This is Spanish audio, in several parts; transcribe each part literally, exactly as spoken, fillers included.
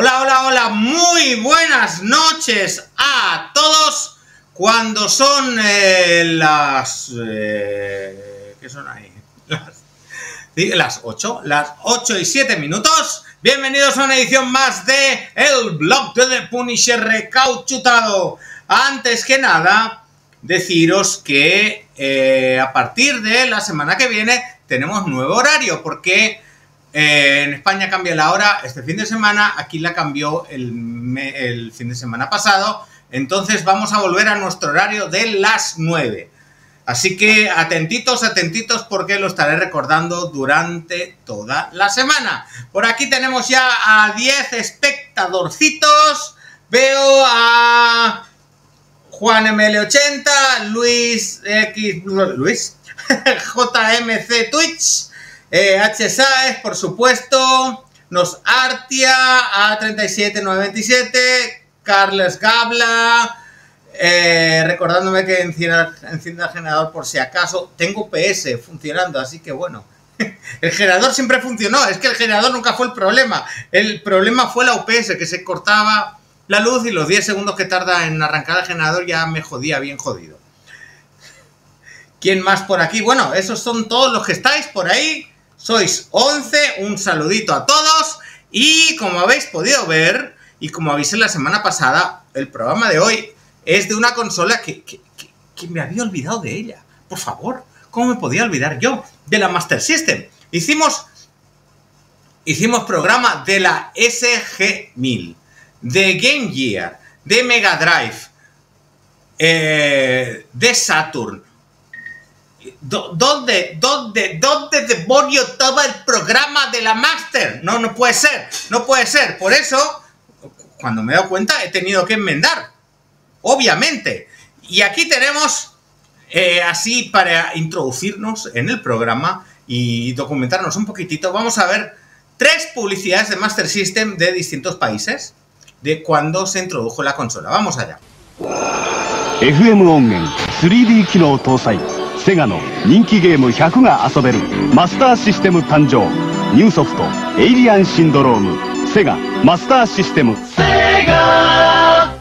Hola, hola, hola, muy buenas noches a todos. Cuando son eh, las... Eh, ¿Qué son ahí? Las, ¿sí? las ocho, las ocho y siete minutos. Bienvenidos a una edición más de El Blog de The Punisher Recauchutado. Antes que nada, deciros que eh, a partir de la semana que viene tenemos nuevo horario, porque... Eh, en España cambia la hora este fin de semana, aquí la cambió el, me, el fin de semana pasado, entonces vamos a volver a nuestro horario de las nueve. Así que atentitos, atentitos, porque lo estaré recordando durante toda la semana. Por aquí tenemos ya a diez espectadorcitos, veo a Juan M L ochenta, Luis X, Luis, J M C Twitch, Eh, H. Saez, por supuesto, Nos Artia, A tres siete nueve dos siete, Carles Gabla, eh, recordándome que encienda, encienda el generador por si acaso. Tengo P S funcionando, así que bueno. El generador siempre funcionó, es que el generador nunca fue el problema. El problema fue la O P S, que se cortaba la luz y los diez segundos que tarda en arrancar el generador ya me jodía bien jodido. ¿Quién más por aquí? Bueno, esos son todos los que estáis por ahí. Sois once, un saludito a todos. Y como habéis podido ver, y como avisé la semana pasada, el programa de hoy es de una consola que, que, que, que me había olvidado de ella. Por favor, ¿cómo me podía olvidar yo? De la Master System. Hicimos, hicimos programa de la S G mil, de Game Gear, de Mega Drive, eh, de Saturn. ¿Dónde, dónde, dónde demonio estaba el programa de la Master? No, no puede ser, no puede ser. Por eso, cuando me he dado cuenta, he tenido que enmendar, obviamente. Y aquí tenemos, eh, así para introducirnos en el programa y documentarnos un poquitito, vamos a ver tres publicidades de Master System de distintos países de cuando se introdujo la consola. Vamos allá. F M 音源 tres D 機能搭載 セガの人気ゲームひゃくが遊べるマスターシステム誕生ニューソフトエイリアンシンドロームセガマスターシステムセガ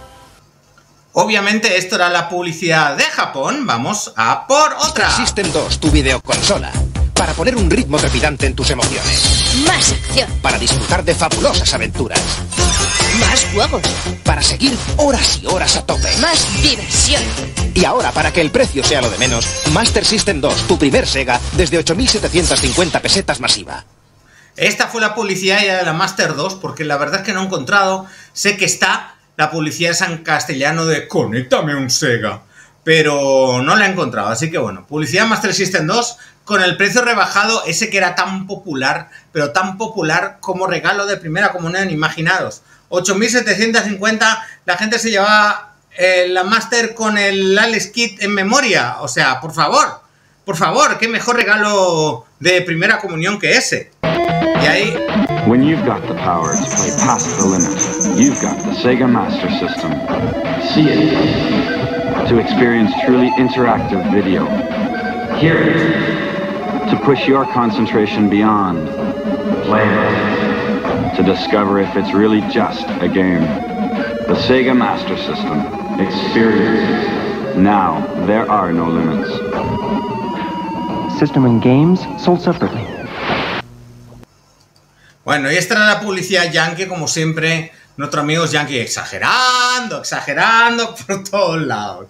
Obviamente esto era la publicidad de Japón. Vamos a por otra. System dos, tu videoconsola para poner un ritmo trepidante en tus emociones. Más acción para disfrutar de fabulosas aventuras. Más juegos para seguir horas y horas a tope. Más diversión. Y ahora, para que el precio sea lo de menos, Master System dos, tu primer Sega, desde ocho mil setecientas cincuenta pesetas masiva. Esta fue la publicidad ya de la Master dos, porque la verdad es que no he encontrado. Sé que está la publicidad es en castellano de conéctame un Sega, pero no la he encontrado, así que bueno, publicidad Master System dos con el precio rebajado, ese que era tan popular, pero tan popular como regalo de primera comunión, imaginaros. ocho mil setecientas cincuenta, la gente se llevaba eh, la Master con el Alex Kit en memoria. O sea, por favor, por favor, qué mejor regalo de primera comunión que ese. Y ahí... When you've got the power to play past the limit, you've got the Sega Master System. See it to experience truly interactive video. Hear it to push your concentration beyond. Play it to discover if it's really just a game. The Sega Master System. Experiences. Now, there are no limits. System and games sold separately. Bueno, y esta era la publicidad yankee, como siempre. Nuestros amigos yankee exagerando, exagerando por todos lados.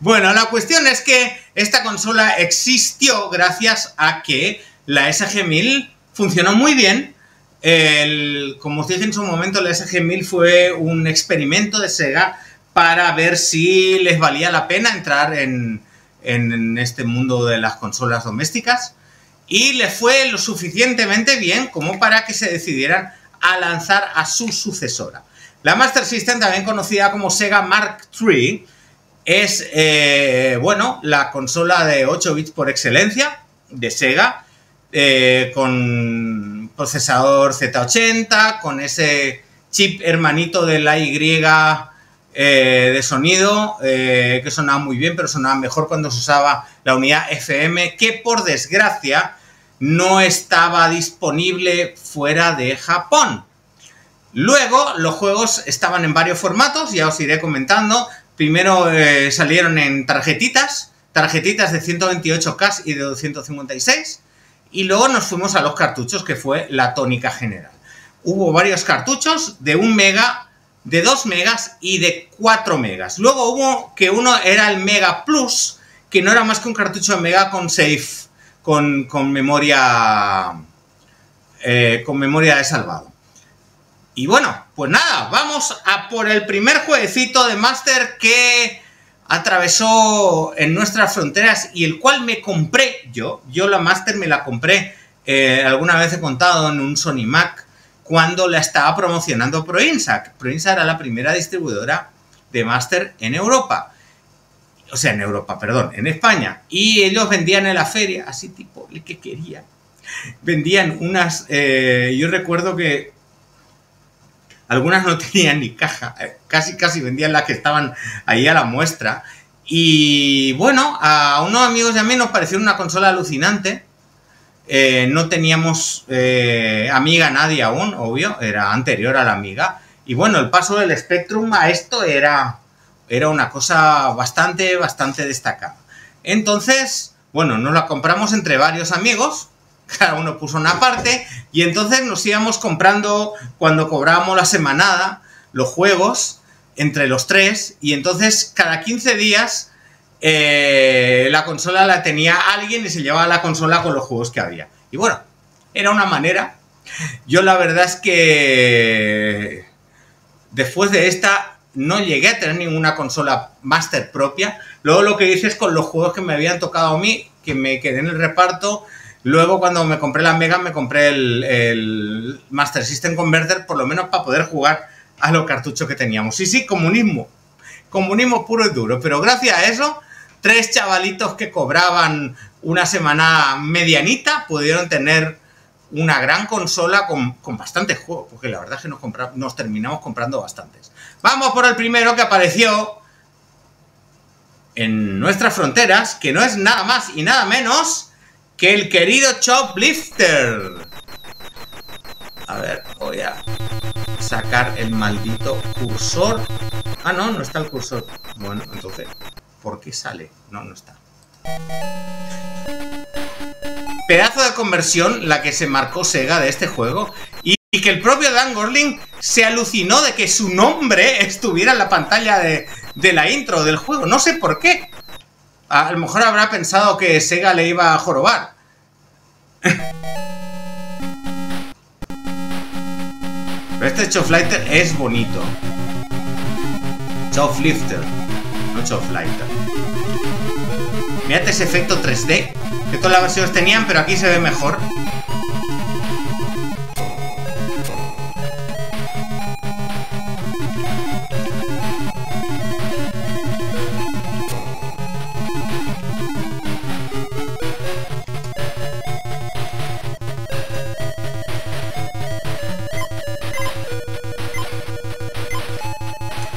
Bueno, la cuestión es que esta consola existió gracias a que la S G mil funcionó muy bien. El, como os dije en su momento, la S G mil fue un experimento de Sega para ver si les valía la pena entrar en, en, en este mundo de las consolas domésticas, y les fue lo suficientemente bien como para que se decidieran a lanzar a su sucesora. La Master System, también conocida como Sega Mark tres, es eh, bueno, la consola de ocho bits por excelencia de Sega, eh, con... procesador Z ochenta, con ese chip hermanito de la Y eh, de sonido, eh, que sonaba muy bien, pero sonaba mejor cuando se usaba la unidad F M, que por desgracia no estaba disponible fuera de Japón. Luego los juegos estaban en varios formatos, ya os iré comentando. Primero eh, salieron en tarjetitas, tarjetitas de ciento veintiocho K y de doscientos cincuenta y seis, y luego nos fuimos a los cartuchos, que fue la tónica general. Hubo varios cartuchos de un mega, de dos megas y de cuatro megas. Luego hubo que uno era el Mega Plus, que no era más que un cartucho de Mega con safe, con, con memoria eh, con memoria de salvado. Y bueno, pues nada, vamos a por el primer jueguecito de Master que atravesó en nuestras fronteras y el cual me compré yo. Yo la Master me la compré, eh, alguna vez he contado, en un Sony Mac cuando la estaba promocionando ProInsa. ProInsa era la primera distribuidora de Master en Europa. O sea, en Europa, perdón, en España. Y ellos vendían en la feria, así tipo, el que quería. Vendían unas... Eh, yo recuerdo que algunas no tenían ni caja, casi casi vendían las que estaban ahí a la muestra. Y bueno, a unos amigos y a mí nos pareció una consola alucinante. Eh, no teníamos eh, Amiga nadie aún, obvio, era anterior a la Amiga. Y bueno, el paso del Spectrum a esto era, era una cosa bastante, bastante destacada. Entonces, bueno, nos la compramos entre varios amigos. Cada uno puso una parte y entonces nos íbamos comprando, cuando cobrábamos la semanada, los juegos entre los tres. Y entonces cada quince días eh, la consola la tenía alguien y se llevaba la consola con los juegos que había. Y bueno, era una manera. Yo la verdad es que después de esta no llegué a tener ninguna consola Master propia. Luego lo que hice es con los juegos que me habían tocado a mí, que me quedé en el reparto. Luego, cuando me compré la Mega, me compré el, el Master System Converter, por lo menos para poder jugar a los cartuchos que teníamos. Sí, sí, comunismo. Comunismo puro y duro. Pero gracias a eso, tres chavalitos que cobraban una semana medianita pudieron tener una gran consola con, con bastantes juegos. Porque la verdad es que nos, compra, nos terminamos comprando bastantes. Vamos por el primero que apareció en nuestras fronteras, que no es nada más y nada menos que el querido Choplifter. A ver, voy a sacar el maldito cursor. Ah, no, no está el cursor. Bueno, entonces, ¿por qué sale? No, no está. Pedazo de conversión la que se marcó Sega de este juego. Y que el propio Dan Gorling se alucinó de que su nombre estuviera en la pantalla de, de la intro del juego. No sé por qué. A lo mejor habrá pensado que Sega le iba a jorobar. Pero este Choplifter es bonito. Choplifter, no Choplifter. Mirad ese efecto tres D que todas las versiones tenían, pero aquí se ve mejor.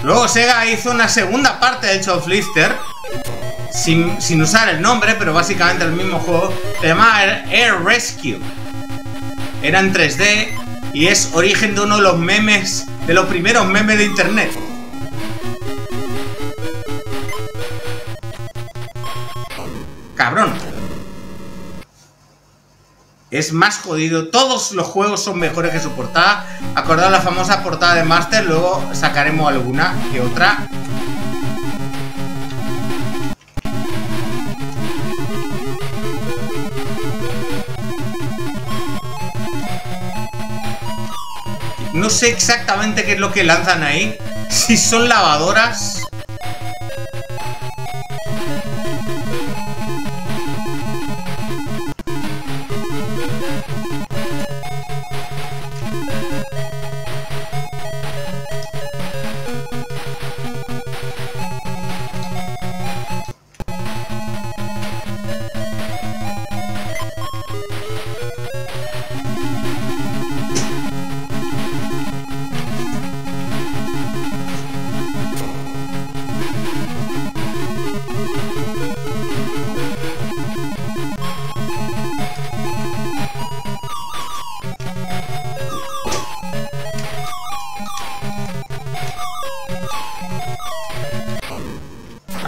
Luego Sega hizo una segunda parte del Choplifter sin, sin usar el nombre, pero básicamente el mismo juego. Se llamaba Air Rescue. Era en tres D y es origen de uno de los memes, de los primeros memes de internet. Cabrón. Es más jodido. Todos los juegos son mejores que su portada. Acordad la famosa portada de Master. Luego sacaremos alguna que otra. No sé exactamente qué es lo que lanzan ahí. Si son lavadoras...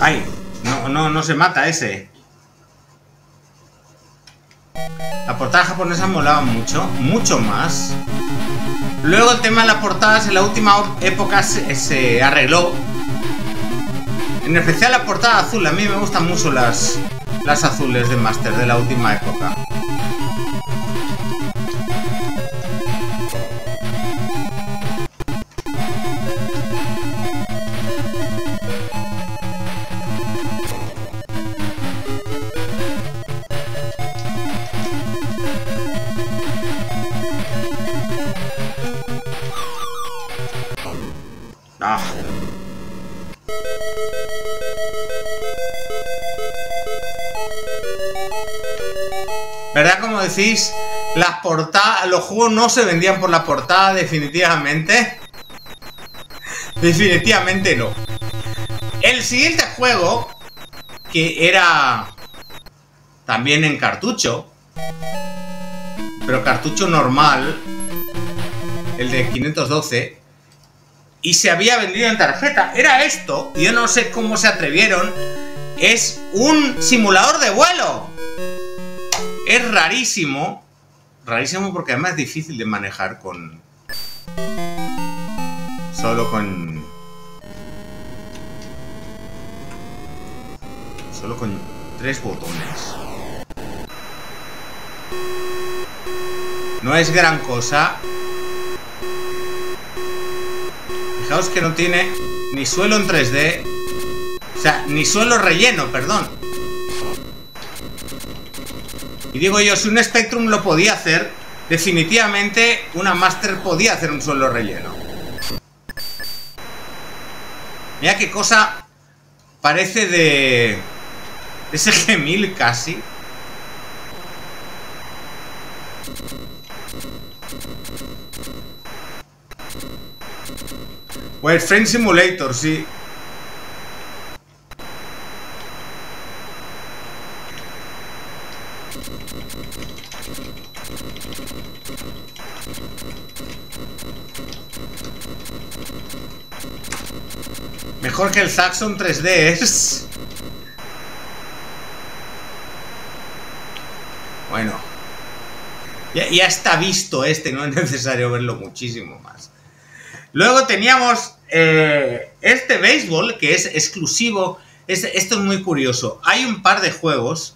Ay, no, no, no se mata ese. La portada japonesa molaba mucho, mucho más. Luego el tema de las portadas en la última época se, se arregló. En especial la portada azul, a mí me gustan mucho las, las azules de Master de la última época. Ah. ¿Verdad? Como decís, las portadas, los juegos no se vendían por la portada, definitivamente. Definitivamente no. El siguiente juego, que era también en cartucho, pero cartucho normal, el de quinientos doce. Y se había vendido en tarjeta. Era esto. Yo no sé cómo se atrevieron. Es un simulador de vuelo. Es rarísimo. Rarísimo porque además es difícil de manejar con... Solo con... Solo con tres botones. No es gran cosa. Fijaos que no tiene ni suelo en tres D. O sea, ni suelo relleno, perdón. Y digo yo, si un Spectrum lo podía hacer, definitivamente una Master podía hacer un suelo relleno. Mira qué cosa parece de... de S G mil casi. Wireframe Simulator, sí. Mejor que el Zaxxon tres D es. Bueno. Ya, ya está visto este, no es necesario verlo muchísimo más. Luego teníamos eh, este béisbol, que es exclusivo. Es, esto es muy curioso. Hay un par de juegos,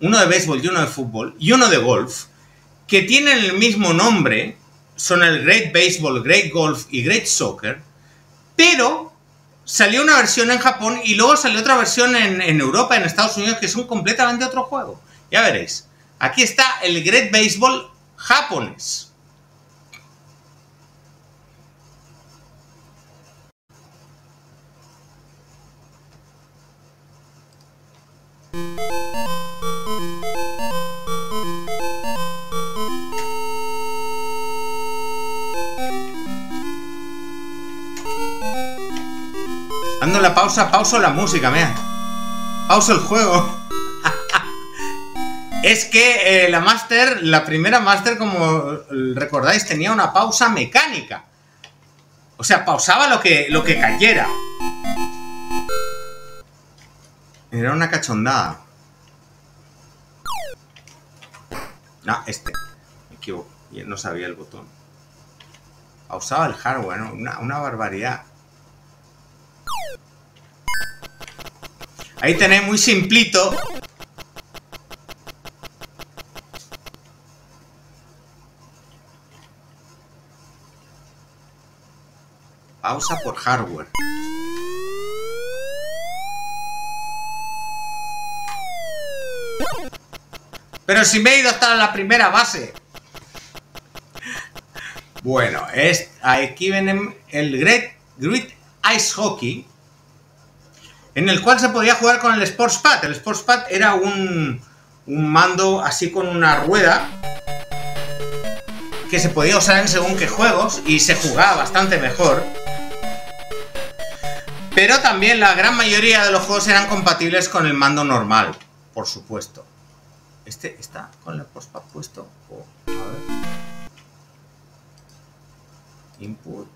uno de béisbol y uno de fútbol, y uno de golf, que tienen el mismo nombre. Son el Great Baseball, Great Golf y Great Soccer. Pero salió una versión en Japón y luego salió otra versión en, en Europa, en Estados Unidos, que son completamente otro juego. Ya veréis. Aquí está el Great Baseball japonés. Dando la pausa, pauso la música, mira. Pauso el juego. Es que eh, la Master, la primera Master, como recordáis, tenía una pausa mecánica. O sea, pausaba lo que, lo que cayera. Era una cachondada. Ah, este. Me equivoco. No sabía el botón. Pausaba el hardware, ¿no? Una, una barbaridad. Ahí tenéis muy simplito. Pausa por hardware. Pero si me he ido hasta la primera base. Bueno, es, aquí ven el Great, Great Ice Hockey, en el cual se podía jugar con el Sports Pad. El Sports Pad era un, un mando así con una rueda que se podía usar en según qué juegos y se jugaba bastante mejor. Pero también la gran mayoría de los juegos eran compatibles con el mando normal, por supuesto. Este está con el postpad puesto. Oh, a ver. Input.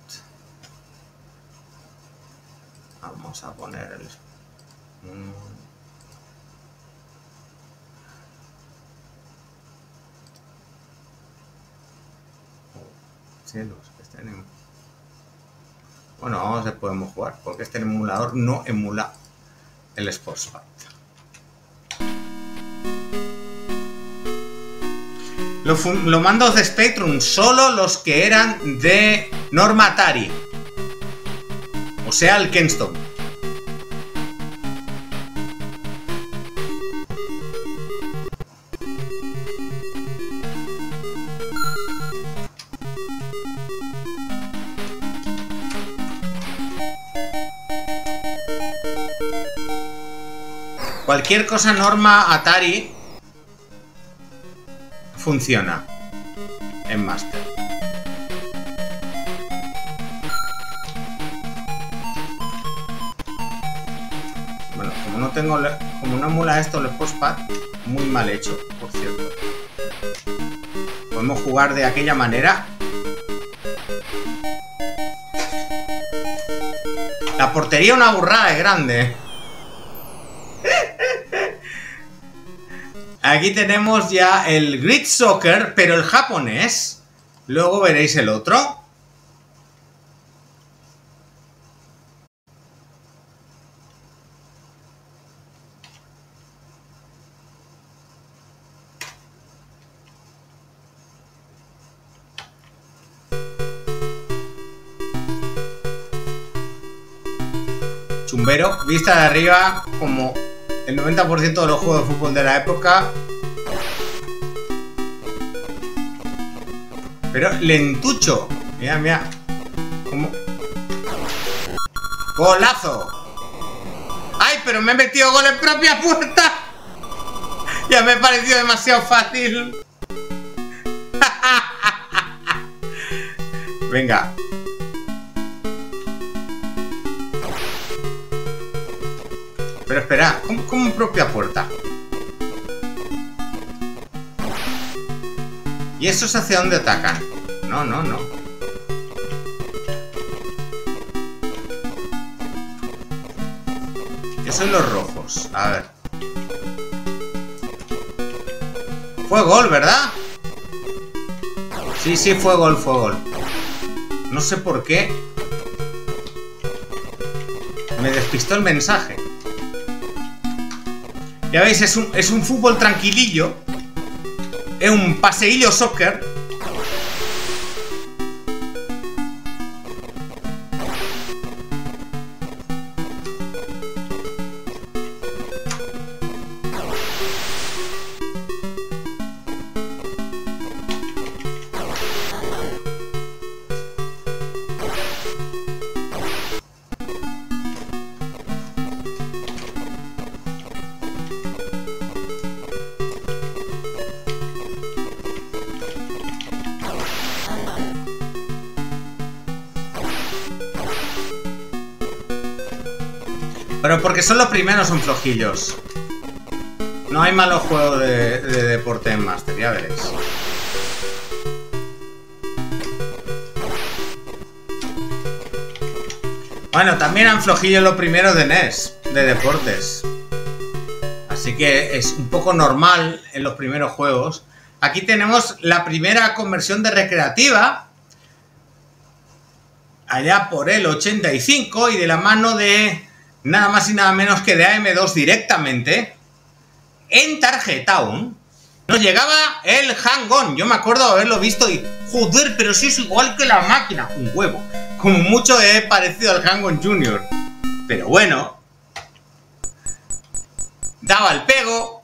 Vamos a poner el. Cielos, este en... Bueno, vamos a ver, podemos jugar, porque este emulador no emula el Sports Pad. Los, los mandos de Spectrum, solo los que eran de Norma Atari. O sea, el Kingston. Cualquier cosa Norma Atari funciona en Master. Bueno, como no tengo, como no emula esto el Sports Pad, muy mal hecho, por cierto. Podemos jugar de aquella manera. La portería una burrada es grande. Aquí tenemos ya el Great Soccer, pero el japonés. Luego veréis el otro. Chumbero, vista de arriba, como... el noventa por ciento de los juegos de fútbol de la época. Pero lentucho. Mira, mira. ¿Cómo? ¡Golazo! ¡Ay, pero me he metido gol en propia puerta! Ya me ha parecido demasiado fácil. Venga. Pero espera, ¿cómo, cómo en propia puerta? ¿Y eso es hacia dónde atacan? No, no, no. Yo soy los rojos, a ver. Fue gol, ¿verdad? Sí, sí, fue gol, fue gol. No sé por qué. Me despistó el mensaje. Ya veis, es un, es un fútbol tranquilillo. Es un paseillo soccer. Pero porque son los primeros, son flojillos. No hay malos juegos de, de deporte en Master, ya veréis. Bueno, también han flojillos los primeros de N E S, de deportes. Así que es un poco normal en los primeros juegos. Aquí tenemos la primera conversión de recreativa. Allá por el ochenta y cinco y de la mano de... nada más y nada menos que de A M dos directamente, en Targetown, nos llegaba el Hang-On. Yo me acuerdo haberlo visto y... joder, pero si es igual que la máquina. Un huevo. Como mucho he parecido al Hang-On Junior. Pero bueno. Daba el pego.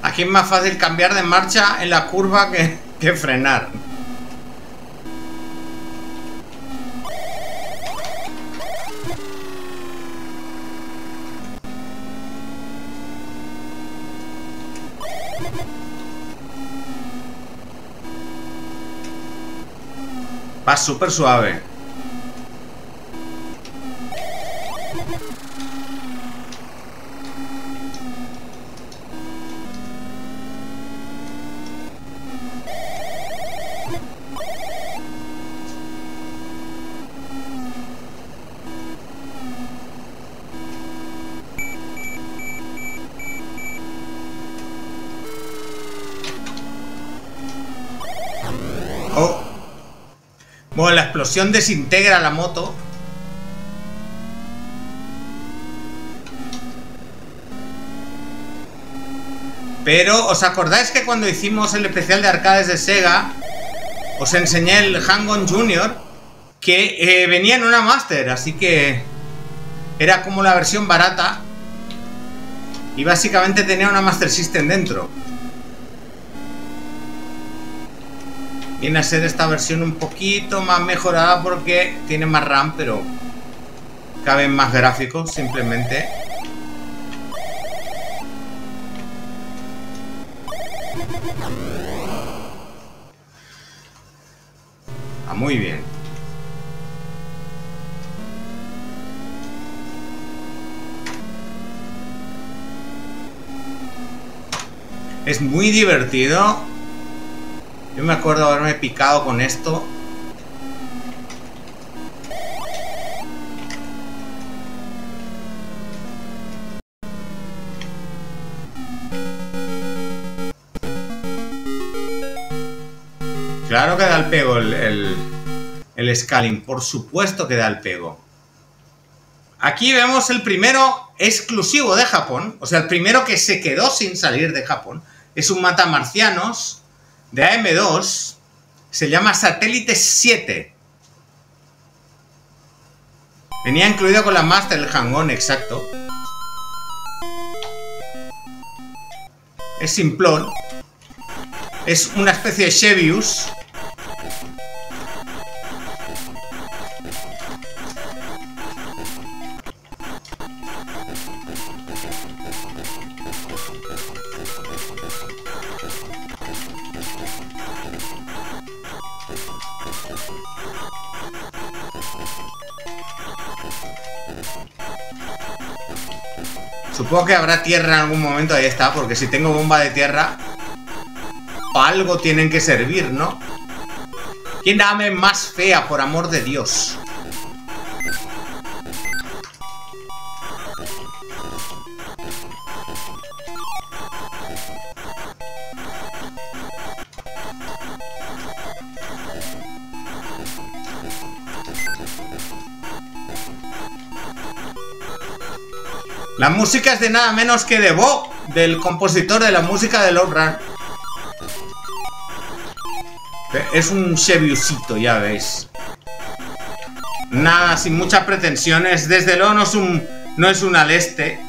Aquí es más fácil cambiar de marcha en la curva que, que frenar. Va súper suave. Bueno, la explosión desintegra la moto. Pero, ¿os acordáis que cuando hicimos el especial de arcades de Sega os enseñé el Hang-On Junior? Que eh, venía en una Master, así que era como la versión barata. Y básicamente tenía una Master System dentro. Viene a ser esta versión un poquito más mejorada porque tiene más RAM, pero caben más gráficos, simplemente. Ah, muy bien. Es muy divertido. Yo me acuerdo haberme picado con esto. Claro que da el pego el, el, el scaling. Por supuesto que da el pego. Aquí vemos el primero exclusivo de Japón. O sea, el primero que se quedó sin salir de Japón. Es un matamarcianos de A M dos, se llama Satélite siete. Venía incluido con la Master el Hang-On, exacto. Es simplón. Es una especie de Chevius. Supongo que habrá tierra en algún momento, ahí está, porque si tengo bomba de tierra, para algo tienen que servir, ¿no? ¿Quién la ame más fea, por amor de Dios? La música es de nada menos que de Bo, del compositor de la música de Lord Run. Es un Cheviusito, ya veis. Nada, sin muchas pretensiones. Desde luego no es un, no es un al este.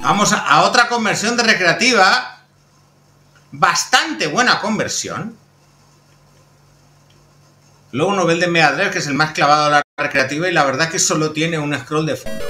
Vamos a, a otra conversión de recreativa. Bastante buena conversión. Luego un novel de Mega Drive, que es el más clavado a la recreativa, y la verdad que solo tiene un scroll de fondo.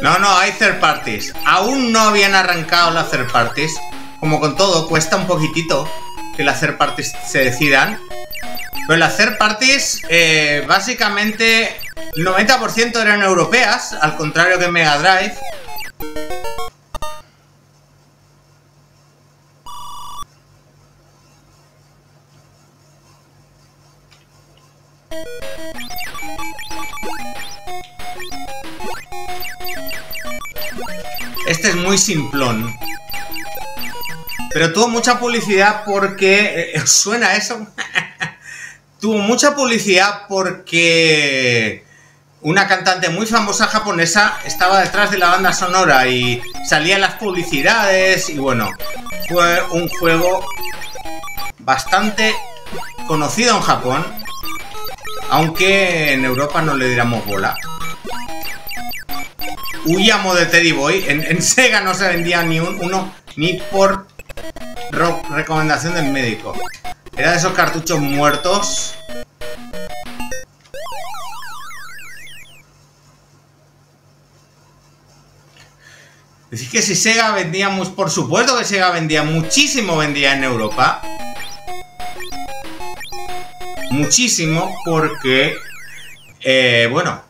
No, no, hay third parties. Aún no habían arrancado las third parties. Como con todo, cuesta un poquitito que las third parties se decidan. Pero las third parties, eh, básicamente, el noventa por ciento eran europeas, al contrario que Mega Drive. Este es muy simplón, pero tuvo mucha publicidad porque... ¿Os suena eso? Tuvo mucha publicidad porque una cantante muy famosa japonesa estaba detrás de la banda sonora y salía en las publicidades, y bueno, fue un juego bastante conocido en Japón, aunque en Europa no le diéramos bola. Huyamos de Teddy Boy. En, en Sega no se vendía ni un, uno ni por rock, recomendación del médico. Era de esos cartuchos muertos. Decís que si Sega vendía mucho, por supuesto que Sega vendía muchísimo, vendía en Europa. Muchísimo porque, eh, bueno,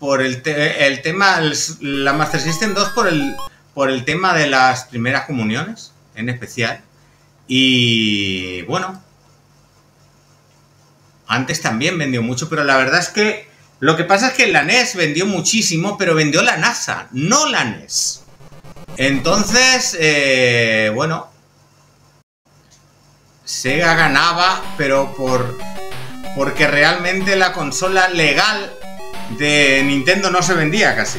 por el, te el tema, el, la Master System dos por el, por el tema de las primeras comuniones, en especial. Y bueno, antes también vendió mucho, pero la verdad es que lo que pasa es que la N E S vendió muchísimo, pero vendió la NASA, no la N E S. Entonces, eh, bueno, Sega ganaba, pero por porque realmente la consola legal de Nintendo no se vendía casi.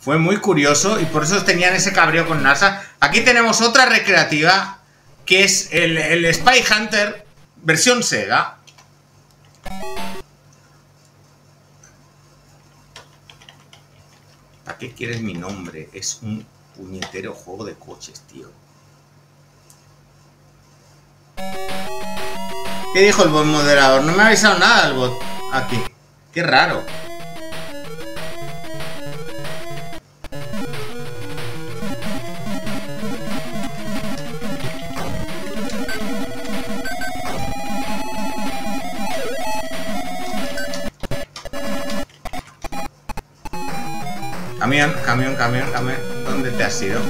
Fue muy curioso y por eso tenían ese cabreo con NASA. Aquí tenemos otra recreativa, que es el, el Spy Hunter versión Sega. ¿Para qué quieres mi nombre? Es un puñetero juego de coches, tío. ¿Qué dijo el bot moderador? No me ha avisado nada el bot aquí. Qué raro. Camión, camión, camión, camión. ¿Dónde te has ido?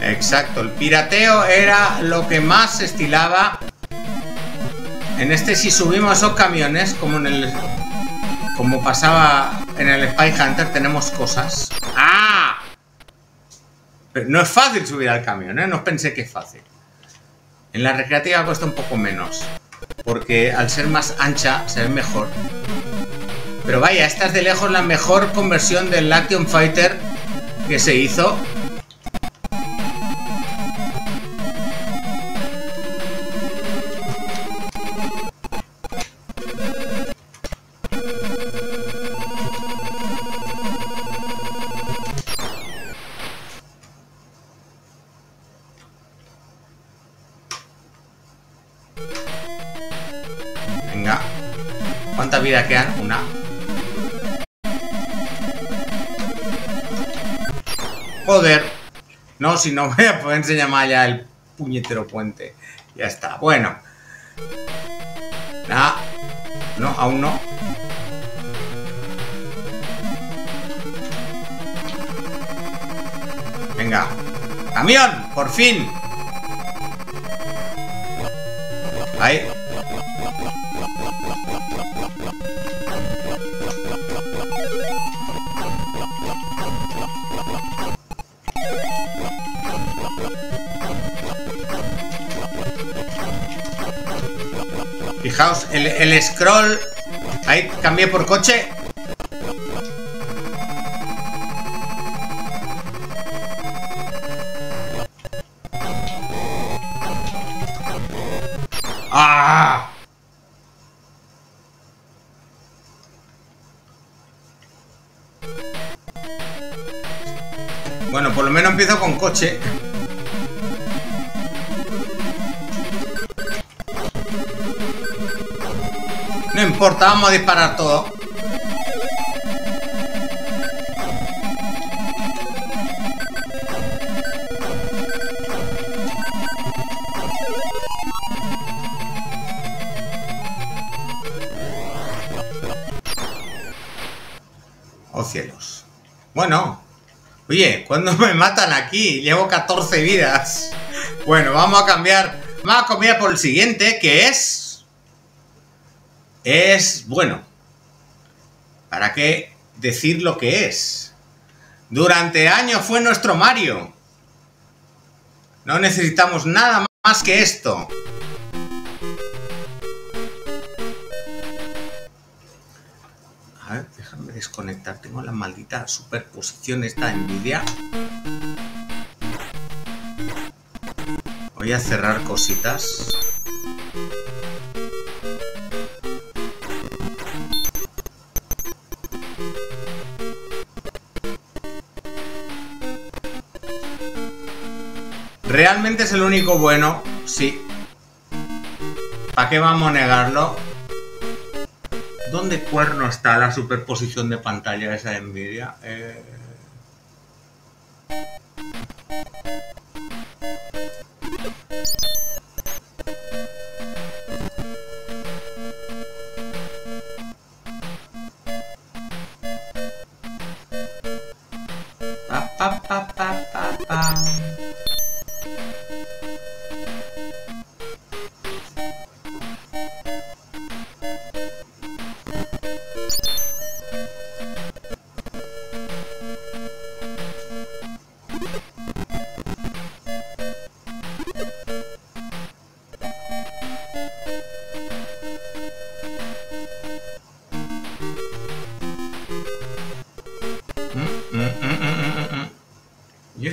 Exacto, el pirateo era lo que más se estilaba. En este, si subimos esos camiones, como en el, como pasaba en el Spy Hunter, tenemos cosas. ¡Ah! Pero no es fácil subir al camión, ¿eh? No pensé que es fácil. En la recreativa cuesta un poco menos, porque al ser más ancha se ve mejor. Pero vaya, esta es de lejos la mejor conversión del Action Fighter que se hizo. Vida quedan una. Joder. No, si no voy a poder enseñar más allá el puñetero puente. Ya está. Bueno. Nada. No, aún no. Venga. ¡Camión! ¡Por fin! Ahí. Fijaos, el, el scroll. Ahí cambié por coche. ¡Ah! Bueno, por lo menos empiezo con coche. No importa, vamos a disparar todo. Oh cielos. Bueno. Oye, ¿cuándo me matan aquí? Llevo catorce vidas. Bueno, vamos a cambiar. Vamos a cambiar por el siguiente, que es... Es... Bueno. ¿Para qué decir lo que es? Durante años fue nuestro Mario. No necesitamos nada más que esto. A ver, déjame desconectar. Tengo la maldita superposición esta de Nvidia. Voy a cerrar cositas. ¿Realmente es el único bueno? Sí. ¿Para qué vamos a negarlo? ¿Dónde cuerno está la superposición de pantalla esa de Nvidia? Eh... Pa, pa, pa, pa, pa, pa.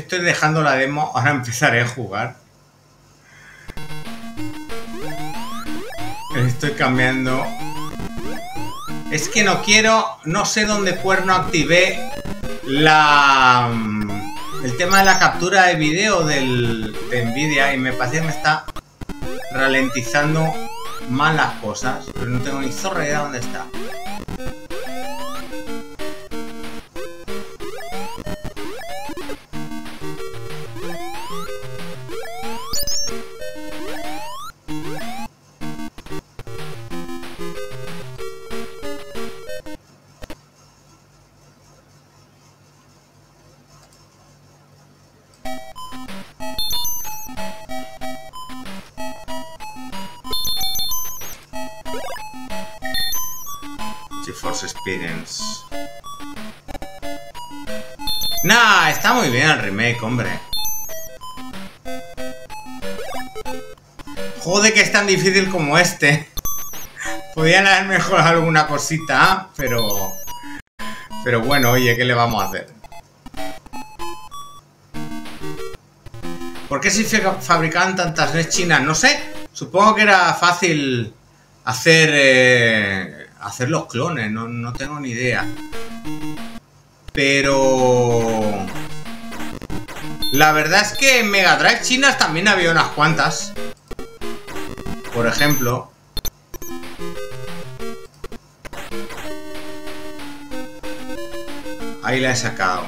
Dejando la demo, ahora empezaré a jugar. Estoy cambiando. Es que no quiero, no sé dónde cuerno activé la el tema de la captura de vídeo del de Nvidia y me parece que me está ralentizando mal las cosas, pero no tengo ni zorra idea dónde está. Nah, está muy bien el remake, hombre. Joder, que es tan difícil como este. Podían haber mejorado alguna cosita, pero... Pero bueno, oye, ¿qué le vamos a hacer? ¿Por qué se fabricaban tantas N E S chinas? No sé, supongo que era fácil hacer... Eh... hacer los clones, no, no tengo ni idea. Pero... La verdad es que en Mega Drive chinas también había unas cuantas. Por ejemplo... Ahí la he sacado.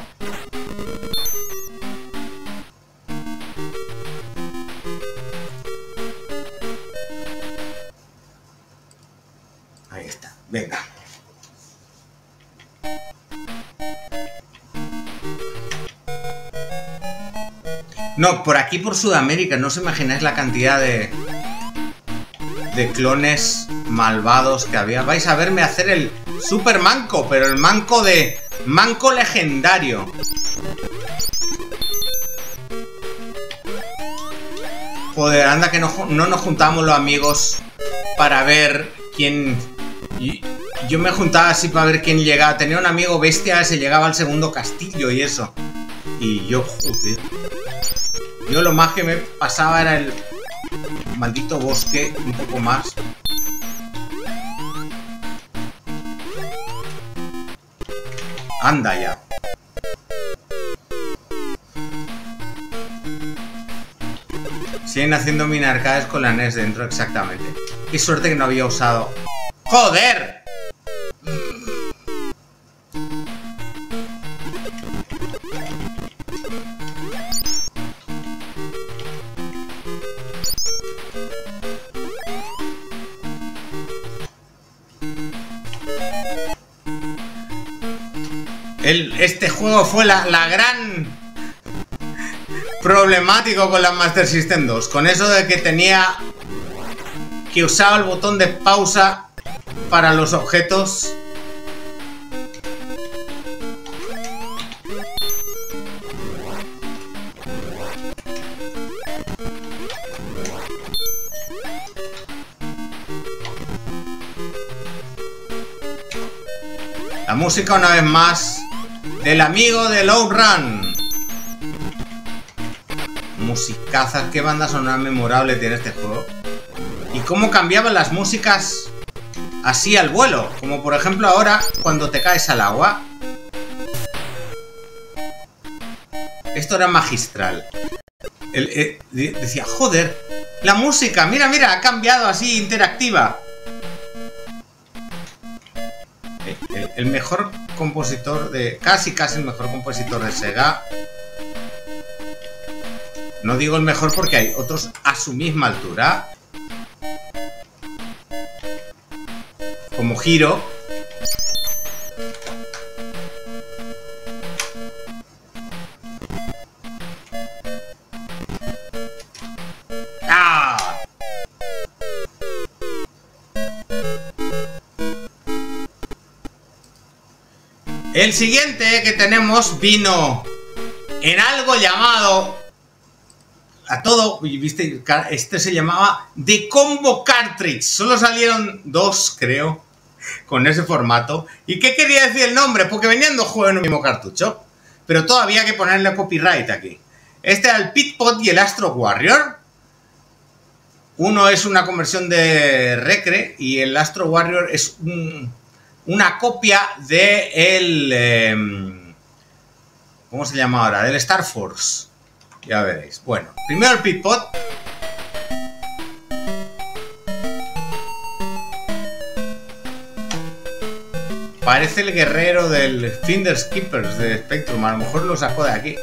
Venga. No, por aquí, por Sudamérica, no os imagináis la cantidad de... de clones malvados que había. Vais a verme hacer el super manco, pero el manco de... manco legendario. Joder, anda que no, no nos juntábamos los amigos para ver quién... Yo me juntaba así para ver quién llegaba. Tenía un amigo bestia, se llegaba al segundo castillo y eso. Y yo, joder. Yo lo más que me pasaba era el maldito bosque, un poco más. Anda ya. Siguen haciendo mini arcades con la N E S dentro, exactamente. Qué suerte que no había usado... ¡Joder! El, este juego fue la, la gran problemático con la Master System dos. Con eso de que tenía que usaba el botón de pausa para los objetos. La música una vez más del amigo de Low Run. Musicazas, qué banda sonora memorable tiene este juego. Y cómo cambiaban las músicas así al vuelo, como por ejemplo ahora cuando te caes al agua. Esto era magistral. El, eh, decía, joder, la música, mira, mira, ha cambiado así, interactiva. El mejor compositor de... Casi, casi el mejor compositor de Sega. No digo el mejor porque hay otros a su misma altura. Como Hiro. ¡Ah! El siguiente que tenemos vino en algo llamado a todo, viste, este se llamaba The Combo Cartridge. Solo salieron dos, creo, con ese formato. ¿Y qué quería decir el nombre? Porque venían dos juegos en un mismo cartucho, pero todavía hay que ponerle copyright aquí. Este era el Pit-Pot y el Astro Warrior. Uno es una conversión de Recre y el Astro Warrior es un... una copia de el... Eh, ¿cómo se llama ahora? Del Star Force. Ya veréis. Bueno, primero el Pit-Pot. Parece el guerrero del Finder Skippers de Spectrum. A lo mejor lo sacó de aquí.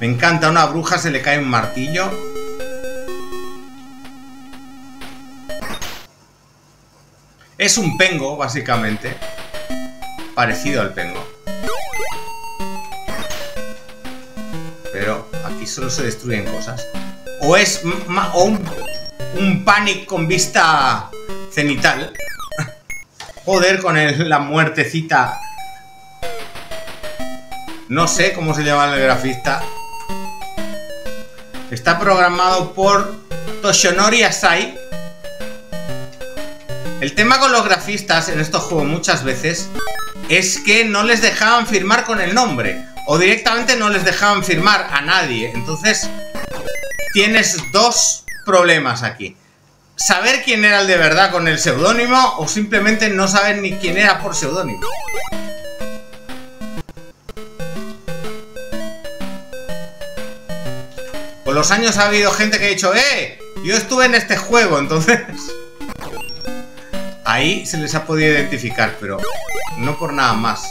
Me encanta. A una bruja se le cae un martillo. Es un Pengo, básicamente. Parecido al Pengo. Pero aquí solo se destruyen cosas. O es o un, un Panic con vista cenital. Joder, con el, la muertecita. No sé cómo se llama el grafista. Está programado por Toshionori Asai. El tema con los grafistas en estos juegos muchas veces es que no les dejaban firmar con el nombre o directamente no les dejaban firmar a nadie. Entonces tienes dos problemas aquí: saber quién era el de verdad con el seudónimo o simplemente no saber ni quién era por seudónimo. Con los años ha habido gente que ha dicho ¡eh! Yo estuve en este juego, entonces... Ahí se les ha podido identificar, pero no por nada más.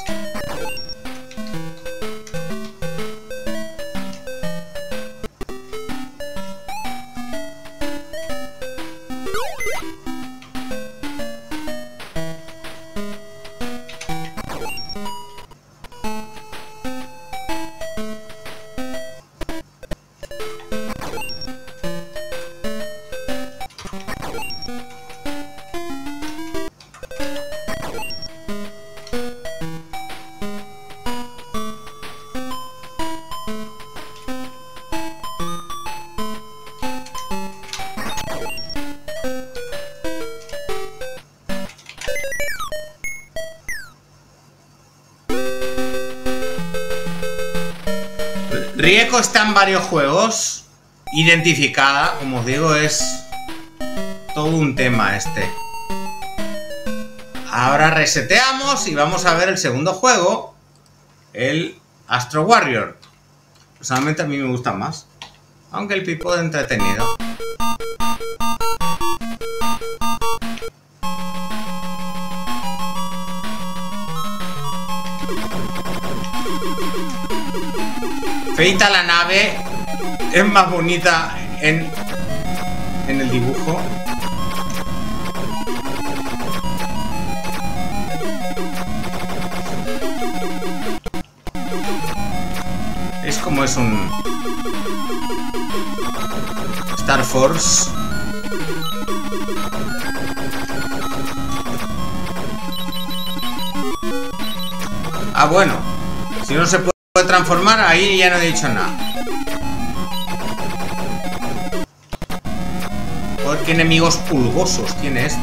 Rieko está en varios juegos, identificada, como os digo, es todo un tema este. Ahora reseteamos y vamos a ver el segundo juego, el Astro Warrior. Personalmente a mí me gusta más, aunque el Pipo de entretenido. Feita la nave, es más bonita en, en el dibujo. mismo es un Star Force. Ah, bueno. Si no se puede transformar, ahí ya no he dicho nada. Porque enemigos pulgosos tiene esto.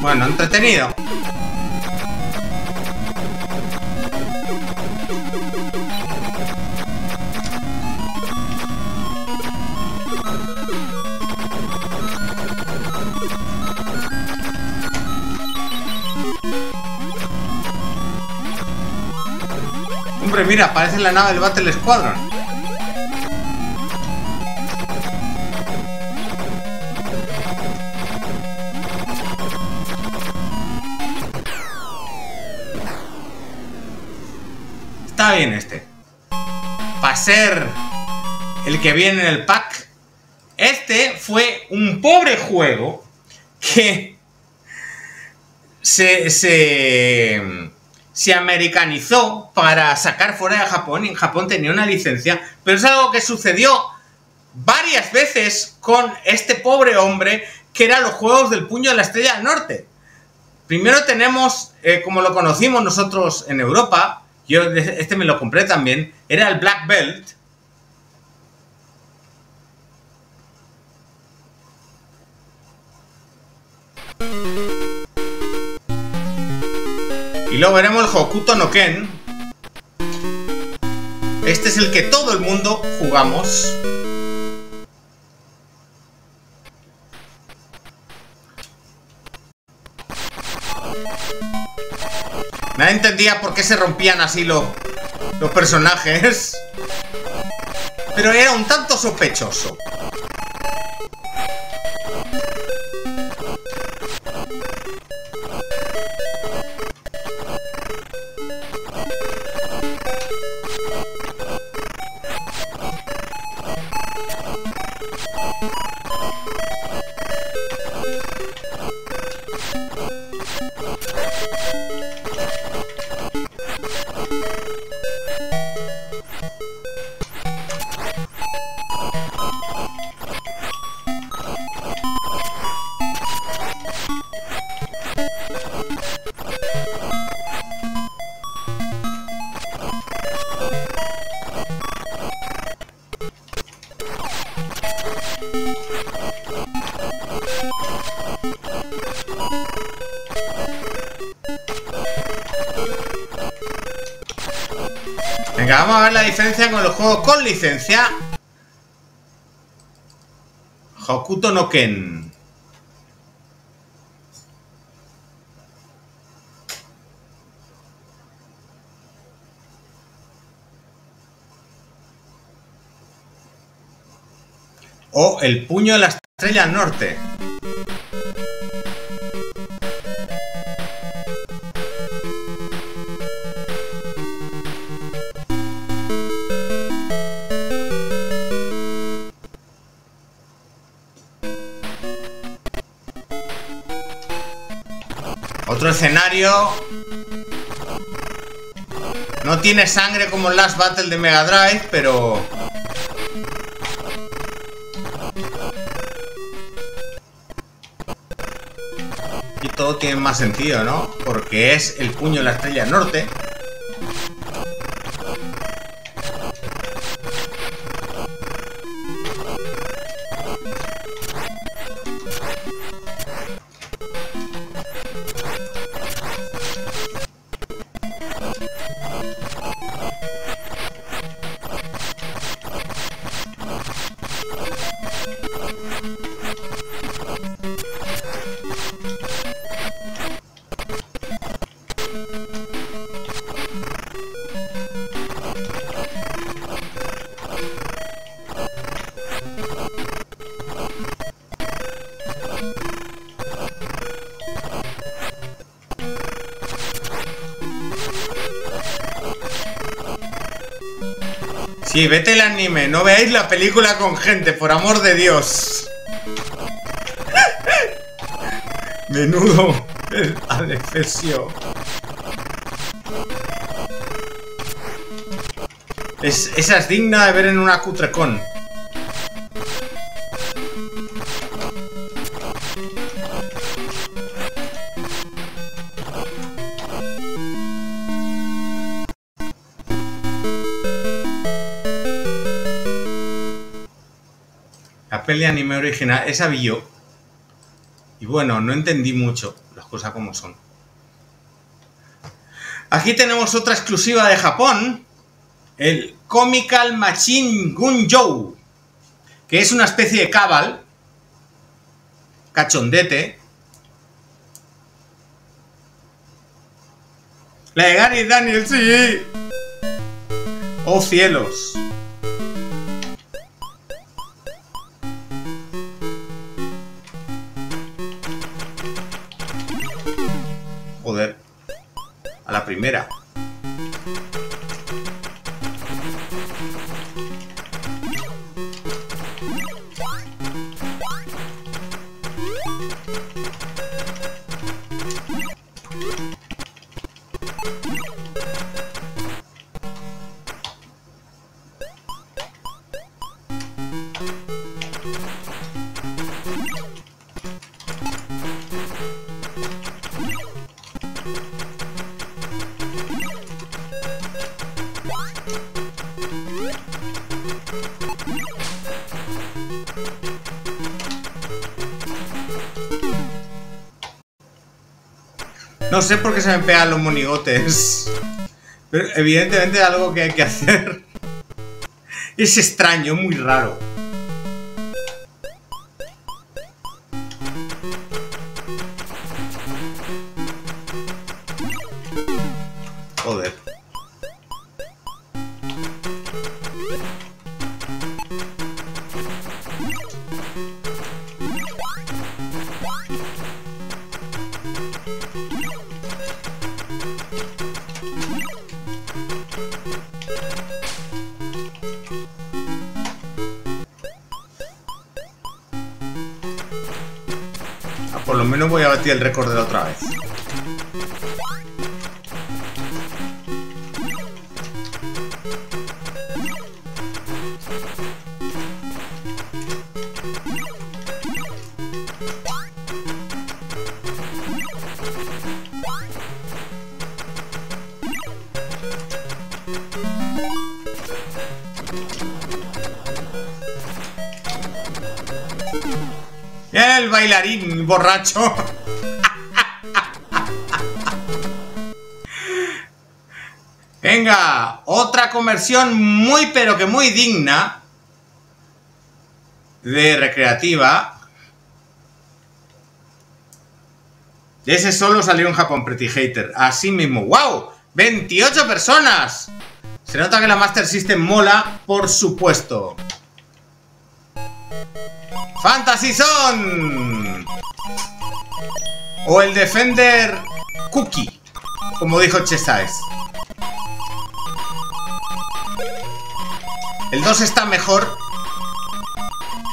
Bueno, entretenido. Hombre, mira, aparece la nave del Battle Squadron. Está bien este. Para ser el que viene en el pack. Este fue un pobre juego que se, se, se americanizó para sacar fuera de Japón. En Japón tenía una licencia, pero es algo que sucedió varias veces con este pobre hombre, que eran los juegos del Puño de la Estrella del Norte. Primero tenemos, eh, como lo conocimos nosotros en Europa, yo este me lo compré también, era el Black Belt. Y luego veremos el Hokuto no Ken. Este es el que todo el mundo jugamos. Nadie entendía por qué se rompían así los, los personajes. Pero era un tanto sospechoso. Venga, vamos a ver la diferencia con los juegos con licencia. Hokuto no Ken. O el Puño de la Estrella del Norte. Otro escenario. No tiene sangre como el Last Battle de Mega Drive, pero... Y todo tiene más sentido, ¿no? Porque es el Puño de la Estrella Norte. aquí, vete el anime, no veáis la película con gente, por amor de Dios. Menudo el adefesio. Es, esa es digna de ver en una cutrecón. La peli anime original, esa vi yo. Y bueno, no entendí mucho las cosas como son. Aquí tenemos otra exclusiva de Japón. El Comical Machine Gun Joe, que es una especie de cabal cachondete. La de Gary Daniel, sí. Oh cielos. Joder, a la primera. No sé por qué se me pegan los monigotes, pero evidentemente es algo que hay que hacer. Es extraño, muy raro. Joder. No voy a batir el récord de la otra vez. El bailarín borracho. Venga, otra conversión muy pero que muy digna de recreativa. Ese solo salió en Japón, Pretty Hater. Así mismo, wow, veintiocho personas. Se nota que la Master System mola, por supuesto. Fantasy Zone o el Defender Cookie, como dijo Chesaes. El dos está mejor,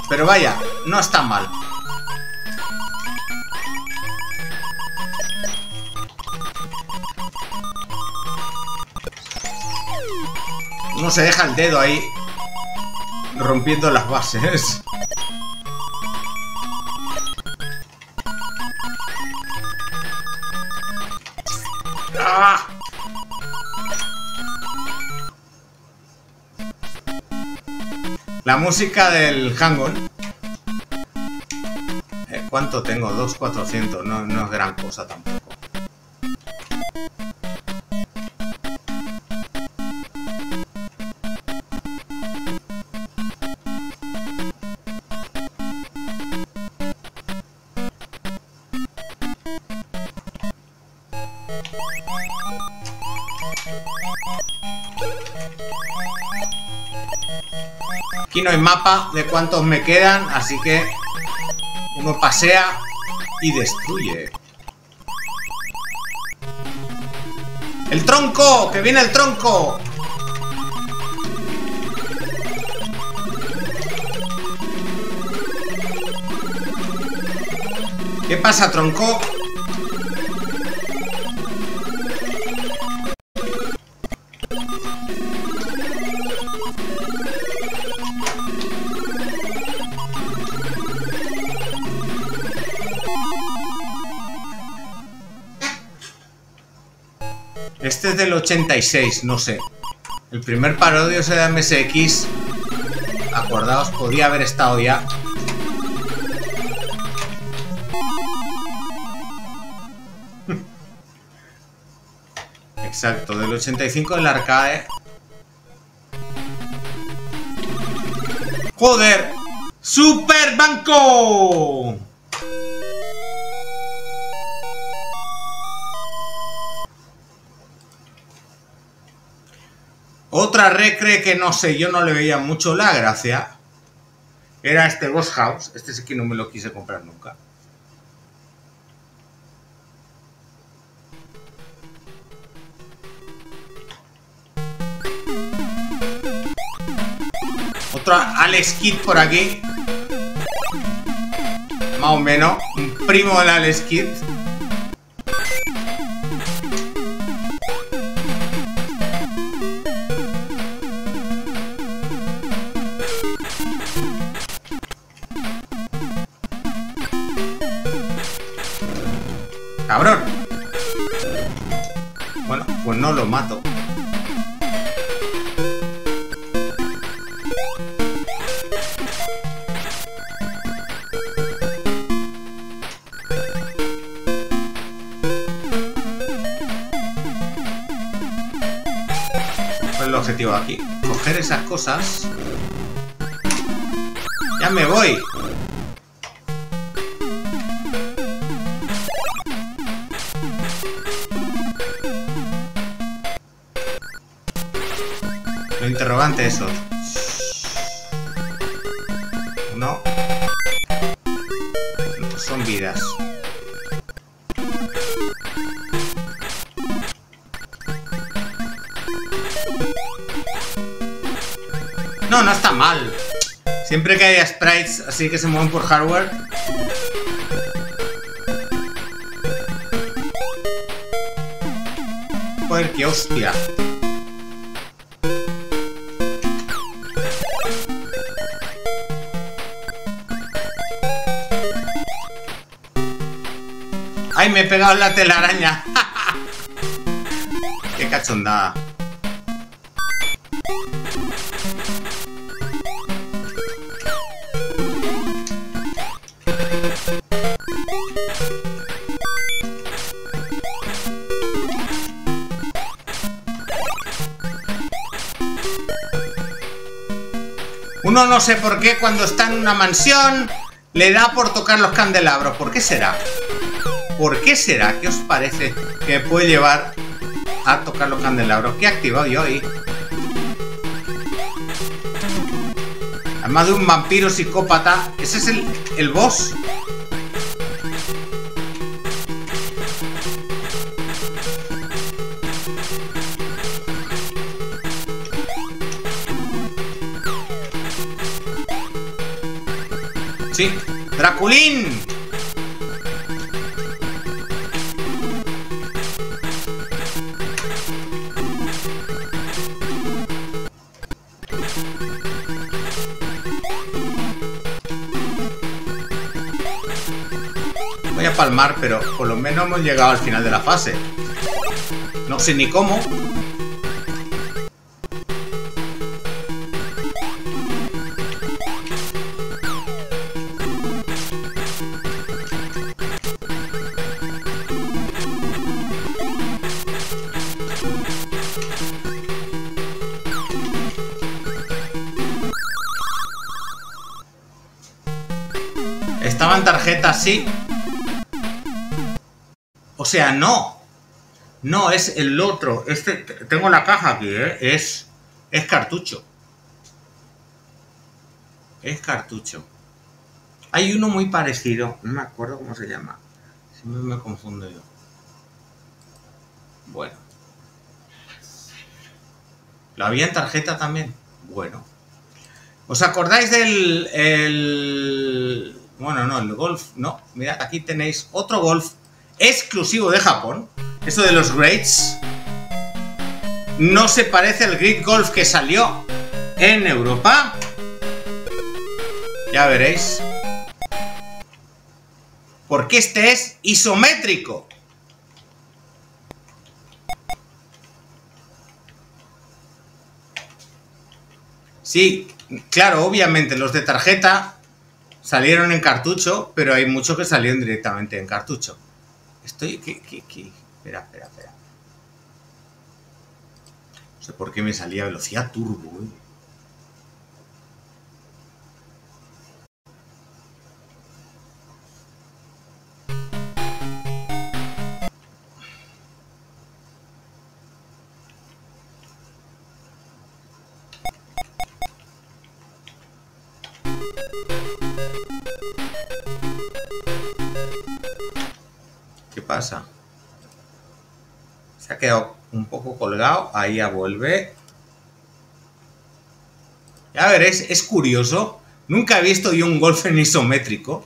pero vaya, no está mal. Uno se deja el dedo ahí rompiendo las bases. La música del Hang-On. Eh, ¿Cuánto tengo? dos mil cuatrocientos. No, no es gran cosa tampoco. Aquí no hay mapa de cuántos me quedan, así que uno pasea y destruye. ¡El tronco! ¡Que viene el tronco! ¿Qué pasa, tronco? Este es del ochenta y seis, no sé. El primer parodio es de M S X. Acordaos, podía haber estado ya. Exacto, del ochenta y cinco del arcade. ¡Joder! ¡Super Banco! Otra recre que no sé, yo no le veía mucho la gracia. Era este Ghost House. Este sí que no me lo quise comprar nunca. Otra Alex Kidd por aquí. Más o menos. Un primo del Alex Kidd. ¡Cabrón! Bueno, pues no lo mato. ¿Cuál es el objetivo aquí? Coger esas cosas. ¡Ya me voy! Interrogante eso. No. No son vidas. No, no está mal. Siempre que haya sprites así que se mueven por hardware. Joder, qué hostia. ¡Ay, me he pegado en la telaraña! ¡Qué cachondada! Uno no sé por qué cuando está en una mansión le da por tocar los candelabros. ¿Por qué será? ¿Por qué será? ¿Qué os parece que puede llevar a tocar los candelabros? ¿Qué he activado yo hoy? Además de un vampiro psicópata. ¿Ese es el, el boss? Sí, Draculín. Palmar, pero por lo menos hemos llegado al final de la fase. No sé ni cómo. Estaban tarjetas, sí. O sea, no, no, es el otro, este, tengo la caja aquí, ¿eh? es, es cartucho, es cartucho, hay uno muy parecido, no me acuerdo cómo se llama, siempre me confundo yo, bueno, ¿lo había en tarjeta también? Bueno, ¿os acordáis del, el, Bueno, no, el golf no. Mirad, aquí tenéis otro golf exclusivo de Japón. Esto de los Greats no se parece al Great Golf que salió en Europa. Ya veréis. Porque este es isométrico. Sí, claro, obviamente los de tarjeta salieron en cartucho, pero hay muchos que salieron directamente en cartucho. Estoy... ¿Qué, qué, qué? Espera, espera, espera. No sé por qué me salía velocidad turbo, ¿eh? ¿Qué pasa? Se ha quedado un poco colgado. Ahí ya vuelve. Ya veréis, es curioso. Nunca he visto yo un golf en isométrico.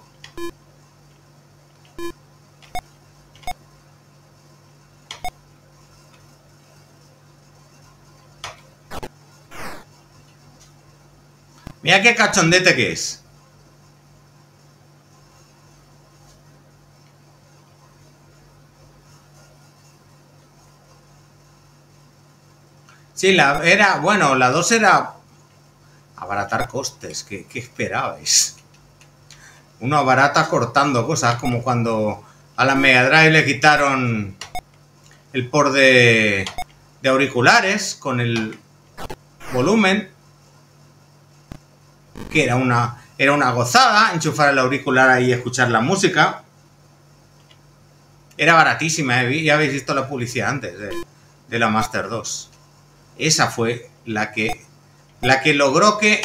Mira qué cachondete que es. Sí, la era, bueno, la dos era abaratar costes, ¿qué, qué esperabais? Uno abarata cortando cosas, como cuando a la Mega Drive le quitaron el port de, de auriculares con el volumen, que era una, era una gozada, enchufar el auricular ahí y escuchar la música. Era baratísima, ¿eh? Ya habéis visto la publicidad antes de, de la Master dos. Esa fue la que, la que logró que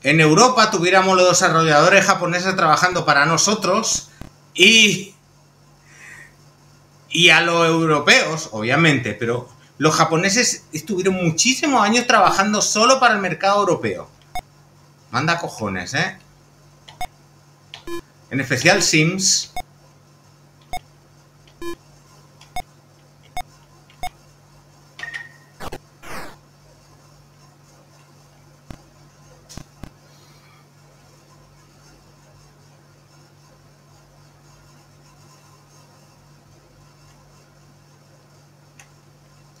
en, en Europa tuviéramos los desarrolladores japoneses trabajando para nosotros y, y a los europeos, obviamente, pero los japoneses estuvieron muchísimos años trabajando solo para el mercado europeo. Manda cojones, ¿eh? En especial Sims...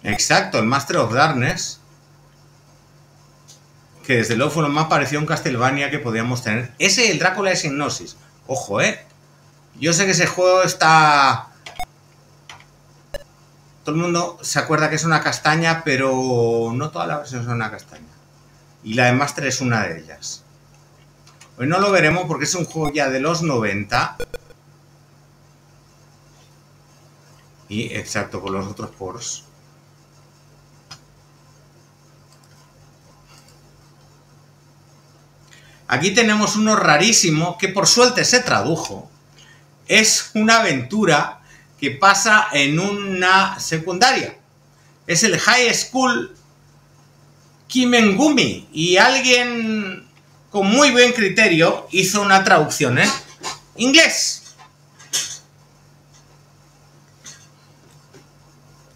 Exacto, el Master of Darkness, que desde luego fue lo más parecido a un Castlevania que podíamos tener. Ese y el Drácula de Hipnosis. Ojo, eh. Yo sé que ese juego está... Todo el mundo se acuerda que es una castaña, pero no todas las versiones son una castaña. Y la de Master es una de ellas. Hoy no lo veremos porque es un juego ya de los noventa. Y exacto, con los otros ports. Aquí tenemos uno rarísimo, que por suerte se tradujo. Es una aventura que pasa en una secundaria. Es el High School Kimengumi. Y alguien con muy buen criterio hizo una traducción en inglés.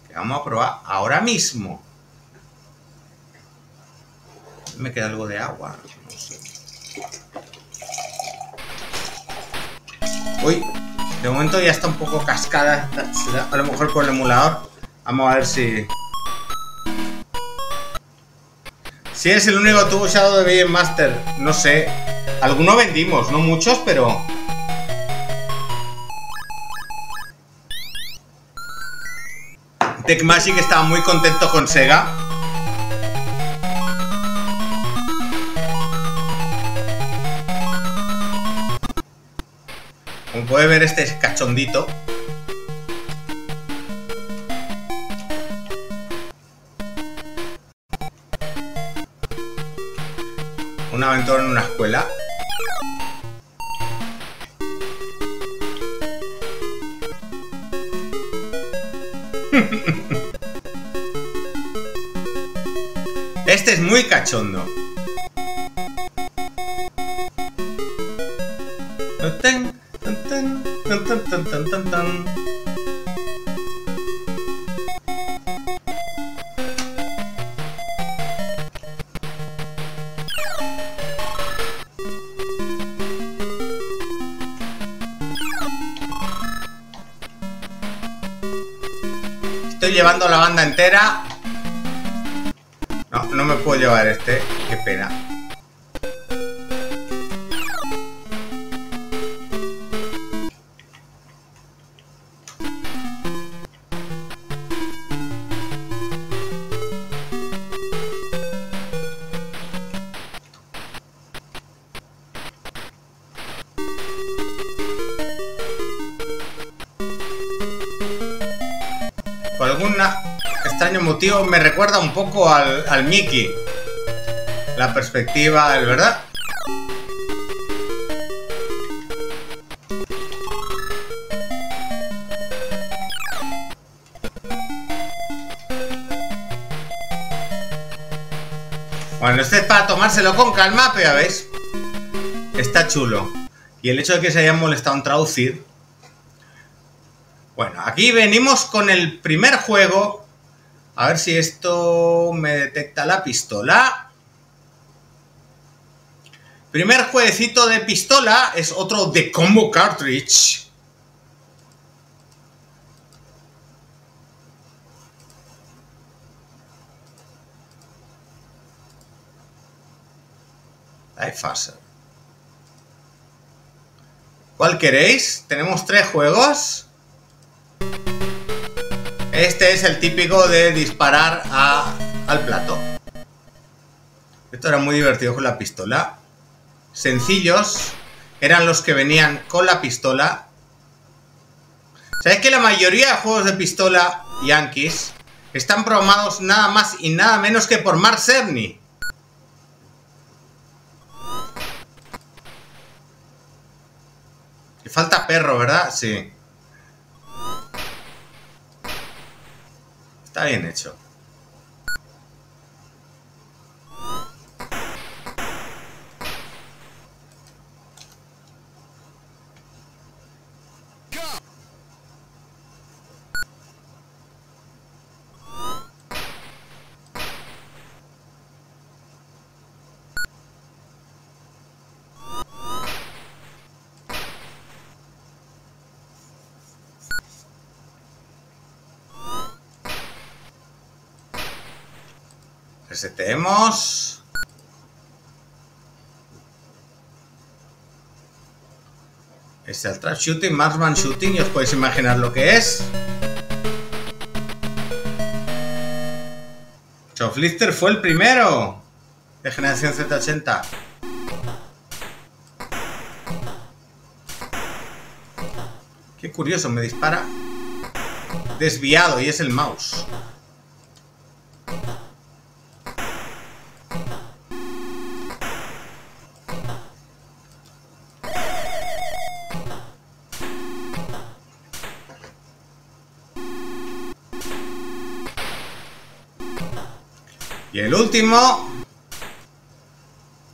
Que vamos a probar ahora mismo. Me queda algo de agua. No sé. Uy, de momento ya está un poco cascada. A lo mejor por el emulador. Vamos a ver si... Si es el único tubo usado de Game Master. No sé. Algunos vendimos, no muchos, pero... TecMagik estaba muy contento con Sega. Como puede ver, este es cachondito. Una aventura en una escuela. Este es muy cachondo. tan tan tan tan tan tan tan tan. Estoy llevando la banda entera. No, no me puedo llevar este. Qué pena. Me recuerda un poco al, al Mickey. La perspectiva, es verdad. Bueno, este es para tomárselo con calma, pero ya veis, está chulo. Y el hecho de que se hayan molestado en traducir. Bueno, aquí venimos con el primer juego. A ver si esto me detecta la pistola. Primer jueguecito de pistola es otro de Combo Cartridge. Die Faster. ¿Cuál queréis? Tenemos tres juegos. Este es el típico de disparar a, al plato. Esto era muy divertido con la pistola. Sencillos eran los que venían con la pistola. ¿Sabéis que la mayoría de juegos de pistola yankees están programados nada más y nada menos que por Mark Cerny? Le falta perro, ¿verdad? Sí. Está bien hecho. Reseteemos. Este es el Trap Shooting, Marksman Shooting, y os podéis imaginar lo que es. Choplifter fue el primero de generación Z ochenta. Qué curioso, me dispara desviado y es el mouse. Y el último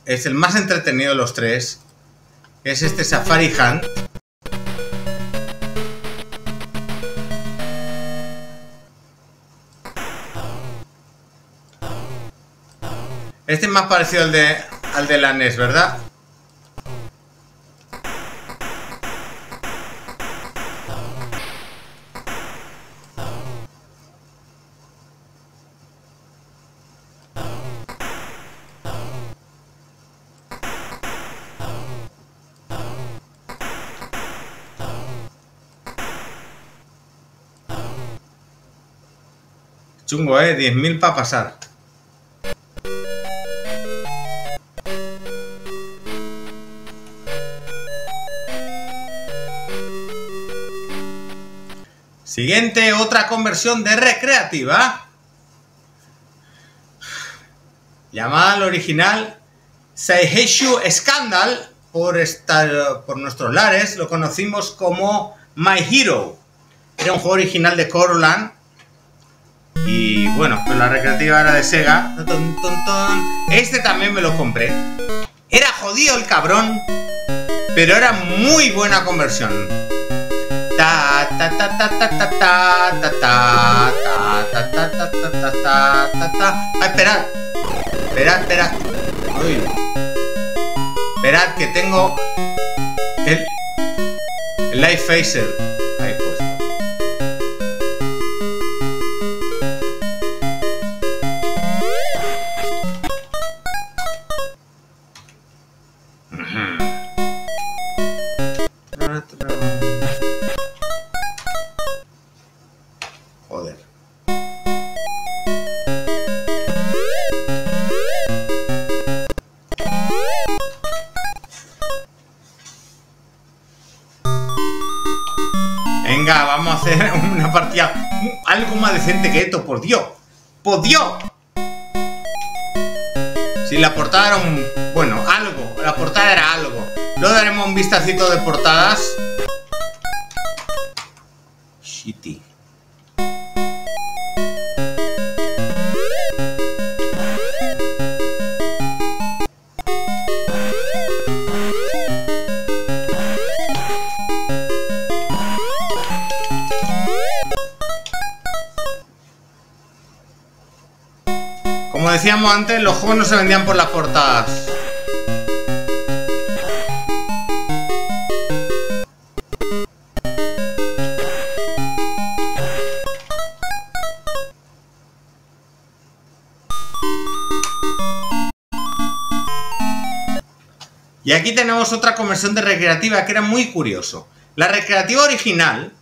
es el más entretenido de los tres, es este Safari Hunt. Este es más parecido al de, al de la N E S, ¿verdad? Chungo, eh, diez mil para pasar. Siguiente, otra conversión de recreativa. Llamada al original Seiheishu Scandal. Por, estar, por nuestros lares lo conocimos como My Hero. Era un juego original de Coroland. Y bueno, pues la recreativa era de Sega. Este también me lo compré. Era jodido el cabrón. pero era muy buena conversión. Ta ta ta ta ta ta ta ta ta ta ta ta ta ta ta ta. Ah, esperad, esperad, esperad. Uy. Esperad que tengo el, el Life Phaser ahí puesto. Una partida algo más decente que esto, por Dios, por Dios. Si la portada era un... bueno, algo, la portada era algo. Luego daremos un vistacito de portadas. Shitty. Como decíamos antes, los juegos no se vendían por las portadas. Y aquí tenemos otra conversión de recreativa que era muy curioso. La recreativa original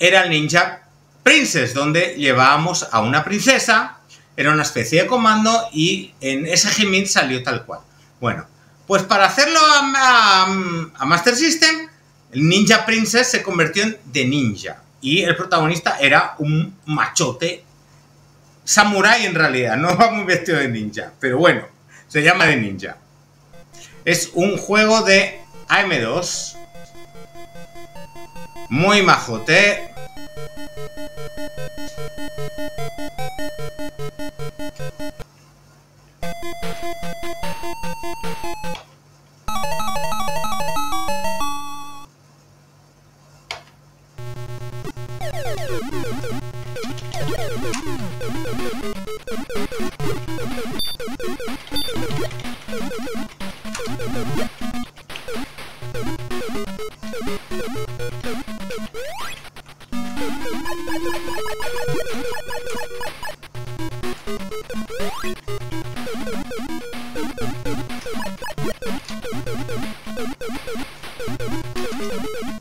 era el Ninja Princess, donde llevábamos a una princesa. Era una especie de comando y en ese gimmick salió tal cual. Bueno, pues para hacerlo a, a, a Master System, el Ninja Princess se convirtió en The Ninja. Y el protagonista era un machote samurái en realidad. No va muy vestido de ninja, pero bueno, se llama The Ninja. Es un juego de A M dos. Muy majote.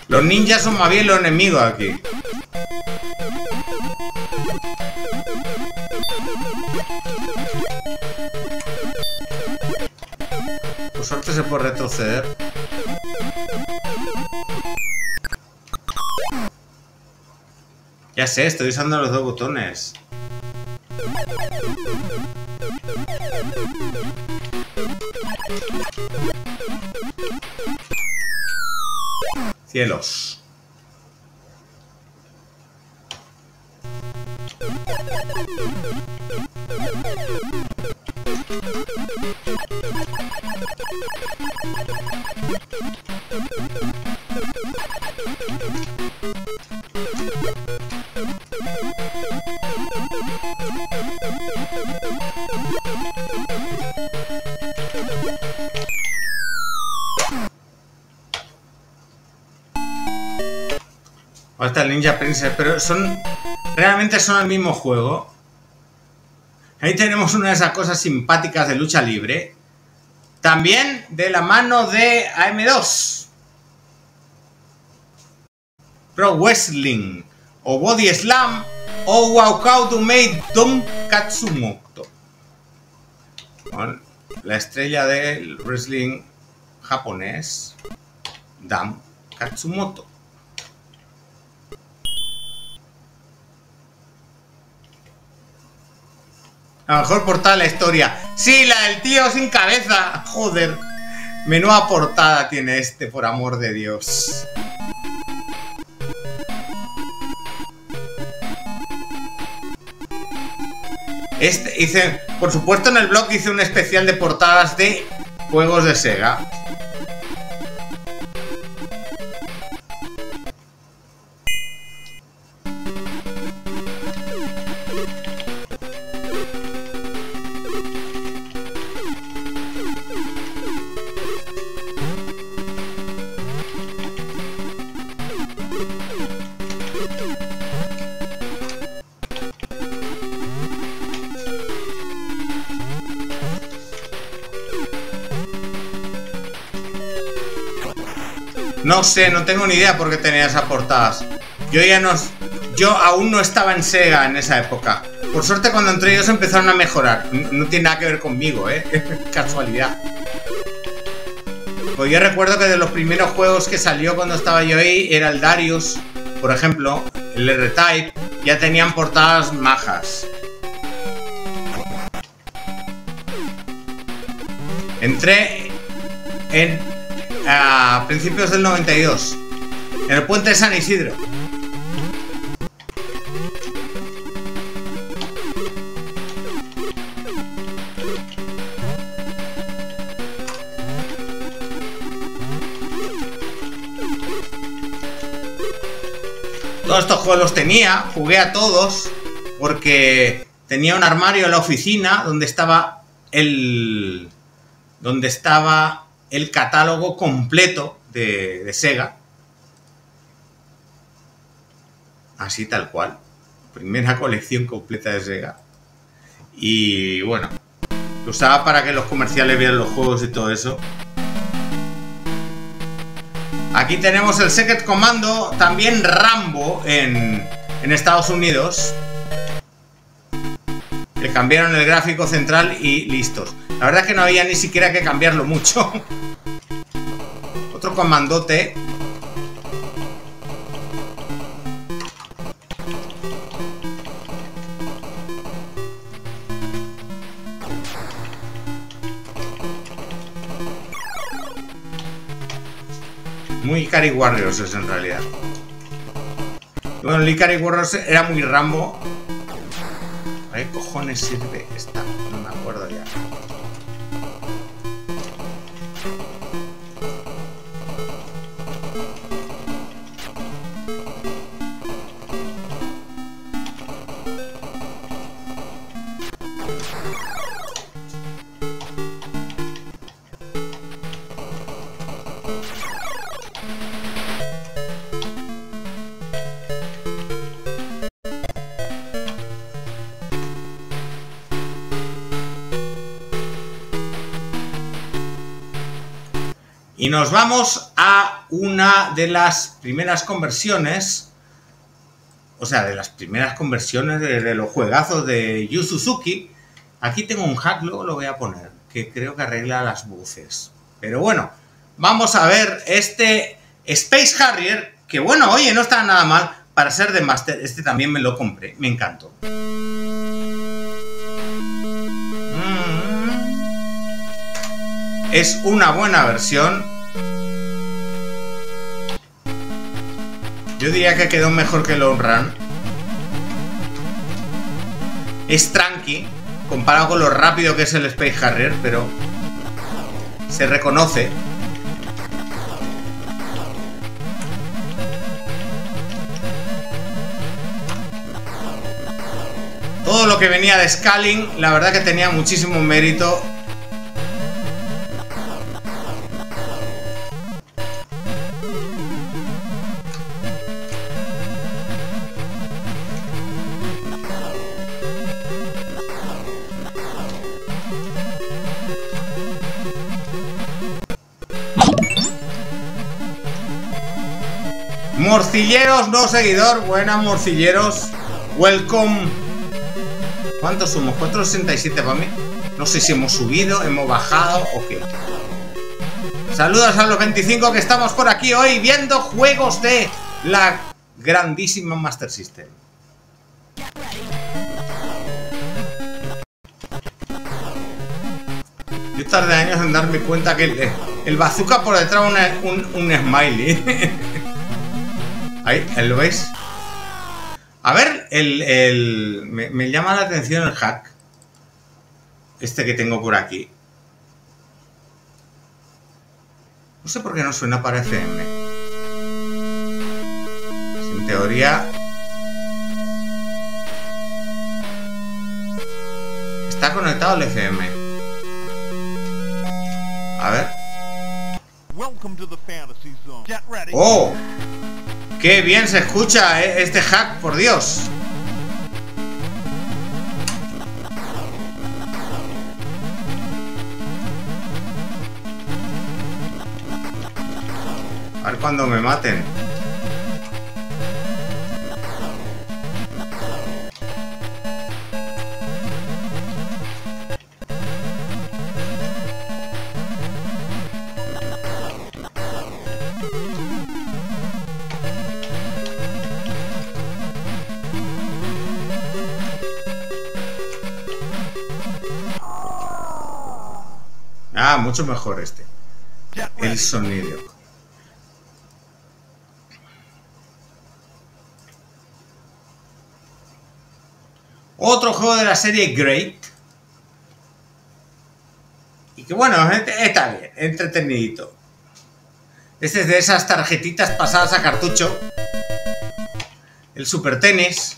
Los ninjas son más bien los enemigos aquí. Por suerte se puede retroceder. Ya sé, estoy usando los dos botones. Cielos. Hasta el Ninja Princess, pero son... realmente son el mismo juego. Ahí tenemos una de esas cosas simpáticas de lucha libre. También de la mano de A M dos. Pro Wrestling, o Body Slam, o Hokuto No Ken Katsumoto. Bueno, la estrella del wrestling japonés, Dan Katsumoto. La mejor portada de la historia. Sí, la del tío sin cabeza. Joder. Menuda portada tiene este, por amor de Dios. Este hice... por supuesto, en el blog hice un especial de portadas de juegos de Sega. No sé, no tengo ni idea por qué tenía esas portadas. Yo ya no... Yo aún no estaba en Sega en esa época. Por suerte cuando entré ellos empezaron a mejorar. No, no tiene nada que ver conmigo, ¿eh? Casualidad. Pues yo recuerdo que de los primeros juegos que salió cuando estaba yo ahí era el Darius, por ejemplo, el R-Type, ya tenían portadas majas. Entré en, a principios del noventa y dos, en el puente de San Isidro. Todos estos juegos los tenía, jugué a todos, porque tenía un armario en la oficina donde estaba el, donde estaba el catálogo completo de, de Sega. Así tal cual. Primera colección completa de Sega. Y bueno, lo usaba para que los comerciales vieran los juegos y todo eso. Aquí tenemos el Secret Commando, también Rambo en, en Estados Unidos. Le cambiaron el gráfico central y listos. La verdad es que no había ni siquiera que cambiarlo mucho. Otro comandote. Muy Ikari Warriors es en realidad. Bueno, el Ikari Warriors era muy Rambo. ¿Para qué cojones sirve esta? No me acuerdo ya. Y nos vamos a una de las primeras conversiones, o sea, de las primeras conversiones de, de los juegazos de Yu Suzuki. Aquí tengo un hack, luego lo voy a poner, que creo que arregla las voces. Pero bueno, vamos a ver este Space Harrier, que bueno, oye, no está nada mal para ser de Master. Este también me lo compré, me encantó. Mm. Es una buena versión. Yo diría que quedó mejor que el Long Run. Es tranqui, comparado con lo rápido que es el Space Harrier, pero se reconoce. Todo lo que venía de Scaling, la verdad que tenía muchísimo mérito. Morcilleros, no seguidor, buenas morcilleros, welcome. ¿Cuántos somos? cuatrocientos sesenta y siete para mí. No sé si hemos subido, hemos bajado o qué. Saludos a los veinticinco que estamos por aquí hoy viendo juegos de la grandísima Master System. Yo tardé años en darme cuenta que el, el bazooka por detrás una, un, un smiley. Ahí, ¿lo veis? A ver, el, el, me, me llama la atención el hack. Este que tengo por aquí. No sé por qué no suena para F M. En teoría... Está conectado al F M. A ver. ¡Oh! ¡Qué bien se escucha, eh, este hack, por Dios! A ver cuando me maten. Ah, mucho mejor este. El sonido. Otro juego de la serie Great. Y que bueno, está bien, entretenidito. Este es de esas tarjetitas pasadas a cartucho. El Super Tenis.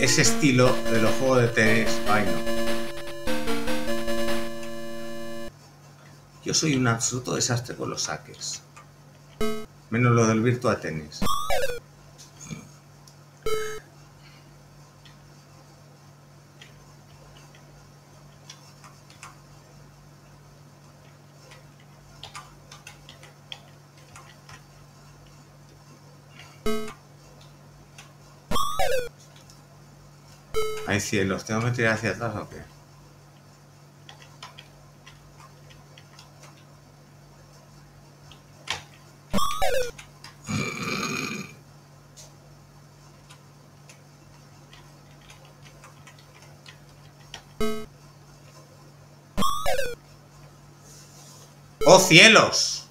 Ese estilo de los juegos de tenis. Ay, no. Yo soy un absoluto desastre con los saques. Menos lo del Virtua Tennis. Ay, cielos, ¿tengo que tirar hacia atrás o qué? ¡Oh, cielos!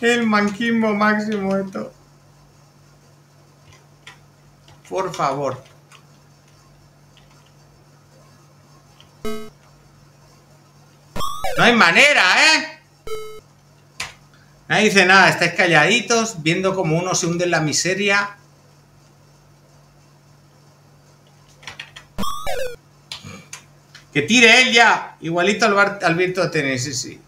El manquismo máximo esto. Por favor. No hay manera, ¿eh? Nadie dice nada, estáis calladitos, viendo como uno se hunde en la miseria. Que tire él ya, igualito al, bar, al Virtua Tennis, sí, sí.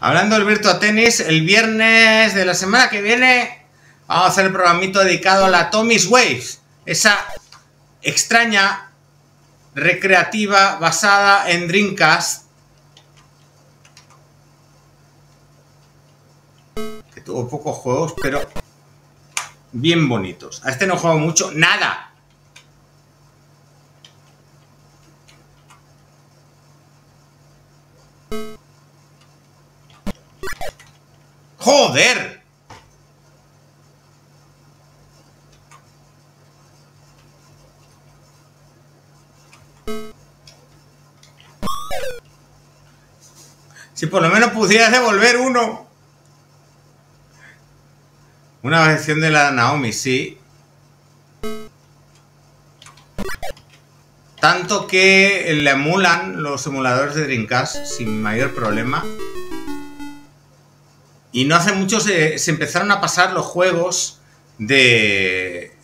Hablando del Virtua Tennis, el viernes de la semana que viene vamos a hacer el programito dedicado a la Tommy's Wave, esa extraña recreativa basada en Dreamcast que tuvo pocos juegos pero bien bonitos. A este no he jugado mucho, nada. ¡Joder! Si por lo menos pudieras devolver uno. Una versión de la Naomi, sí. Tanto que le emulan los emuladores de Dreamcast sin mayor problema. Y no hace mucho se, se empezaron a pasar los juegos de,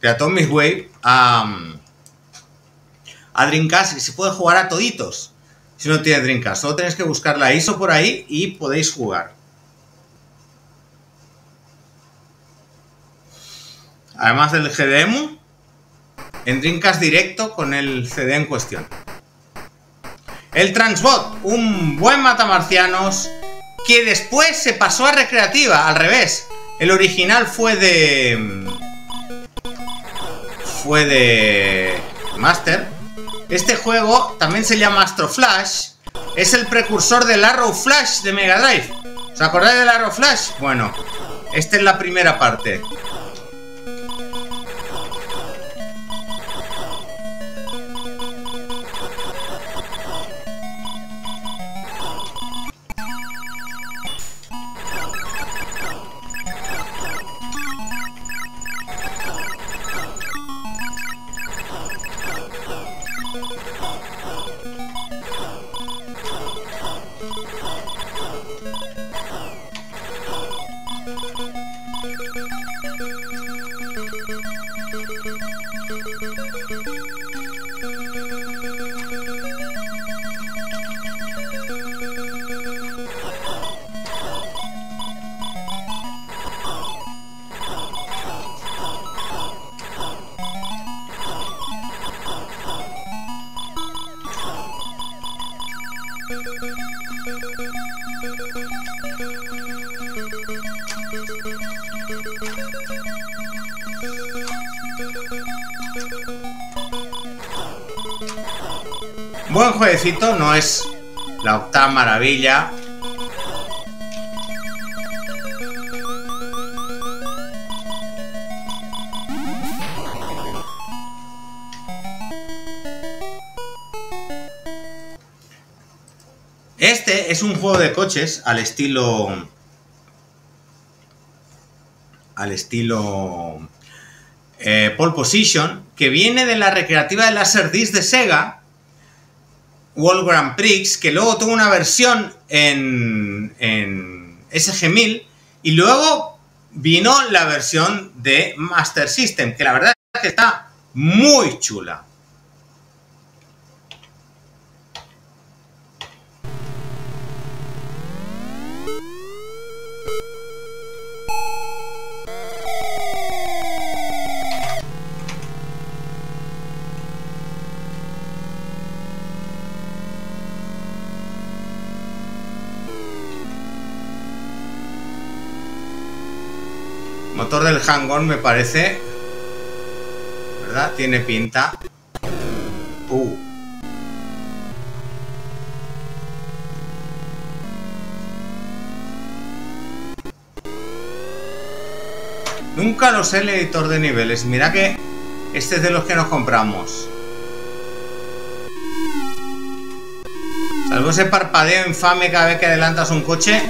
de Atomic Wave a, a Dreamcast. Y se puede jugar a toditos si no tiene Dreamcast. Solo tenéis que buscar la I S O por ahí y podéis jugar. Además del G D M U, en Dreamcast directo con el C D en cuestión. El Transbot, un buen matamarcianos. Que después se pasó a recreativa, al revés. El original fue de... Fue de... Master. Este juego también se llama Astro Flash. Es el precursor del Arrow Flash de Mega Drive. ¿Os acordáis del Arrow Flash? Bueno, esta es la primera parte. Buen jueguecito, no es la octava maravilla. Este es un juego de coches al estilo... Al estilo... Eh, Pole Position, que viene de la recreativa de Laserdisc de Sega, World Grand Prix, que luego tuvo una versión en, en S G mil, y luego vino la versión de Master System, que la verdad es que está muy chula. Motor del Hang-On me parece, ¿verdad? Tiene pinta. Uh. Nunca lo sé el editor de niveles. Mira que este es de los que nos compramos. Salvo ese parpadeo infame cada vez que adelantas un coche.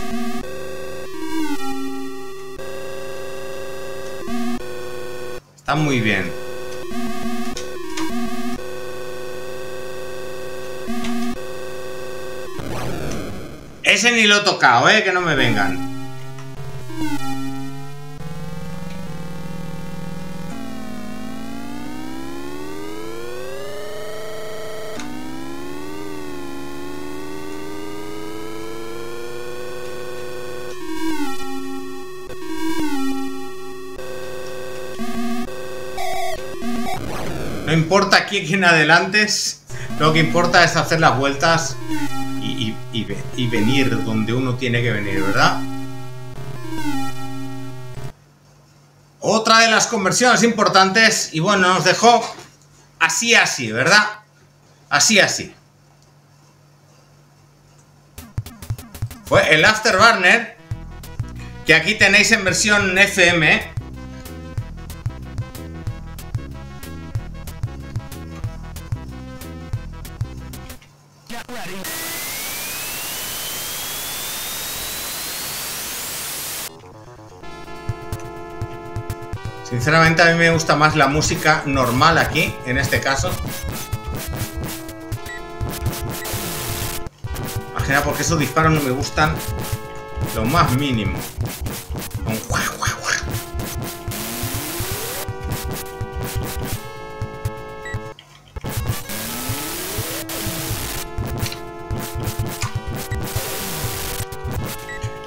Está muy bien. Ese ni lo he tocado, eh, que no me vengan. No importa aquí quién adelantes, lo que importa es hacer las vueltas y, y, y, y venir donde uno tiene que venir, ¿verdad? Otra de las conversiones importantes, y bueno, nos dejó así, así, ¿verdad? Así, así. Fue el Afterburner, que aquí tenéis en versión F M. Sinceramente a mí me gusta más la música normal aquí, en este caso. Imagina porque esos disparos no me gustan lo más mínimo. Con guau, guau, guau.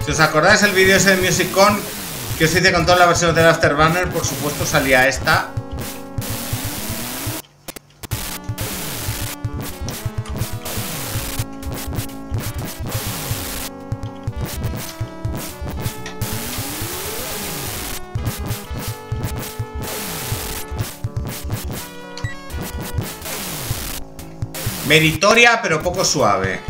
Si os acordáis el vídeo ese de Music On, que os hice con todas las versiones del Afterburner, por supuesto salía esta. Meritoria, pero poco suave.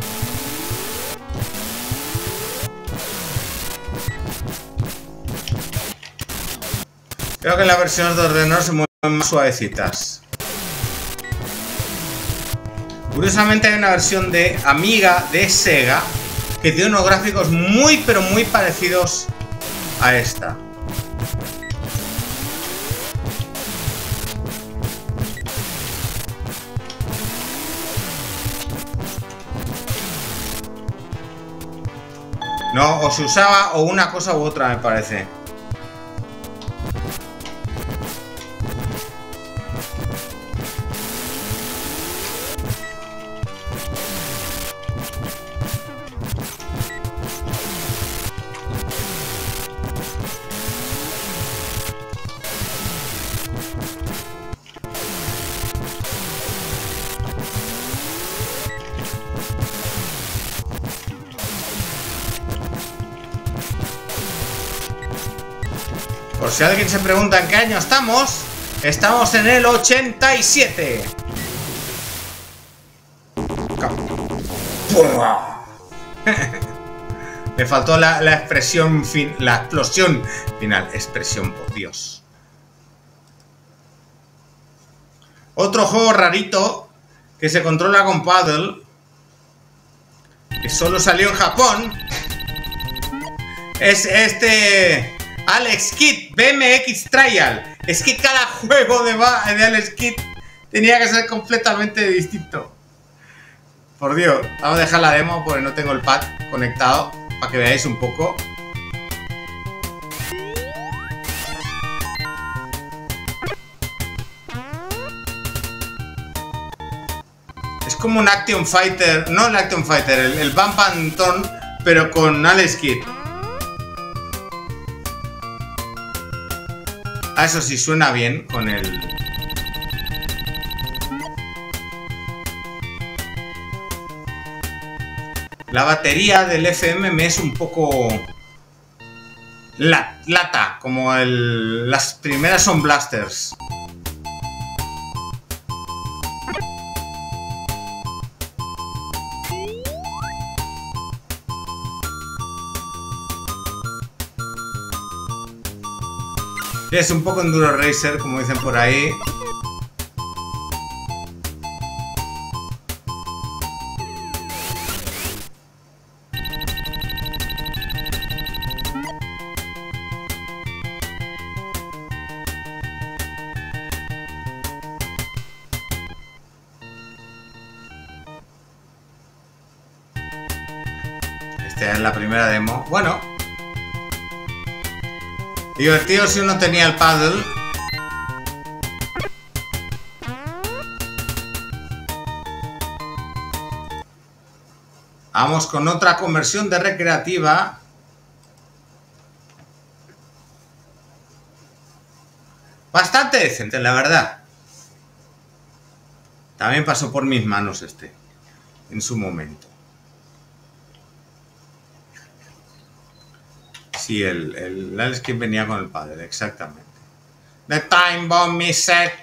Creo que en las versiones de ordenador se mueven más suavecitas. Curiosamente hay una versión de Amiga de Sega que tiene unos gráficos muy pero muy parecidos a esta. No, o se usaba o una cosa u otra me parece. Por si alguien se pregunta en qué año estamos, estamos en el ochenta y siete. Me faltó la, la expresión fin, la explosión final. Expresión, por Dios. Otro juego rarito que se controla con paddle, que solo salió en Japón, es este Alex Kidd B M X Trial. Es que cada juego de, de Alex Kidd tenía que ser completamente distinto. Por Dios, vamos a dejar la demo porque no tengo el pad conectado, para que veáis un poco. Es como un Action Fighter, no el Action Fighter, el, el Bump and Turn, pero con Alex Kidd. Ah, eso sí, suena bien con el... La batería del F M me es un poco la, lata, como el, las primeras son blasters. Es un poco enduro racer, como dicen por ahí. La primera demo, bueno, divertido si uno tenía el paddle. Vamos con otra conversión de recreativa. Bastante decente, la verdad. También pasó por mis manos este, en su momento. Sí, el, el Alex Kidd venía con el padre, exactamente. The Time Bomb is set.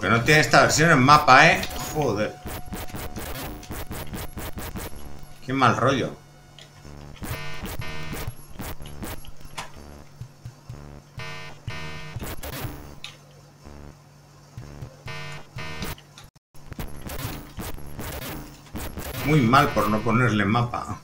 Que no tiene esta versión en mapa, eh. Joder. Qué mal rollo. Muy mal por no ponerle mapa.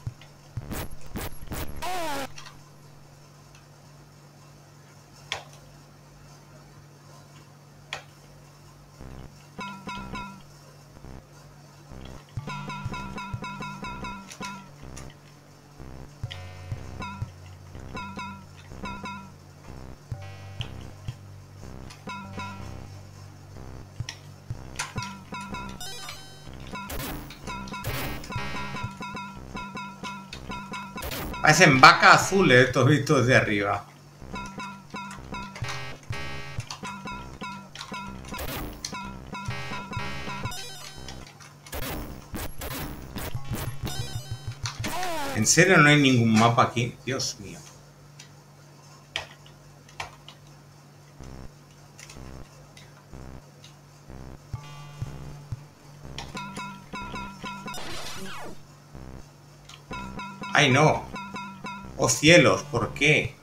Parecen vaca azul estos vistos de arriba. ¿En serio no hay ningún mapa aquí? Dios mío. ¡Ay, no! ¡Oh cielos! ¿Por qué?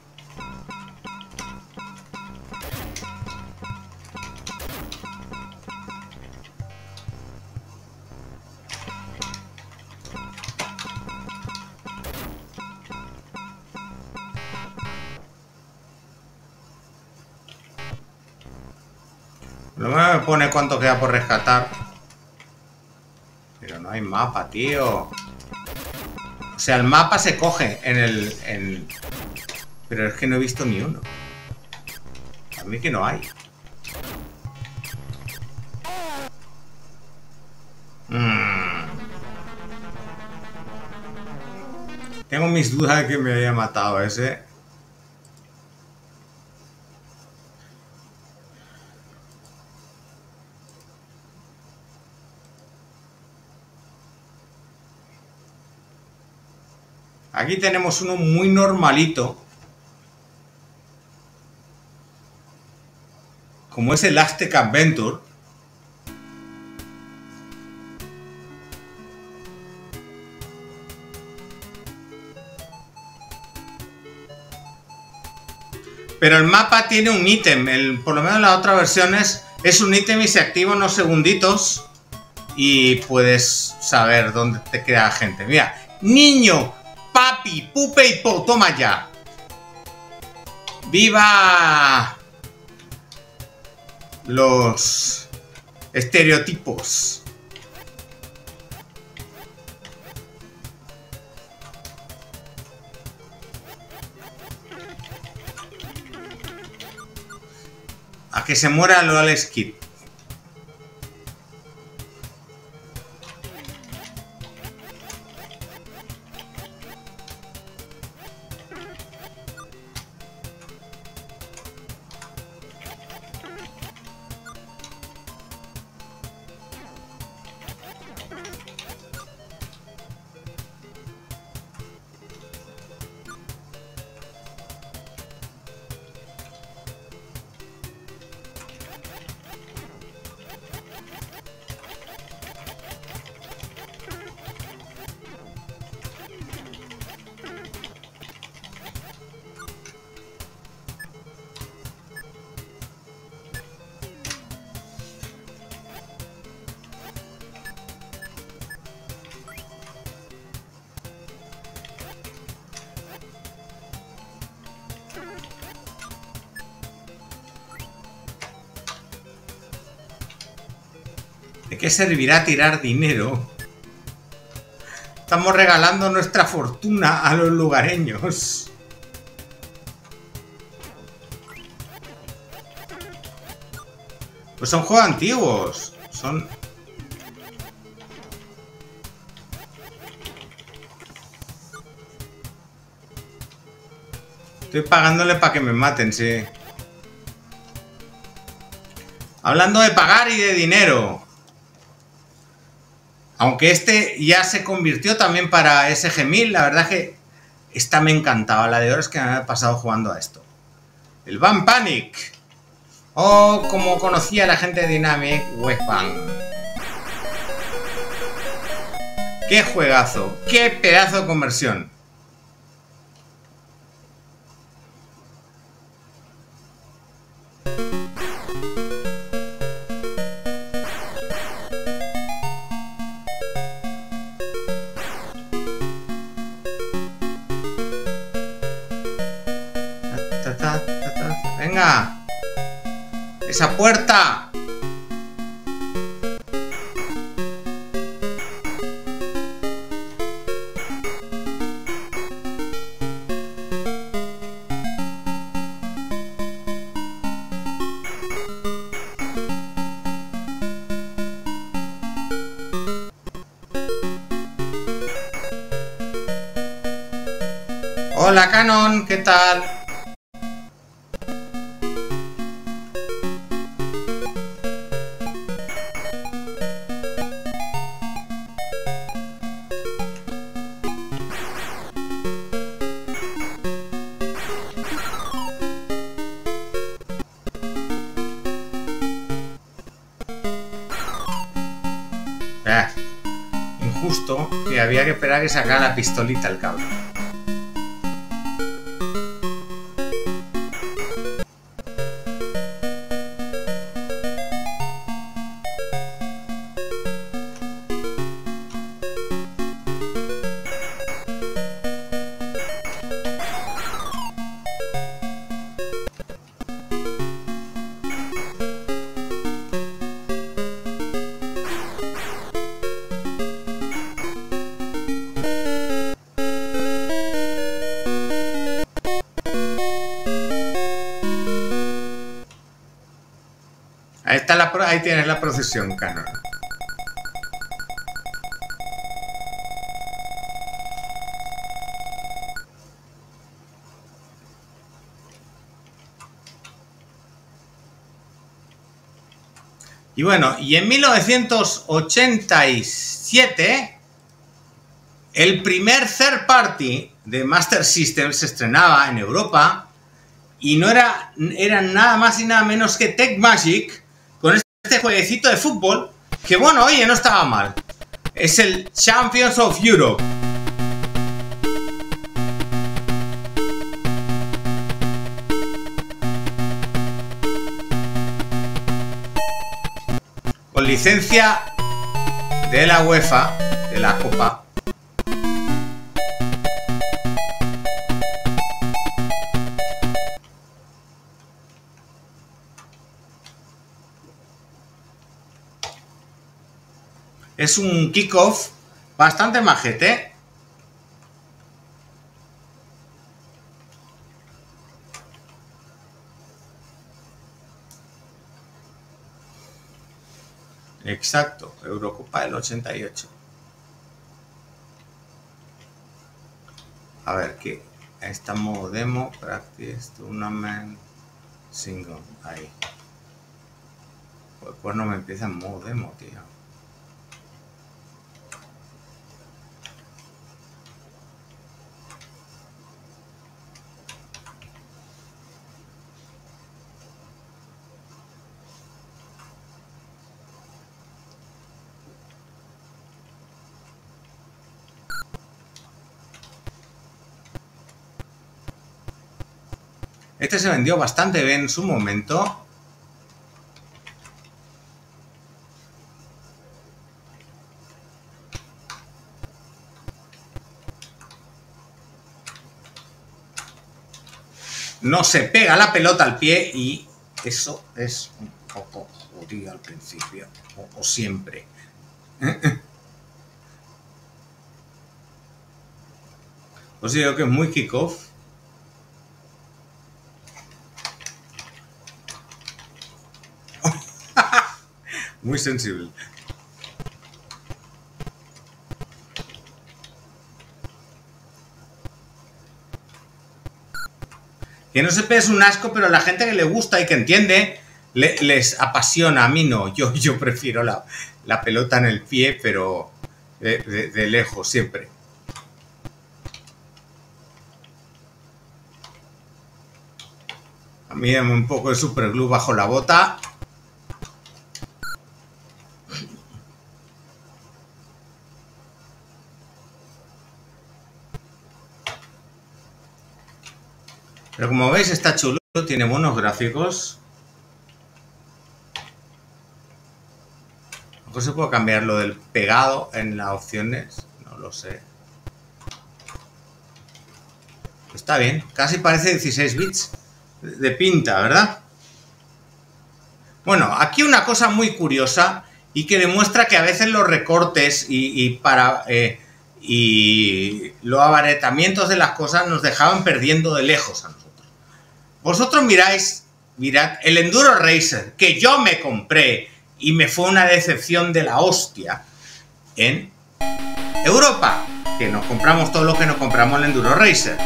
No me pone cuánto queda por rescatar. Pero no hay mapa, tío. O sea, el mapa se coge en el... En... Pero es que no he visto ni uno. A mí que no hay. Mm. Tengo mis dudas de que me haya matado ese. Aquí tenemos uno muy normalito, como es el Aztec Adventure. Pero el mapa tiene un ítem, el, por lo menos en las otras versiones es un ítem y se activa unos segunditos y puedes saber dónde te queda la gente. Mira, niño, papi, pupe y po, toma ya. ¡Viva! Los estereotipos. A que se muera lo al skip. ¿Qué servirá tirar dinero? Estamos regalando nuestra fortuna a los lugareños. Pues son juegos antiguos. Son... Estoy pagándole para que me maten, sí. Hablando de pagar y de dinero... Aunque este ya se convirtió también para S G mil, la verdad que esta me encantaba, la de horas que me había pasado jugando a esto. El Van Panic. O como conocía la gente de Dynamic, Westbang. ¡Qué juegazo! ¡Qué pedazo de conversión! ¡Esa puerta! Hola, Canon, ¿qué tal? Había que esperar que sacara la pistolita el cabrón. ahí tienes la procesión canónica. Y bueno, y en mil novecientos ochenta y siete, el primer third party de Master System se estrenaba en Europa y no era, era nada más y nada menos que TecMagik con este jueguecito de fútbol que, bueno, oye, no estaba mal. Es el Champions of Europe. Con licencia de la UEFA, de la Copa. Es un kickoff bastante majete. Exacto, Eurocopa del ochenta y ocho. A ver, ¿qué? Está modo demo, practice, tournament, single, ahí. Pues, pues no me empieza en modo demo, tío. Este se vendió bastante bien en su momento. No se pega la pelota al pie y eso es un poco jodido al principio, o, o siempre. Os digo que es muy kickoff. Muy sensible. Que no se pega es un asco, pero a la gente que le gusta y que entiende, le, les apasiona. A mí no. Yo, yo prefiero la, la pelota en el pie, pero de, de, de lejos siempre. A mí dame un poco de superglue bajo la bota. Pero como veis está chulo, tiene buenos gráficos. A lo mejor se puede cambiar lo del pegado en las opciones, no lo sé. Está bien, casi parece dieciséis bits de pinta, ¿verdad? Bueno, aquí una cosa muy curiosa y que demuestra que a veces los recortes y, y para... Eh, y los abaratamientos de las cosas nos dejaban perdiendo de lejos a nosotros. Vosotros miráis, mirad, el Enduro Racer, que yo me compré y me fue una decepción de la hostia en Europa, que nos compramos todo lo que nos compramos el Enduro Racer.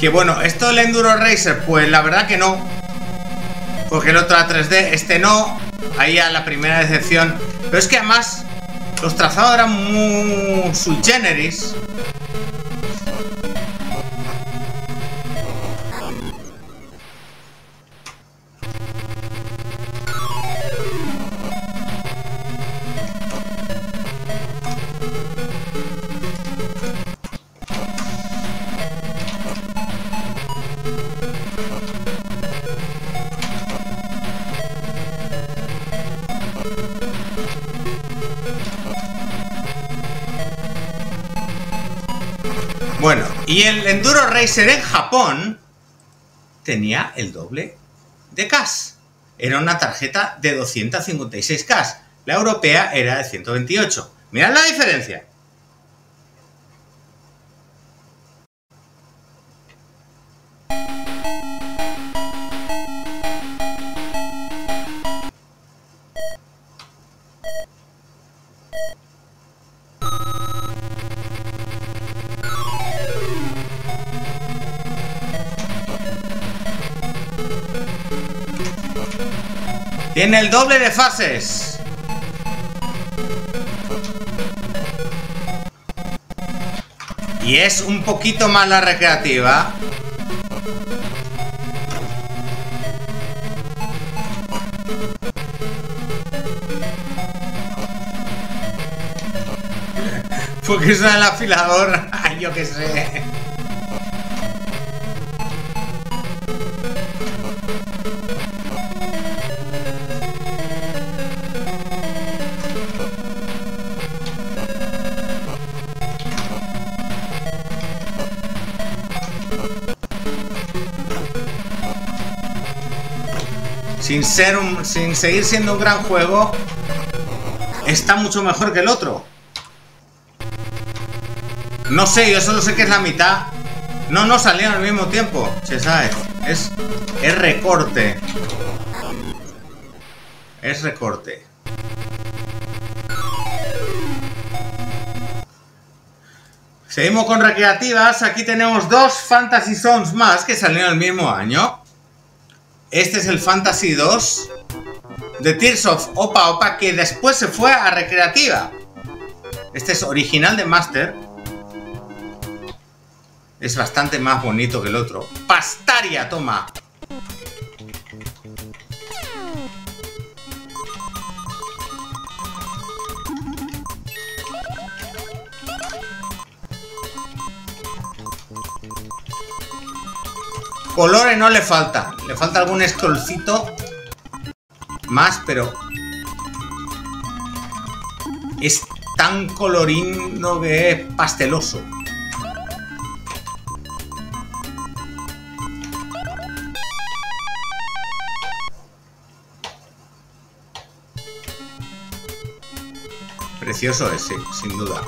Que bueno, esto del Enduro Racer, pues la verdad que no. Porque el otro a tres D, este no. Ahí a la primera decepción. Pero es que además, los trazados eran muy sui generis. Bueno, y el Enduro Racer en Japón tenía el doble de K A S. era una tarjeta de doscientos cincuenta y seis K. La europea era de ciento veintiocho. Mirad la diferencia. Tiene el doble de fases. Y es un poquito más la recreativa. Porque es una del afilador. Ay, yo qué sé. Sin, ser un, sin seguir siendo un gran juego, está mucho mejor que el otro. No sé, yo solo sé que es la mitad. No, no salieron al mismo tiempo. Se sabe, es, es recorte. Es recorte. Seguimos con recreativas. Aquí tenemos dos Fantasy Zones más que salieron el mismo año. Este es el Fantasy dos de Tears of Opa Opa, que después se fue a recreativa. Este es original de Master. Es bastante más bonito que el otro. Pastaria, toma. Colores no le falta. Le falta algún escrolcito más, pero es tan colorido que es pasteloso. Precioso ese, sin duda.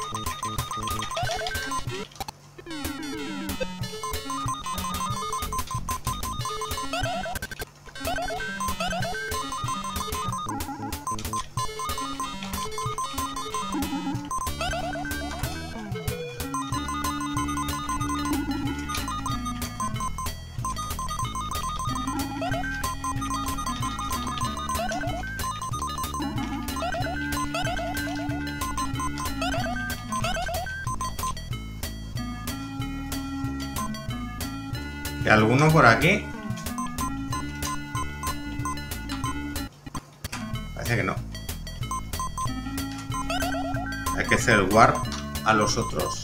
Alguno por aquí. Parece que no. Hay que hacer warp a los otros.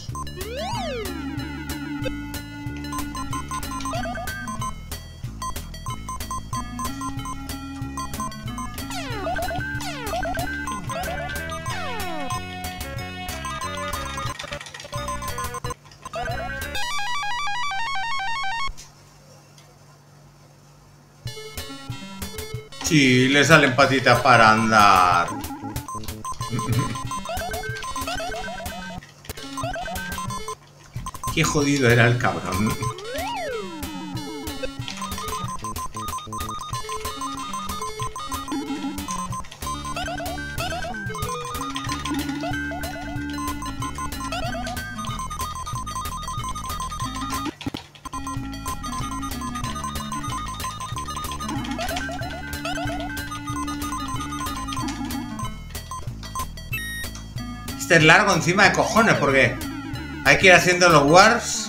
Y le salen patitas para andar. Qué jodido era el cabrón. Es largo encima de cojones porque hay que ir haciendo los warps.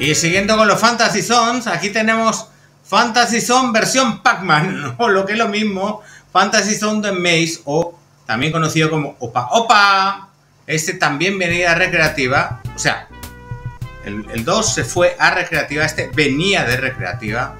Y siguiendo con los Fantasy Zones, aquí tenemos Fantasy Zone versión Pac-Man, o lo que es lo mismo, Fantasy Zone The Maze, o también conocido como Opa Opa. Este también venía a recreativa, o sea, el dos se fue a recreativa, este venía de recreativa.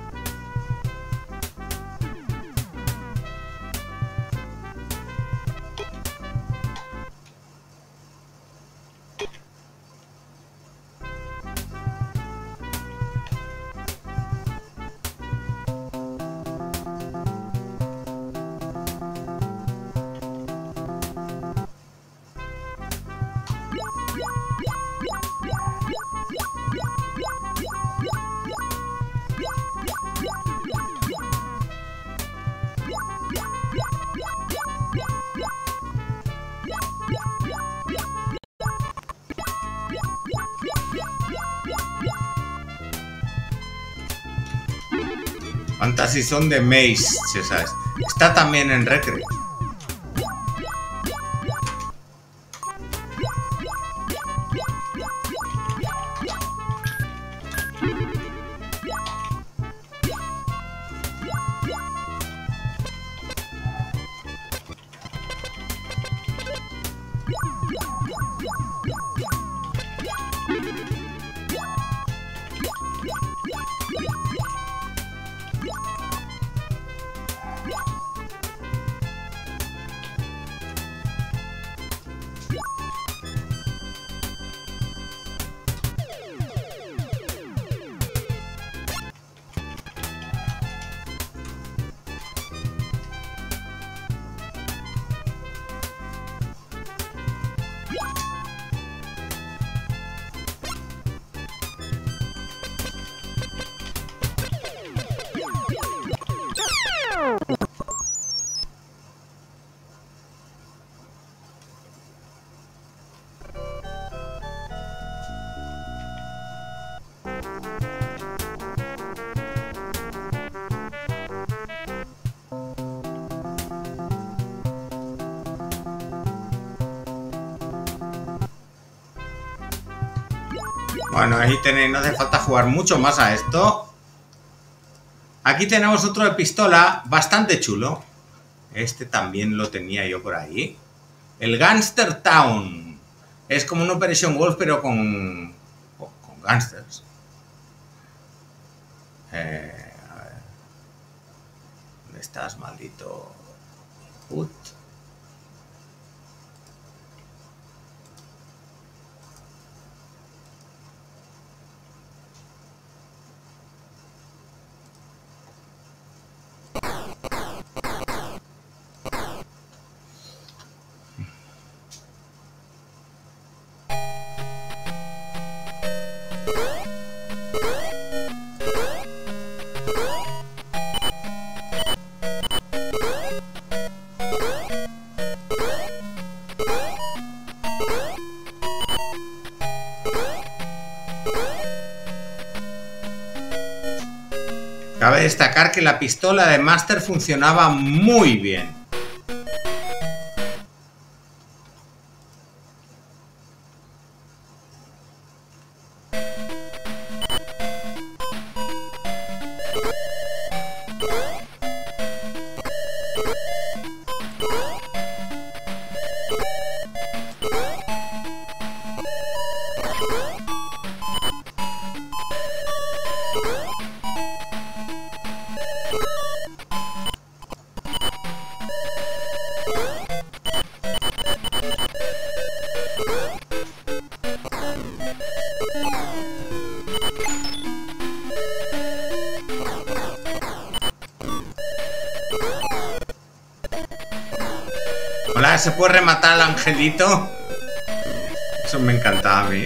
Fantasy Zone The Maze, si sabes. Está también en Recre. Bueno, ahí tenéis, no hace falta jugar mucho más a esto. Aquí tenemos otro de pistola, bastante chulo. Este también lo tenía yo por ahí. El Gangster Town. Es como un Operation Wolf, pero con, con, con gangsters. Eh, a ver. ¿Dónde estás, maldito? Put. Cabe destacar que la pistola de Master funcionaba muy bien. ¿Se puede rematar al angelito? Eso me encantaba a mí.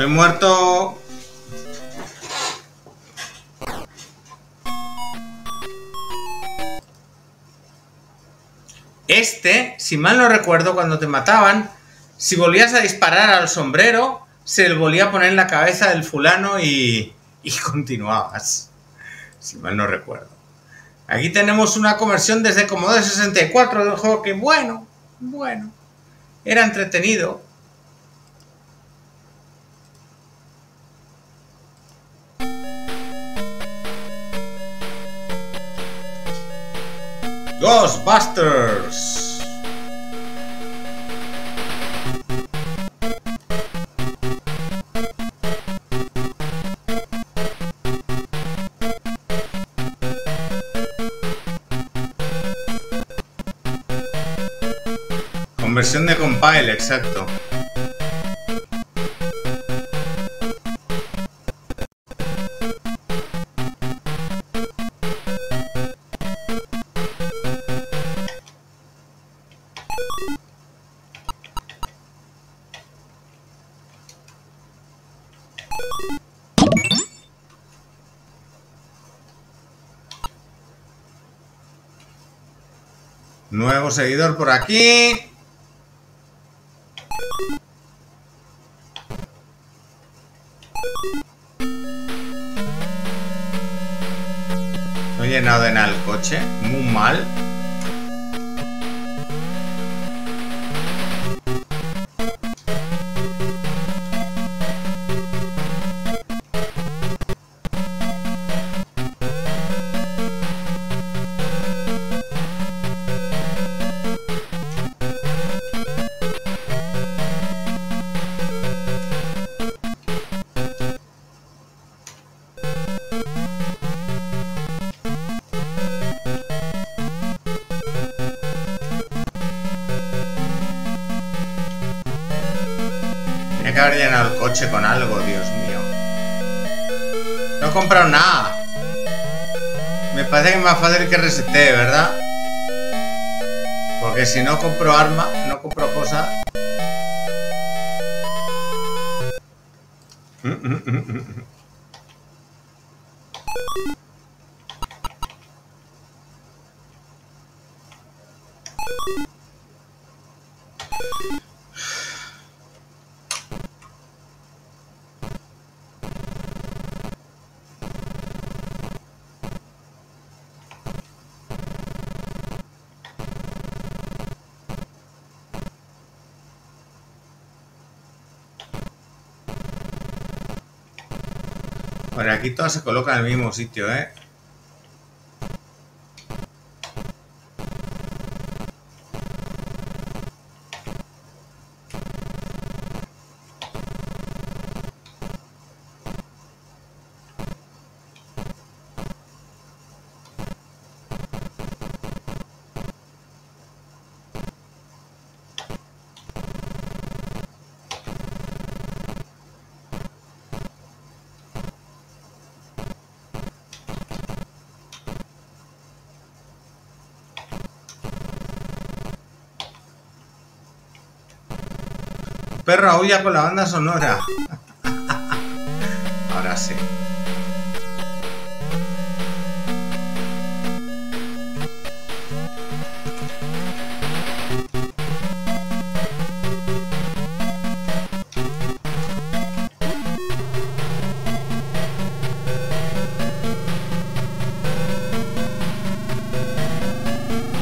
He muerto. Este, si mal no recuerdo, cuando te mataban, si volvías a disparar al sombrero, se le volvía a poner en la cabeza del fulano y, y continuabas. Si mal no recuerdo. Aquí tenemos una conversión desde Commodore sesenta y cuatro del juego que, bueno, bueno, era entretenido. Ghostbusters. Conversión de compile, exacto. Nuevo seguidor por aquí. Estoy llenado de nada el coche, muy mal. Llenar el coche con algo, Dios mío. No he comprado nada. Me parece que es más fácil que resetee, ¿verdad? Porque si no compro arma, no compro cosas. Bueno, aquí todas se colocan en el mismo sitio, ¿eh? Perro aúlla con la banda sonora. Ahora sí.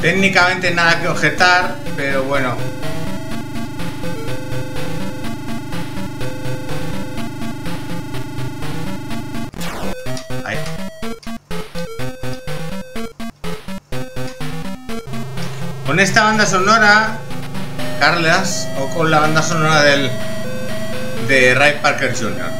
Técnicamente nada que objetar, pero bueno. Con esta banda sonora, Carlas, o con la banda sonora del de Ray Parker junior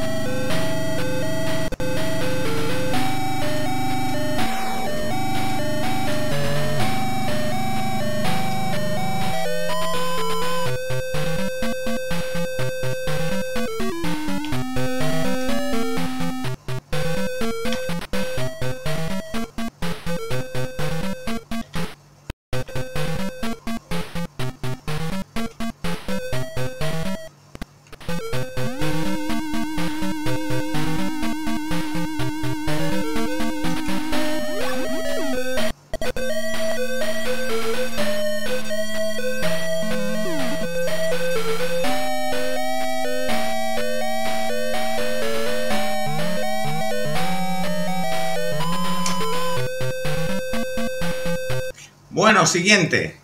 Bueno, siguiente.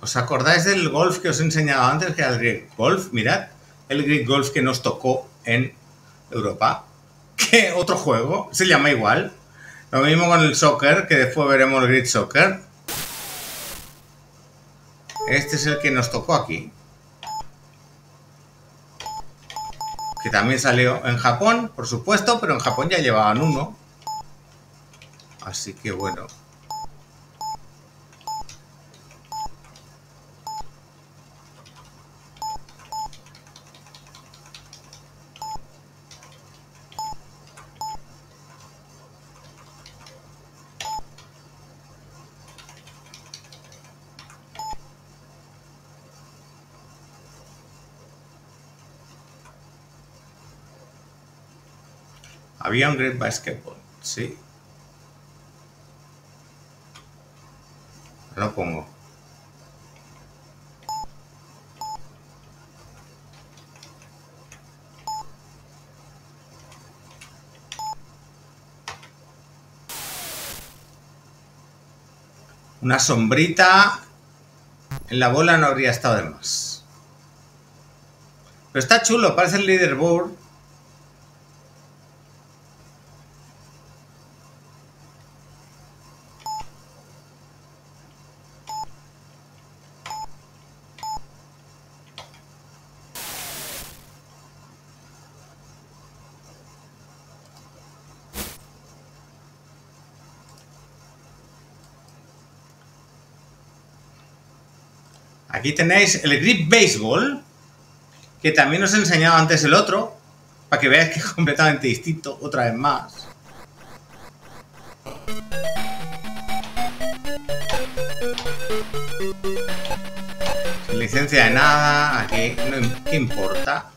¿Os acordáis del golf que os he enseñado antes? Que era el Great Golf. Mirad, el Great Golf que nos tocó en Europa. Que otro juego, se llama igual. Lo mismo con el soccer, que después veremos el Great Soccer. Este es el que nos tocó aquí. Que también salió en Japón, por supuesto, pero en Japón ya llevaban uno. Así que bueno. Había un Great Basketball, sí. Lo pongo. Una sombrita en la bola no habría estado de más. Pero está chulo, parece el leaderboard. Aquí tenéis el Great Baseball, que también os he enseñado antes el otro, para que veáis que es completamente distinto otra vez más. Sin licencia de nada, aquí no, ¿qué importa?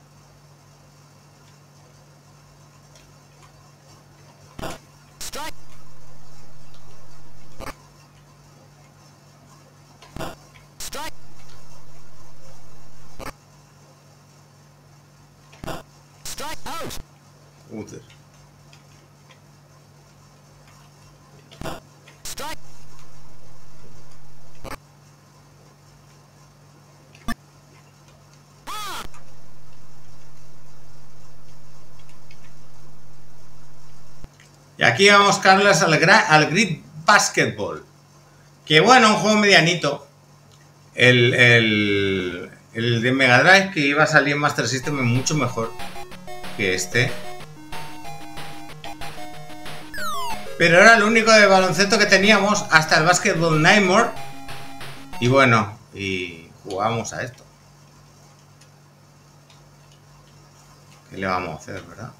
Y aquí vamos, Carlos, al, al Great Basketball. Que bueno, un juego medianito. El, el, el de Mega Drive, que iba a salir en Master System, es mucho mejor que este. Pero era el único de baloncesto que teníamos hasta el Basketball Nightmare. Y bueno, y jugamos a esto. ¿Qué le vamos a hacer, verdad?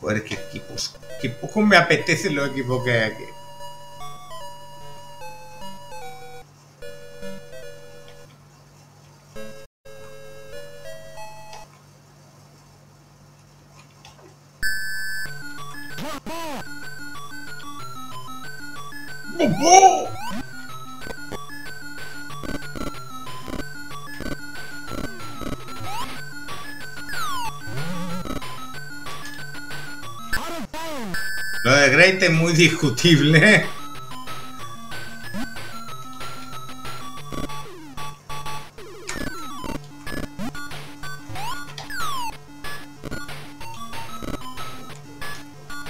Joder, qué equipos. Qué poco me apetecen los equipos que hay aquí. Lo de Great es muy discutible.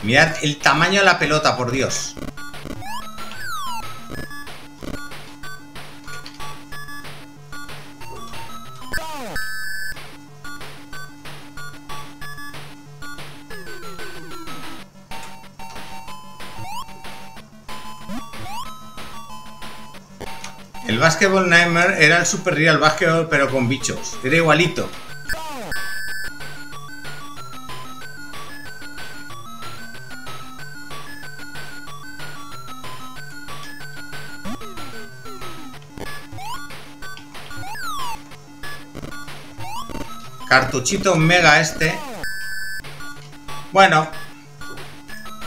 Mirad el tamaño de la pelota, por Dios. El Basketball Nightmare era el Super Real Basketball, pero con bichos. Era igualito. Cartuchito mega este. Bueno,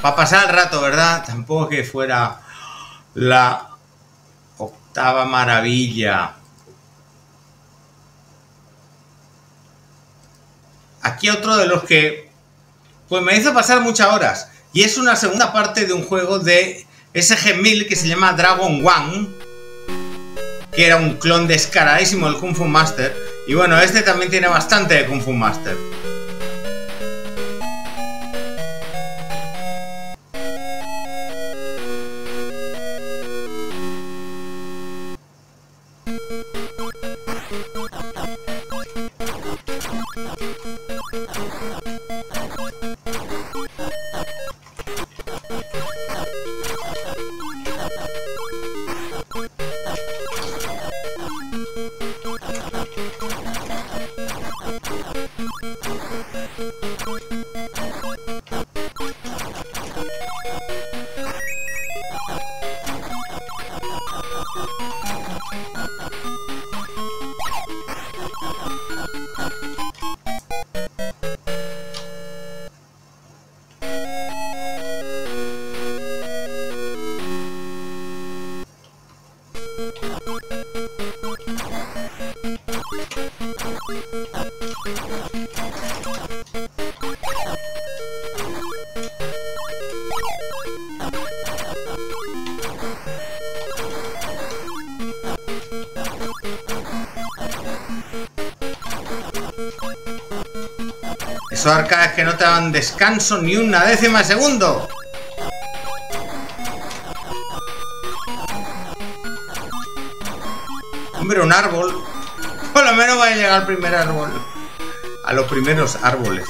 para pasar el rato, ¿verdad? Tampoco que fuera la octava maravilla. Aquí otro de los que pues me hizo pasar muchas horas. Y es una segunda parte de un juego de S G mil que se llama Dragon One, que era un clon descaradísimo del Kung Fu Master. Y bueno, este también tiene bastante de Kung Fu Master. Esos arcades que no te dan descanso ni una décima de segundo. Hombre, un árbol. Por lo menos va a llegar al primer árbol. A los primeros árboles.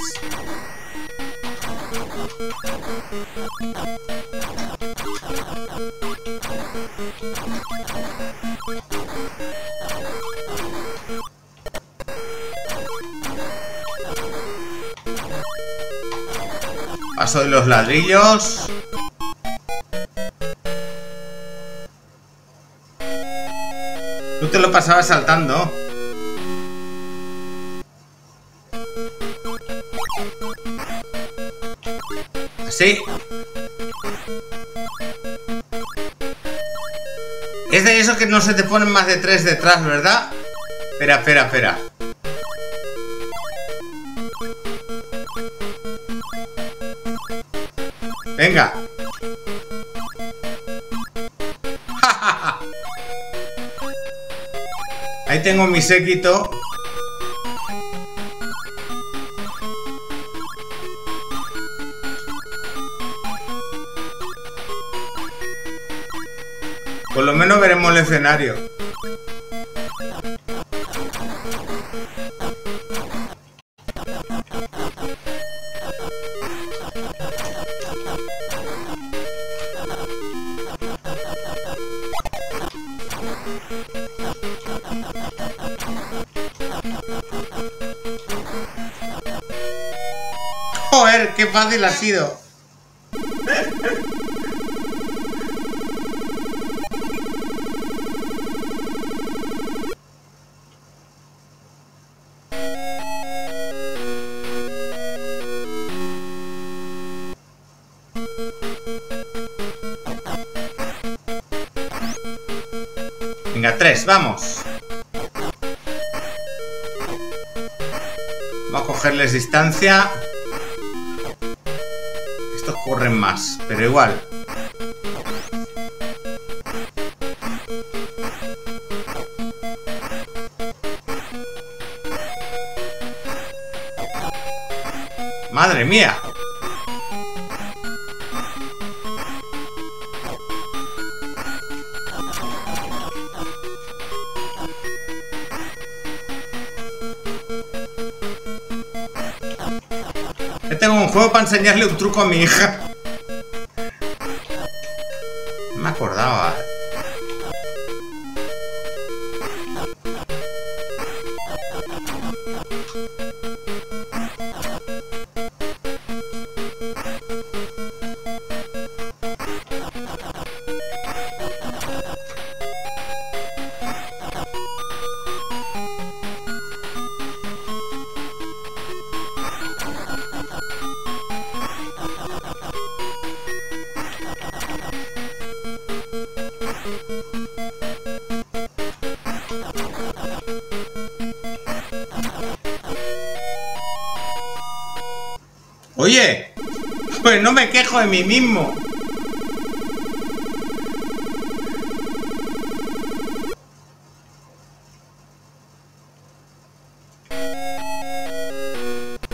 Paso de los ladrillos. Tú te lo pasabas saltando. Así. Es de esos que no se te ponen más de tres detrás, ¿verdad? Espera, espera, espera. Venga. Ahí tengo mi séquito. Por lo menos veremos el escenario. Joder, qué fácil ha sido. Venga, tres, vamos. Vamos a cogerles distancia. Estos corren más, pero igual. ¡Madre mía! Tengo un juego para enseñarle un truco a mi hija. No me acordaba. Oye, Pues no me quejo de mí mismo.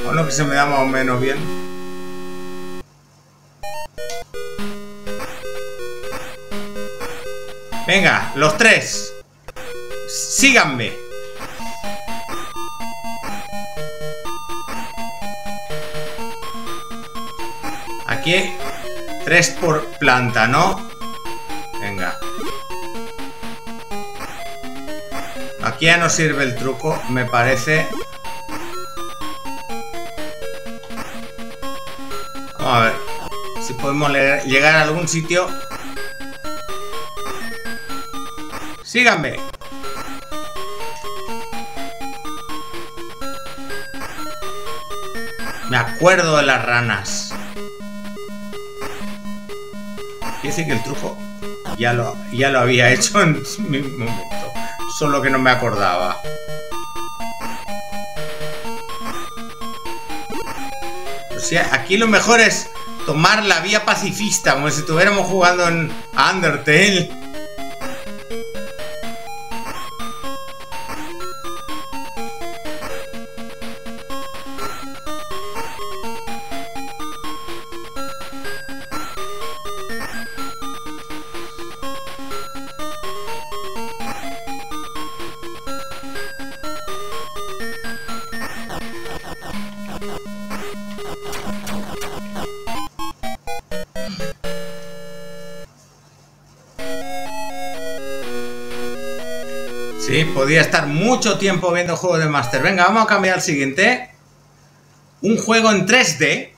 Bueno, que se me da más o menos bien. Venga, los tres. Síganme. Aquí tres por planta, ¿no? Venga. Aquí ya no sirve el truco, me parece. Vamos a ver si podemos llegar a algún sitio. Síganme. Me acuerdo de las ranas. Quiere decir que el truco ya lo, ya lo había hecho en mi momento, solo que no me acordaba. O sea, aquí lo mejor es tomar la vía pacifista, como si estuviéramos jugando en Undertale. Sí, podría estar mucho tiempo viendo juegos de Master. Venga, vamos a cambiar al siguiente. Un juego en tres D.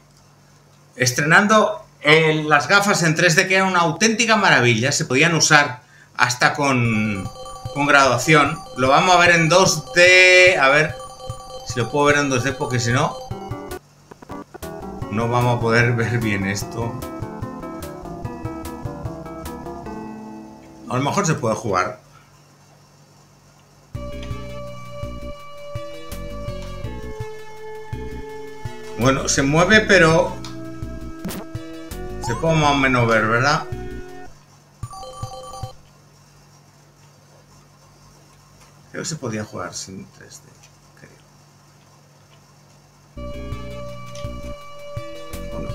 Estrenando eh, las gafas en tres D, que era una auténtica maravilla. Se podían usar hasta con, con graduación. Lo vamos a ver en dos D. A ver si lo puedo ver en dos D, porque si no, no vamos a poder ver bien esto. A lo mejor se puede jugar. Bueno, se mueve, pero se puede más o menos ver, ¿verdad? Creo que se podía jugar sin tres D, creo. ¿O no?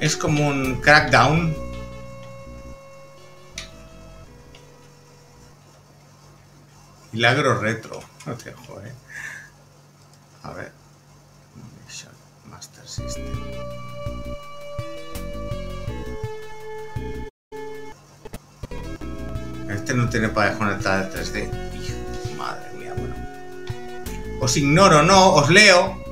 Es como un Crackdown. Milagro retro, no te jodas, ¿eh? A ver, Master System. Este no tiene para desconectar el tres D. Hijo, madre mía, bueno. Os ignoro, no, os leo.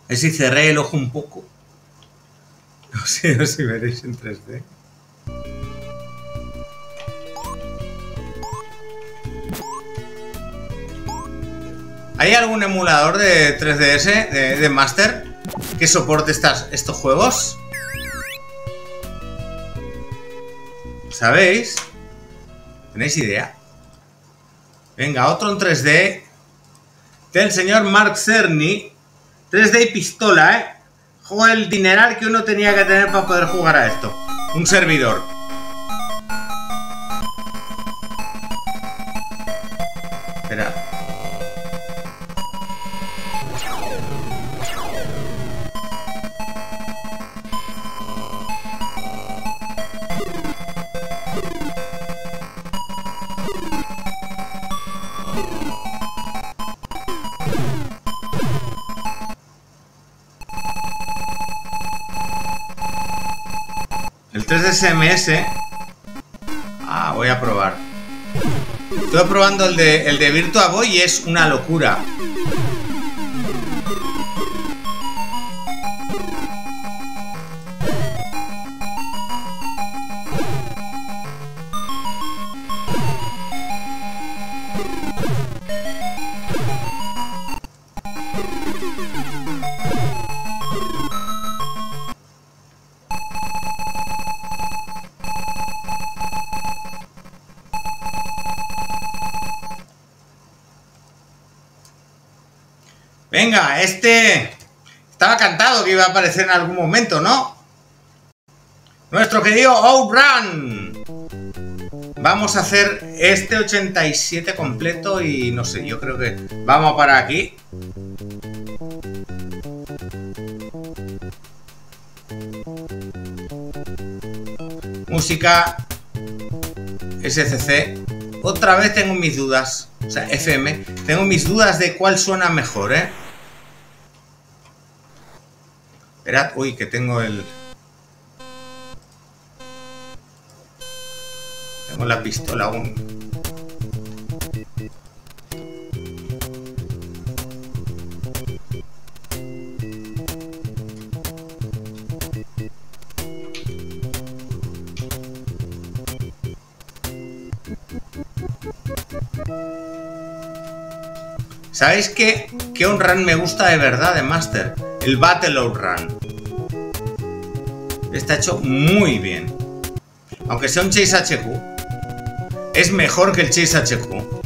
A ver si cerré el ojo un poco. No sé, no sé si veréis en tres D. ¿Hay algún emulador de tres D S, de, de Master, que soporte estas, estos juegos? ¿Sabéis? ¿Tenéis idea? Venga, otro en tres D. Del señor Mark Cerny. tres D y pistola, ¿eh? Juego el dineral que uno tenía que tener para poder jugar a esto. Un servidor. Espera. tres D S M S. Ah, voy a probar. Estoy probando el de, el de Virtua Boy y es una locura. Venga, este... Estaba cantado que iba a aparecer en algún momento, ¿no? Nuestro querido Outrun. Vamos a hacer este ochenta y siete completo y no sé, yo creo que vamos a parar aquí. Música S C C. Otra vez tengo mis dudas. O sea, F M. Tengo mis dudas de cuál suena mejor, ¿eh? Esperad, uy, que tengo el... Tengo la pistola aún. ¿Sabéis qué? ¿Qué Outrun me gusta de verdad de Master? El Battle Outrun. Está hecho muy bien. Aunque sea un Chase H Q. Es mejor que el Chase H Q.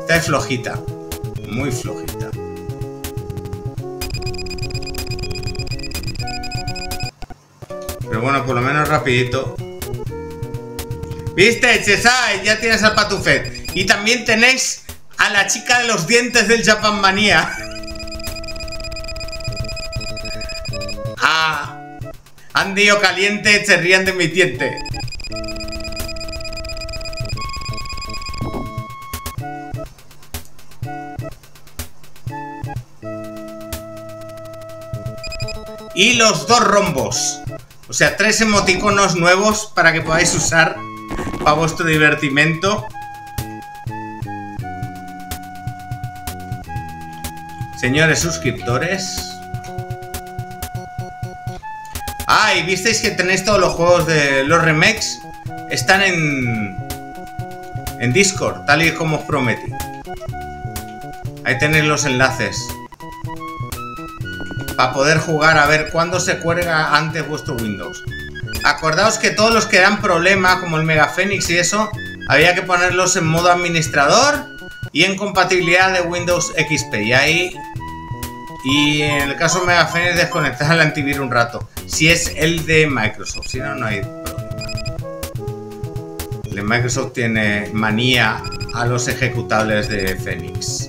Está flojita. Muy flojita. Pero bueno, por lo menos rapidito. ¿Viste, Chesai? Ya tienes al Patufet. Y también tenéis a la chica de los dientes del Japan Manía. Ah... Andy o Caliente se rían de mi diente. Y los dos rombos. O sea, tres emoticonos nuevos para que podáis usar para vuestro divertimento. Señores suscriptores. Ah, y visteis que tenéis todos los juegos de los remakes. Están en en Discord, tal y como os prometí. Ahí tenéis los enlaces para poder jugar a ver cuándo se cuelga antes vuestro Windows. Acordaos que todos los que dan problema, como el Mega Fénix y eso, había que ponerlos en modo administrador y en compatibilidad de Windows X P. Y ahí... Y en el caso de Mega Fénix, desconectar el antivirus un rato. Si es el de Microsoft, si no, no hay problema. El de Microsoft tiene manía a los ejecutables de Fénix.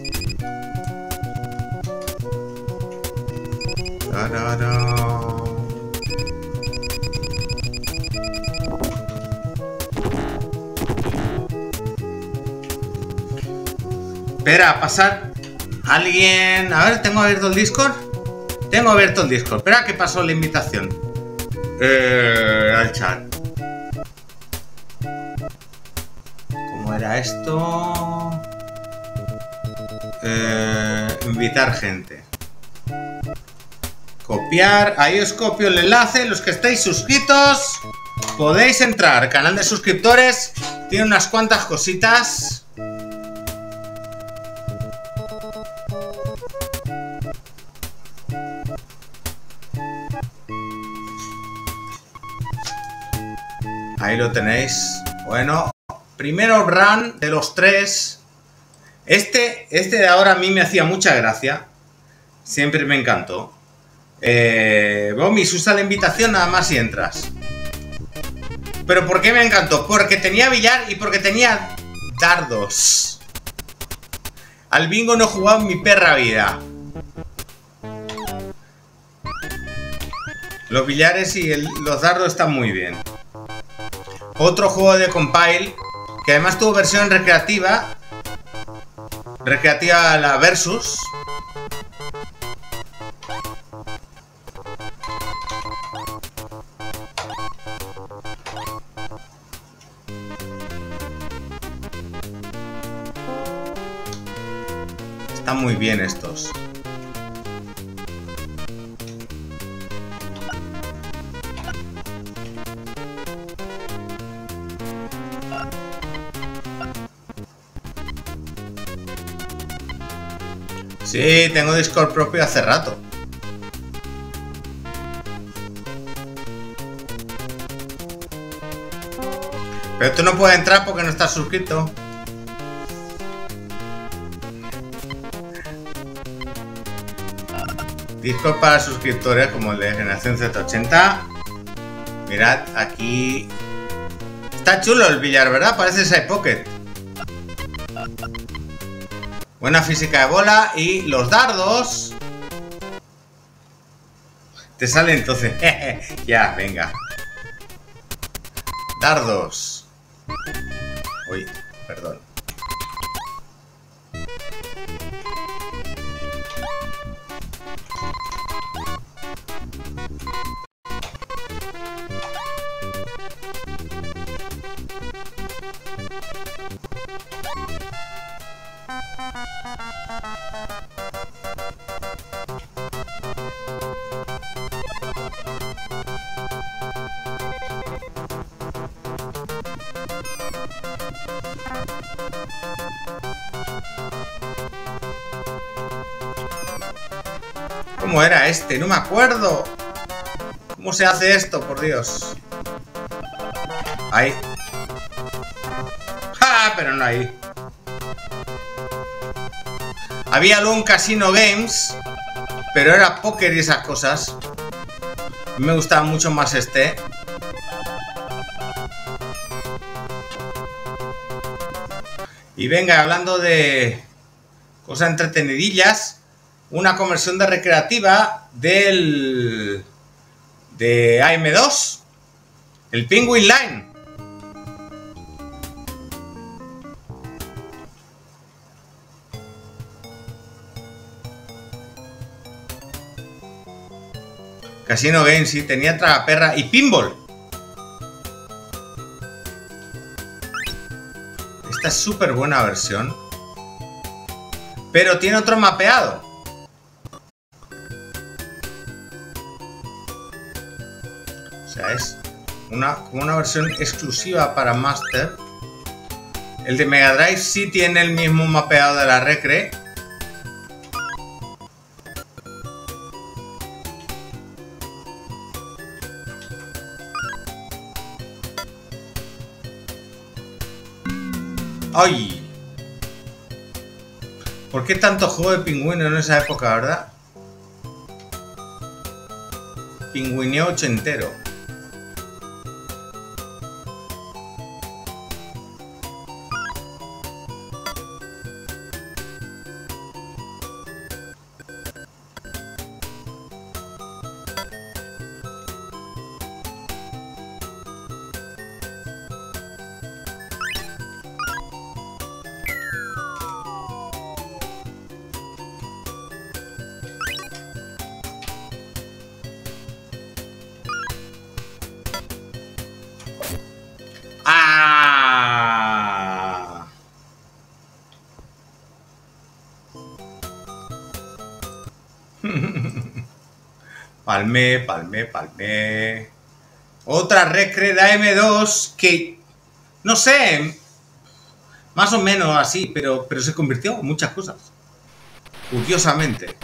Espera, pasar. Alguien... A ver, ¿tengo abierto el Discord? Tengo abierto el Discord. Espera, que pasó la invitación. Eh, al chat. ¿Cómo era esto? Eh, invitar gente. Copiar. Ahí os copio el enlace. Los que estáis suscritos, podéis entrar. Canal de suscriptores. Tiene unas cuantas cositas. Ahí lo tenéis. Bueno, primero run de los tres. Este, este de ahora a mí me hacía mucha gracia. Siempre me encantó. Eh, Bomis, usa la invitación nada más si entras. ¿Pero por qué me encantó? Porque tenía billar y porque tenía dardos. Al bingo no he jugado en mi perra vida. Los billares y el, los dardos están muy bien. Otro juego de Compile, que además tuvo versión recreativa. Recreativa a la Versus. Están muy bien estos. Sí, tengo Discord propio hace rato. Pero tú no puedes entrar porque no estás suscrito. Discos para suscriptores como el de Generación Z ochenta. Mirad, aquí... Está chulo el billar, ¿verdad? Parece side pocket. Buena física de bola y los dardos... Te sale entonces. Ya, venga. Dardos. Uy, perdón. ¿Cómo era este? No me acuerdo. ¿Cómo se hace esto? Por Dios. Ahí. ¡Ja! Pero no ahí. Había algún Casino Games, pero era póker y esas cosas. Me gustaba mucho más este. Y venga, hablando de cosas entretenidillas, una conversión de recreativa del de A M dos, el Penguin Line. Casino Games, sí, tenía tragaperra y pinball. Esta es súper buena versión, pero tiene otro mapeado. O sea, es una, como una versión exclusiva para Master. El de Mega Drive sí tiene el mismo mapeado de la Recre. ¡Ay! ¿Por qué tanto juego de pingüino en esa época, verdad? Pingüineo ochentero. Palmé, palmé, palmé. Otra recre de A M dos que, no sé, más o menos así, pero, pero se convirtió en muchas cosas. Curiosamente.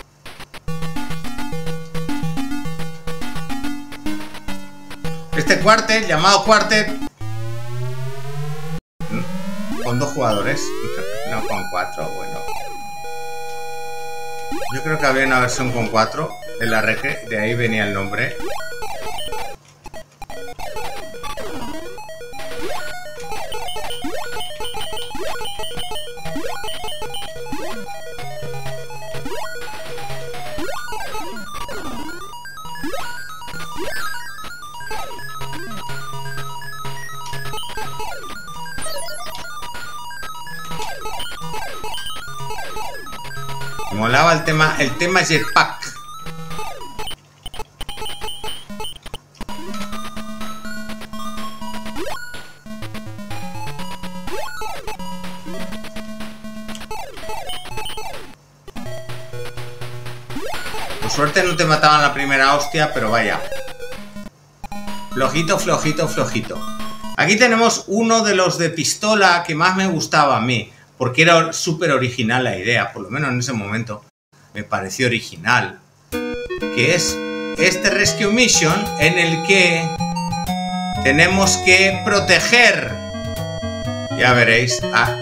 Este cuartet, llamado cuartet, con dos jugadores, no con cuatro, bueno. Yo creo que había una versión con cuatro. De la recre, de ahí venía el nombre. Molaba el tema, el tema jetpack. Suerte no te mataban la primera hostia, pero vaya. Flojito, flojito, flojito. Aquí tenemos uno de los de pistola que más me gustaba a mí, porque era súper original la idea, por lo menos en ese momento me pareció original. Que es este Rescue Mission en el que tenemos que proteger, ya veréis, a,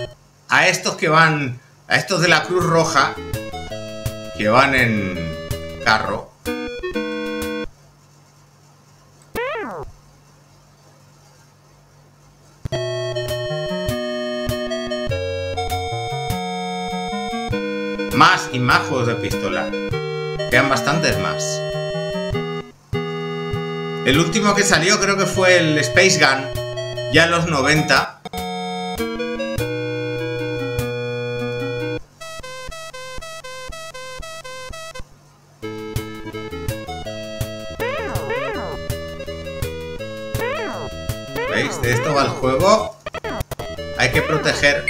a estos que van, a estos de la Cruz Roja que van en... carro. y más juegos de pistola. Quedan bastantes más. El último que salió creo que fue el Space Gun, ya en los noventa. ¿Veis? De esto va el juego. Hay que proteger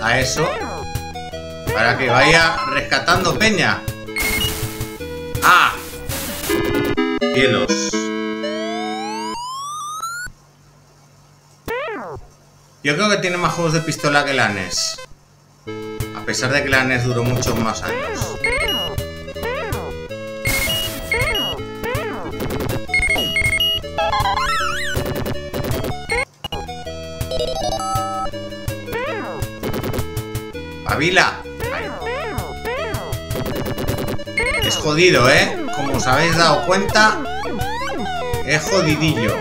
a eso para que vaya rescatando peña. ¡Ah! Cielos. Yo creo que tiene más juegos de pistola que la N E S. A pesar de que la N E S duró muchos más años. ¡Avila! Es jodido, ¿eh? Como os habéis dado cuenta, es jodidillo.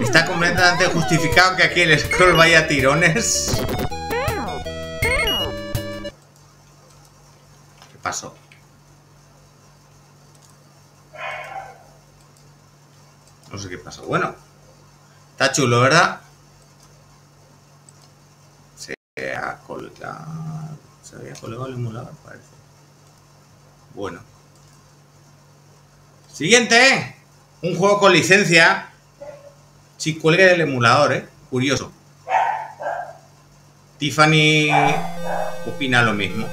Está completamente justificado que aquí el scroll vaya a tirones. ¿Qué pasó? No sé qué pasó. Bueno, está chulo, ¿verdad? Se ha colgado. Se había colgado el emulador, parece. Bueno. Siguiente. Un juego con licencia. Si cuelgue del emulador, ¿eh? Curioso. Tiffany opina lo mismo.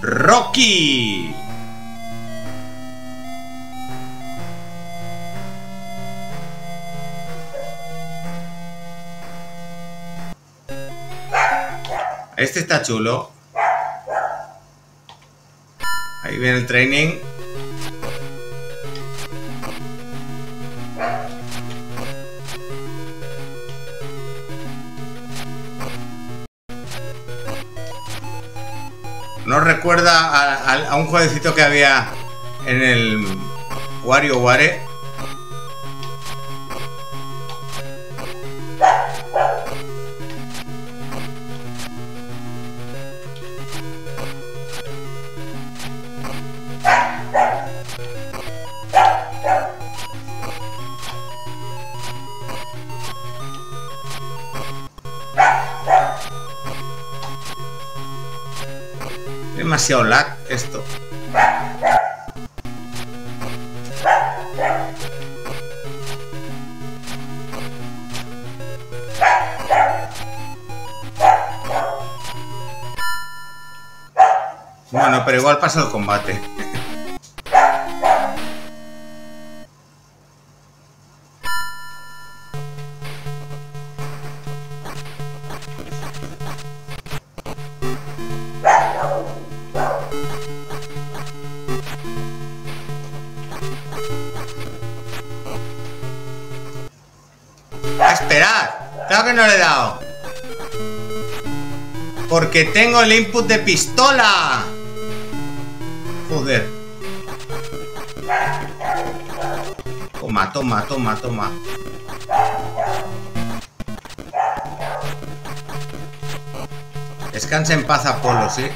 ¡Rocky! Este está chulo. Ahí viene el training. Nos recuerda a, a, a un jueguecito que había en el WarioWare. Demasiado lag esto. Bueno, pero igual pasa el combate. Que tengo el input de pistola. Joder. Toma, toma, toma, toma. Descansa en paz, Apolo, sí.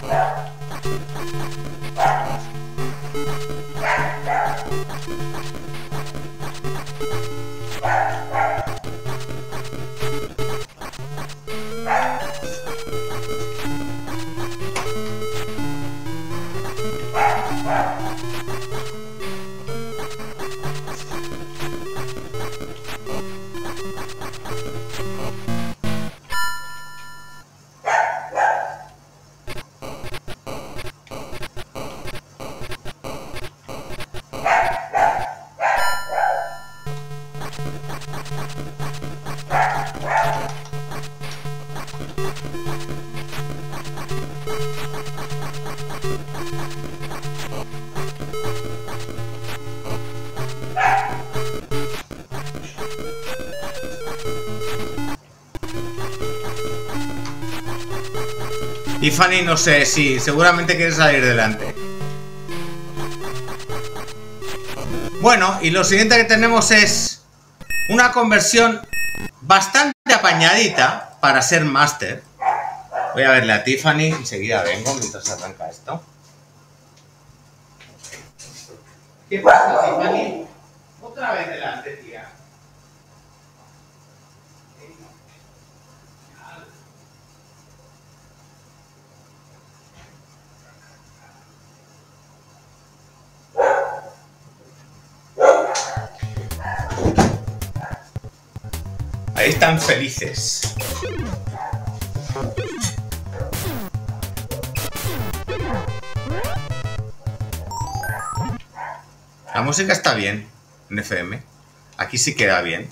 Y Fanny, no sé, sí, seguramente quiere salir delante. Bueno, y lo siguiente que tenemos es una conversión bastante apañadita para ser máster. Voy a verle a Tiffany, enseguida vengo mientras arranca esto. ¿Qué pasa, Tiffany? Otra vez delante, tía. Ahí están felices. La música está bien en F M. Aquí sí queda bien.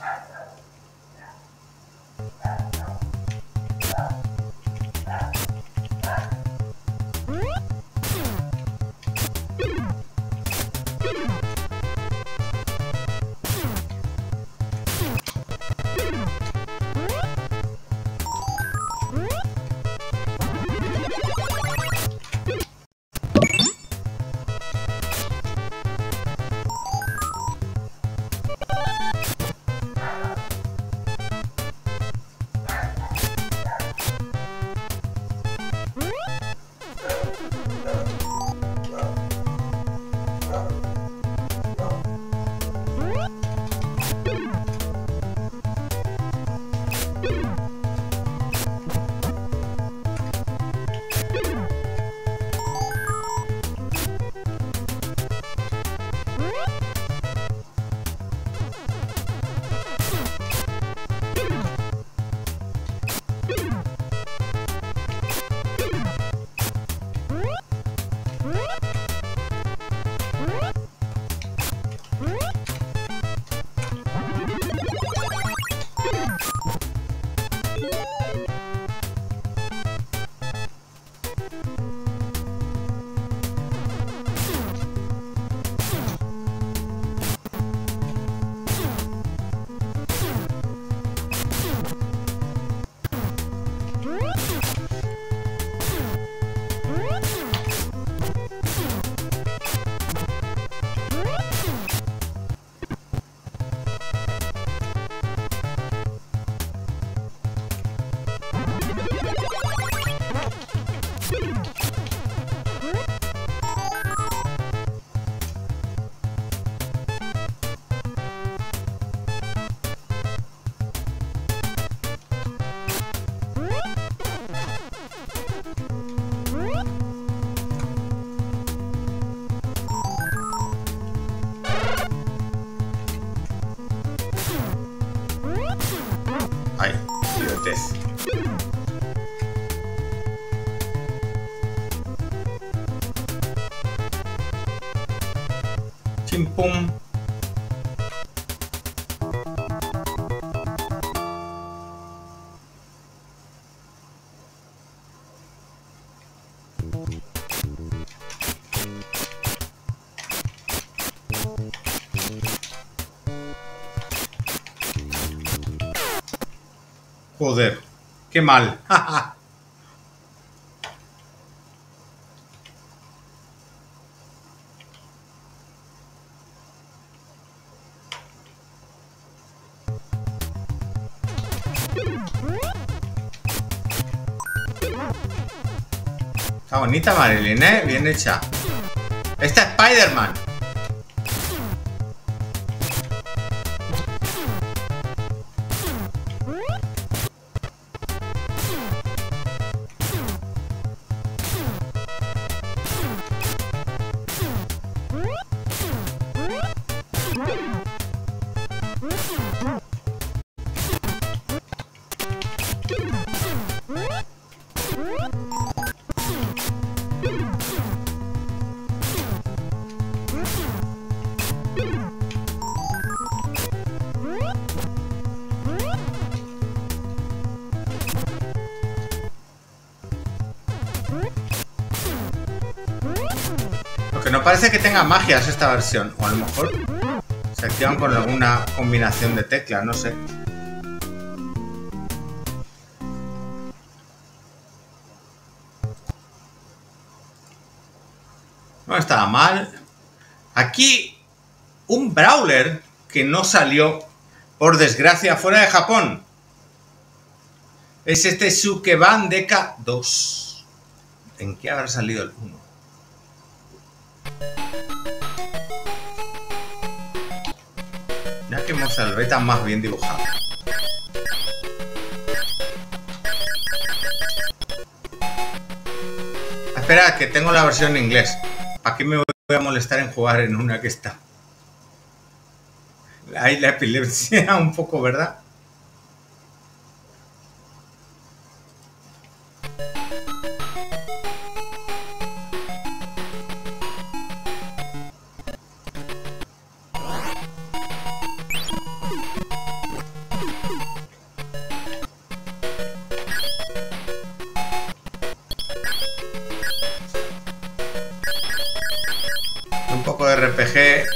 Joder, qué mal. Está bonita Marilyn, ¿eh? Bien hecha. Esta es Spider-Man. no parece que tenga magias esta versión. O a lo mejor se activan con alguna combinación de teclas, no sé. No estaba mal. Aquí un brawler que no salió, por desgracia, fuera de Japón. Es este Sukeban Deka dos. ¿En qué habrá salido el uno? Mira que mozalbeta más bien dibujada. Espera, que tengo la versión en inglés. ¿Para qué me voy a molestar en jugar en una que está? Hay la epilepsia un poco, ¿verdad? Un poco de R P G.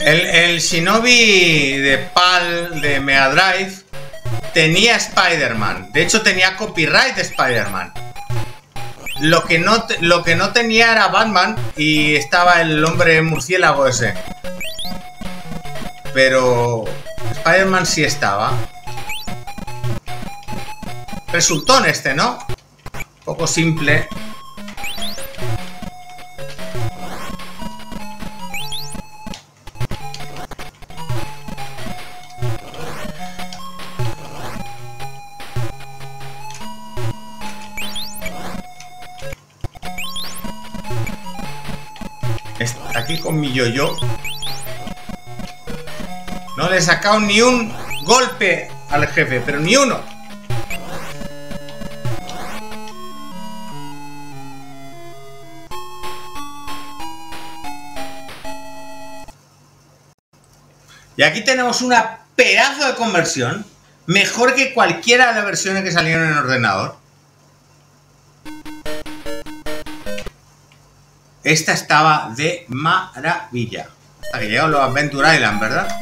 El, el Shinobi de P A L de Mega Drive tenía Spider-Man. De hecho, tenía copyright de Spider-Man. Lo, no, lo que no tenía era Batman y estaba el hombre murciélago ese. Pero Spider-Man sí estaba. Resultón este, ¿no? Un poco simple. Mi yo-yo. No le he sacado ni un golpe al jefe, pero ni uno. Y aquí tenemos una pedazo de conversión, mejor que cualquiera de las versiones que salieron en el ordenador. Esta estaba de maravilla. Hasta que llegaron los Adventure Island, ¿verdad?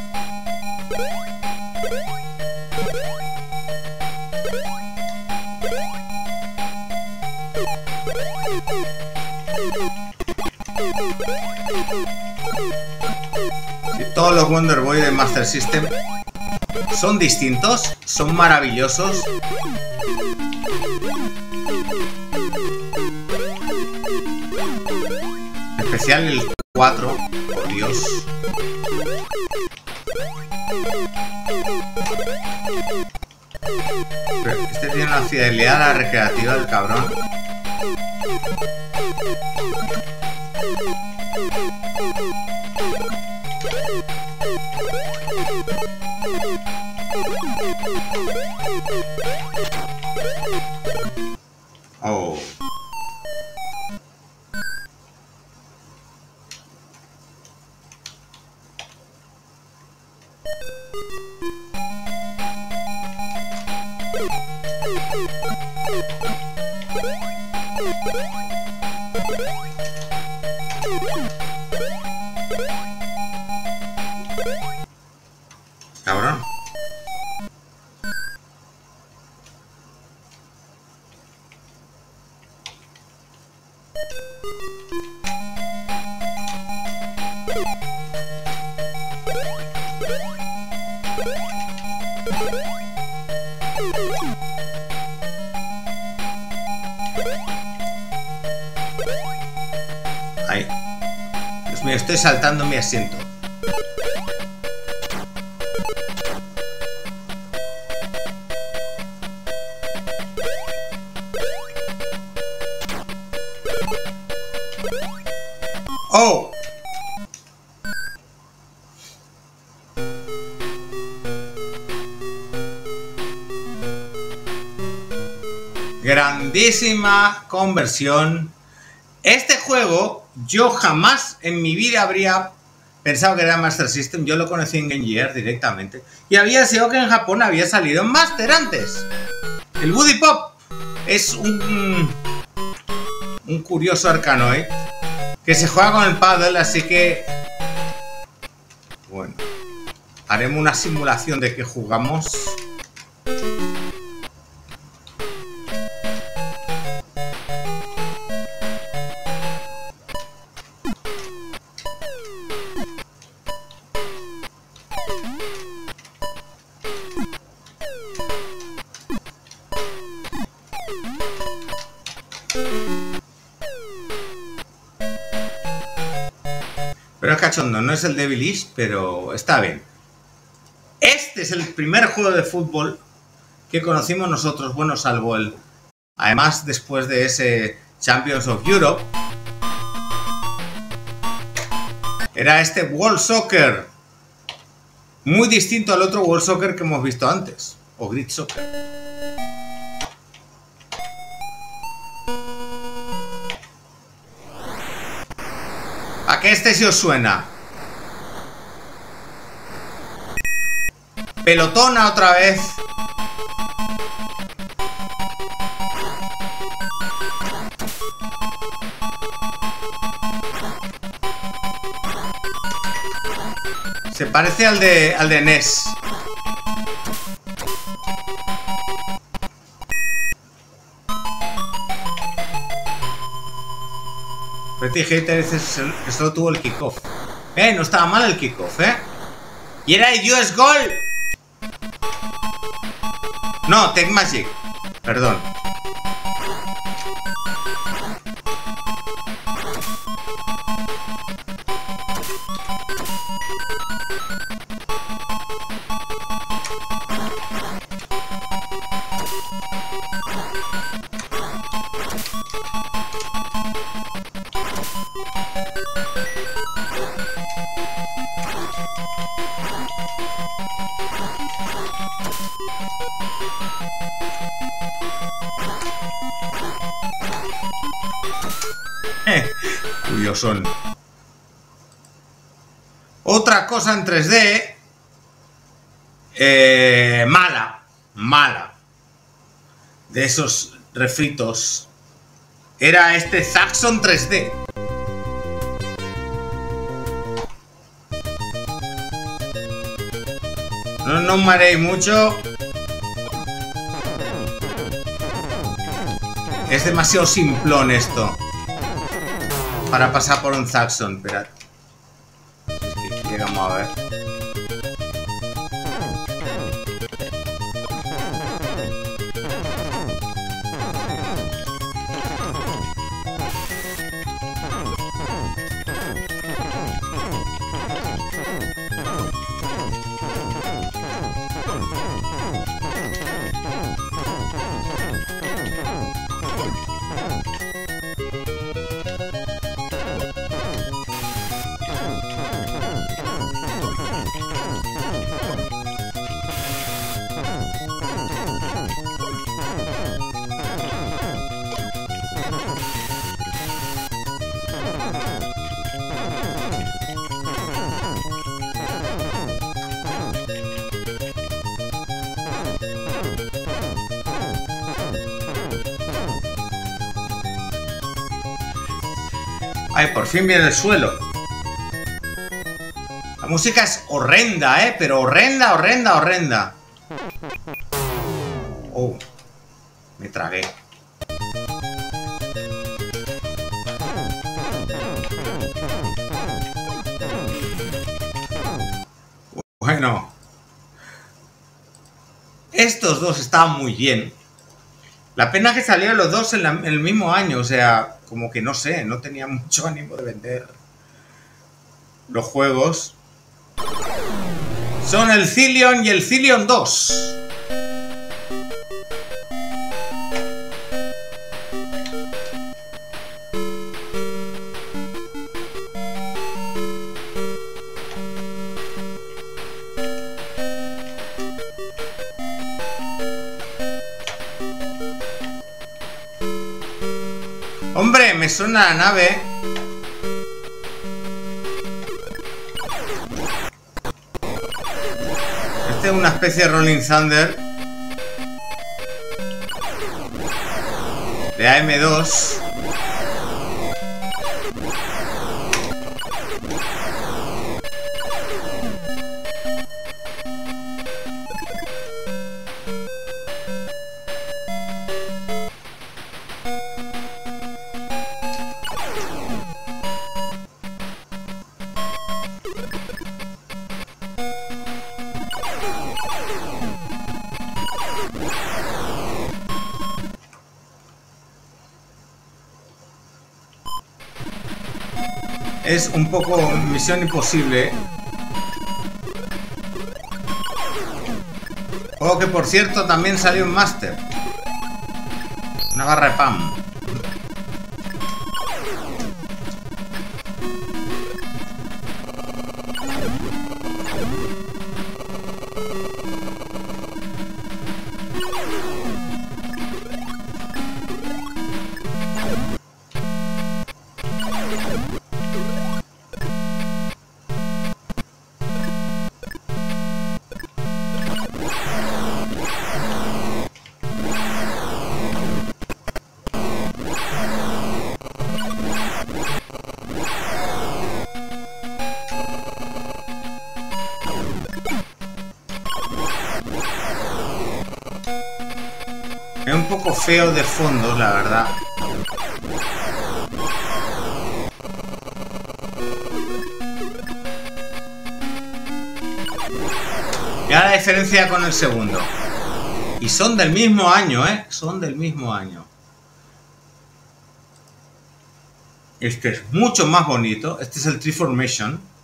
Sí, todos los Wonder Boy de Master System son distintos, son maravillosos. Especial el cuatro, por Dios. Pero este tiene una fidelidad a la recreativa del cabrón. Ahí. Dios mío, estoy saltando en mi asiento. ¡Oh! Grandísima conversión. Este juego yo jamás en mi vida habría pensado que era Master System. Yo lo conocí en Game Gear directamente. Y había sido que en Japón había salido en Master antes. El Woody Pop es un, un curioso arcanoe que se juega con el paddle, así que... bueno, haremos una simulación de que jugamos. No, no es el Devilish, pero está bien. Este es el primer juego de fútbol que conocimos nosotros, bueno, salvo el... además, después de ese Champions of Europe, era este World Soccer. Muy distinto al otro World Soccer que hemos visto antes, o Great Soccer. ¿A qué este sí os suena? Pelotona otra vez. Se parece al de, al de N E S. Pretty Hater es el que solo tuvo el kickoff. Eh, no estaba mal el kickoff, eh. Y era el U S Goal. No, TecMagik. Perdón. Son otra cosa en tres D eh, mala, mala de esos refritos. Era este Zaxxon tres D. No no mareéis mucho, es demasiado simplón esto para pasar por un Zaxxon. Esperad, es que llegamos a ver. Ay, por fin viene el suelo. La música es horrenda, eh, pero horrenda, horrenda, horrenda. Oh, me tragué. Bueno, estos dos estaban muy bien. La pena es que salieron los dos en, la, en el mismo año, o sea, como que no sé, no tenía mucho ánimo de vender los juegos. Son el Zillion y el Zillion dos. Hombre, me suena la nave. Este es una especie de Rolling Thunder de A M dos. Es un poco misión imposible. Juego que, por cierto, también salió un Master. Una barra de pan. Feo de fondo, la verdad. Y ahora la diferencia con el segundo. Y son del mismo año, ¿eh? Son del mismo año. Este es mucho más bonito. Este es el Tree Formation.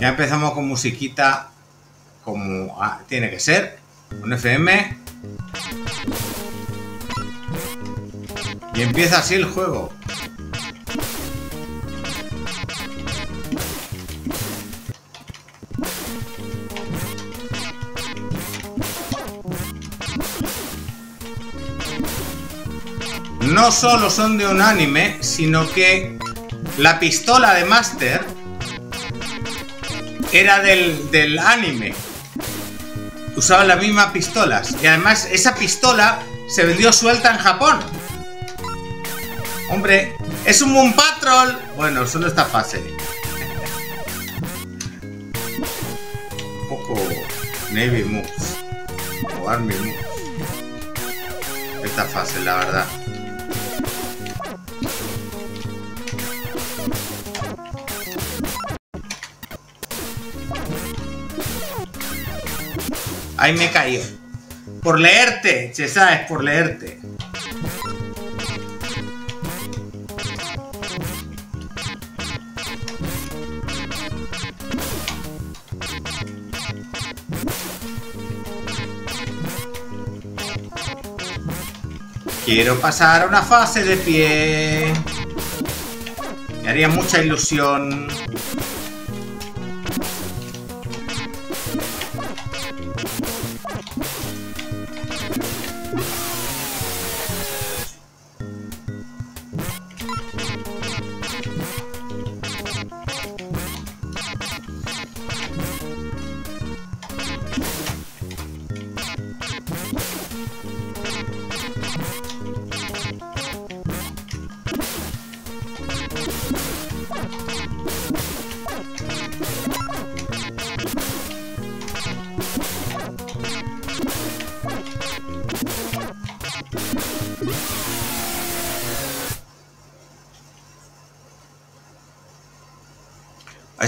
Ya empezamos con musiquita, como ah, tiene que ser, un F M. Y empieza así el juego. No solo son de un anime, sino que la pistola de Master era del, del anime. Usaban las mismas pistolas. Y además esa pistola se vendió suelta en Japón. Hombre, es un Moon Patrol. Bueno, solo esta fase. Un poco Navy Moves o Army Moves. Esta fase, la verdad. Ahí me he caído. Por leerte, che, sabes, por leerte. Quiero pasar a una fase de pie. Me haría mucha ilusión.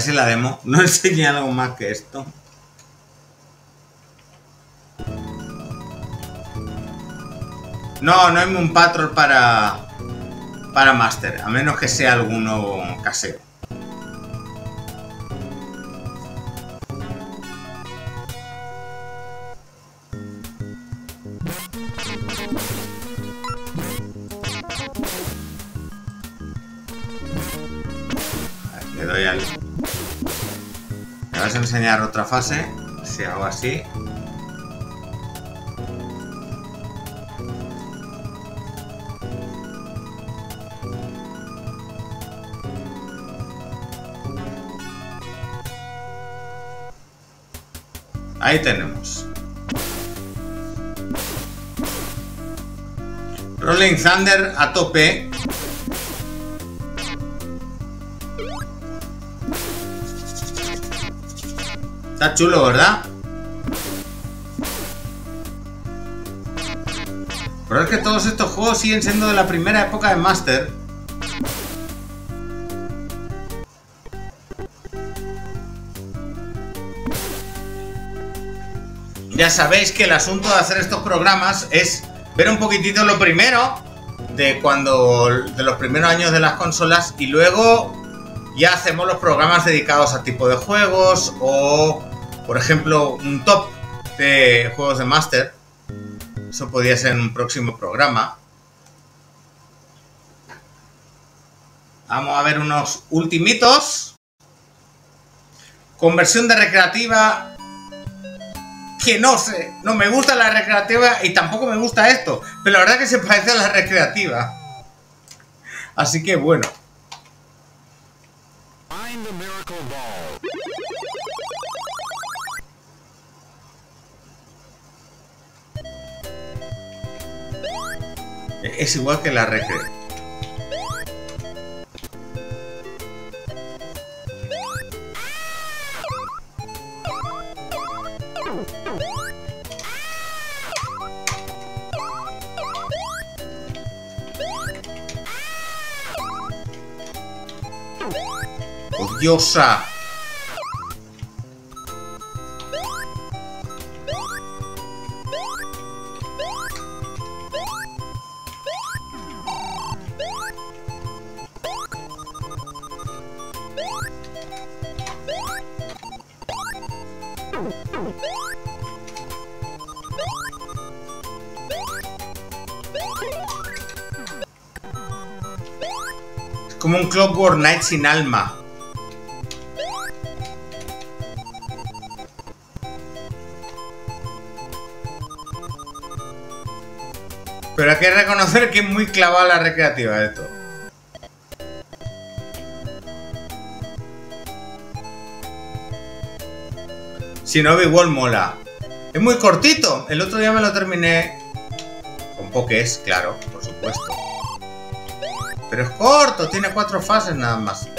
casi la demo. No enseñé algo más que esto. No, no hay Moon Patrol para... para Master, a menos que sea alguno casero. Le doy al... Me vas a enseñar otra fase, si hago así. Ahí tenemos. Rolling Thunder a tope. Está chulo, ¿verdad? Pero es que todos estos juegos siguen siendo de la primera época de Master. Ya sabéis que el asunto de hacer estos programas es ver un poquitito lo primero de cuando de los primeros años de las consolas y luego ya hacemos los programas dedicados a tipo de juegos o, por ejemplo, un top de juegos de Master. Eso podría ser en un próximo programa. Vamos a ver unos ultimitos. Conversión de recreativa... Que no sé, no me gusta la recreativa y tampoco me gusta esto, pero la verdad es que se parece a la recreativa. Así que bueno. Es igual que la recreativa. Odiosa. Es como un Clockwork Knight sin alma. Pero hay que reconocer que es muy clavada la recreativa de todo. Shinobi World mola. Es muy cortito. El otro día me lo terminé con pokés, claro, por supuesto. Pero es corto, tiene cuatro fases nada más.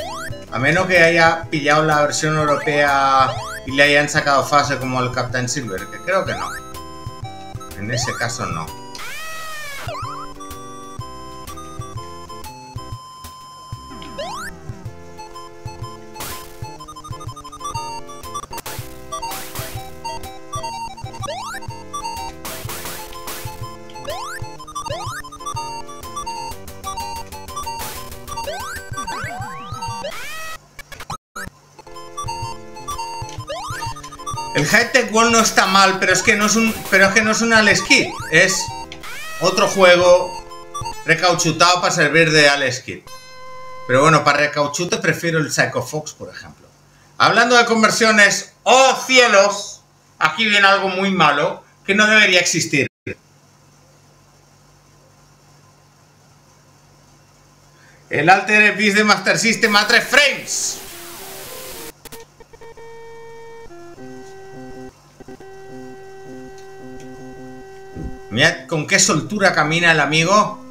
A menos que haya pillado la versión europea y le hayan sacado fases como el Captain Silver, que creo que no. En ese caso no. Hightech World no está mal, pero es que no es un, pero es que no es un Alex Kidd, es otro juego recauchutado para servir de Alex Kidd. Pero bueno, para recauchute prefiero el Psycho Fox, por ejemplo. Hablando de conversiones, ¡oh cielos! Aquí viene algo muy malo que no debería existir. El Altered Beast de Master System a tres frames. Mirad con qué soltura camina el amigo.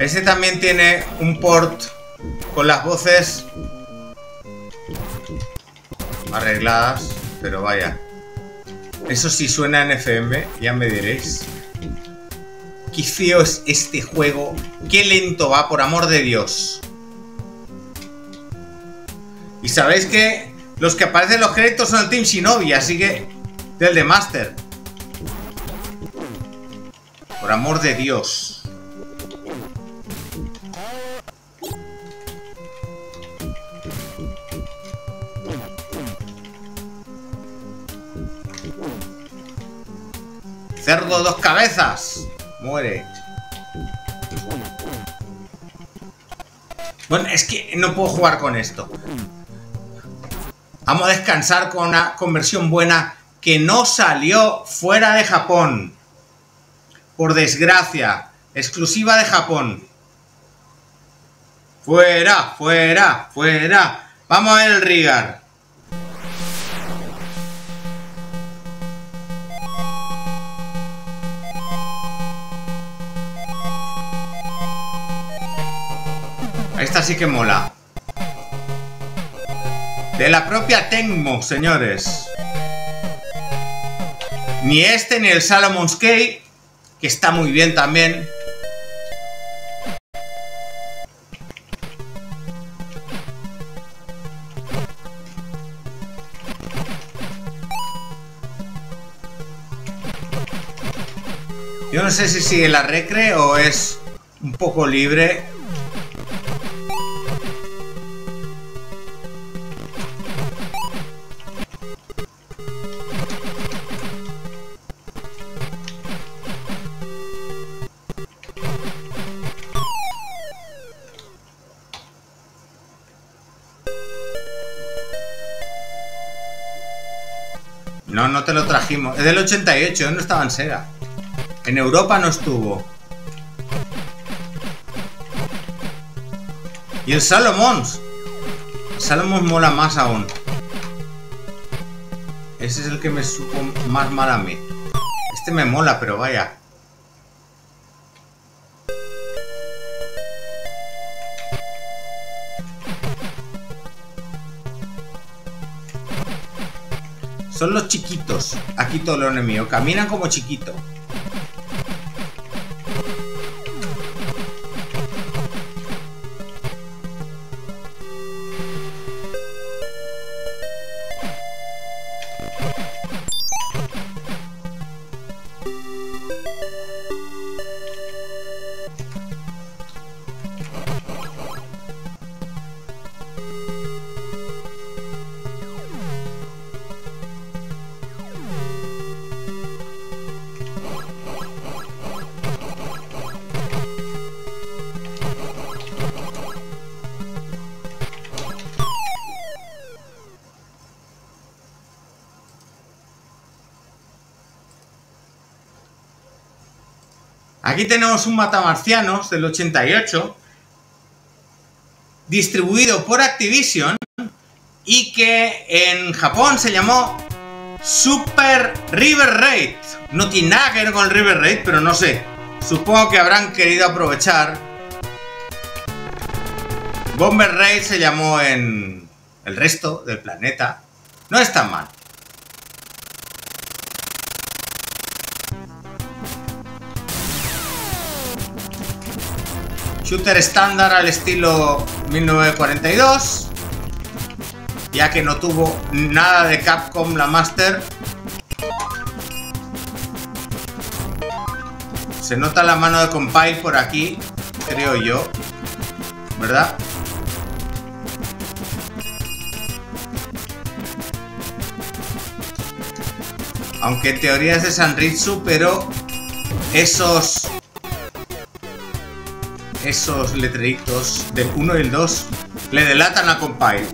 Ese también tiene un port con las voces arregladas, pero vaya. Eso sí suena en F M, ya me diréis. Qué feo es este juego. Qué lento va, por amor de Dios. Y sabéis que los que aparecen en los créditos son el Team Shinobi, así que... del de Master. Por amor de Dios. Cerdo dos cabezas. Muere. Bueno, es que no puedo jugar con esto. Vamos a descansar con una conversión buena que no salió fuera de Japón. Por desgracia. Exclusiva de Japón. Fuera, fuera, fuera. Vamos a ver el Rigar. Esta sí que mola. De la propia Tecmo, señores. Ni este ni el Salomon's Cave, que está muy bien también. Yo no sé si sigue la recre o es un poco libre. No, no te lo trajimos. Es del ochenta y ocho, no estaba en Sega. En Europa no estuvo. Y el Salomon's. Salomon's mola más aún. Ese es el que me supo más mal a mí. Este me mola, pero vaya. Son los chiquitos. Aquí todo lo enemigo. Caminan como chiquito. Aquí tenemos un matamarcianos del ochenta y ocho, distribuido por Activision y que en Japón se llamó Super River Raid. No tiene nada que ver con el River Raid, pero no sé. Supongo que habrán querido aprovechar. Bomber Raid se llamó en el resto del planeta. No es tan mal. Shooter estándar al estilo mil novecientos cuarenta y dos, ya que no tuvo nada de Capcom la Master. Se nota la mano de Compile por aquí, creo yo, ¿verdad? Aunque en teoría es de Sanritsu, pero esos... esos letreritos del uno y el dos le delatan a Compile.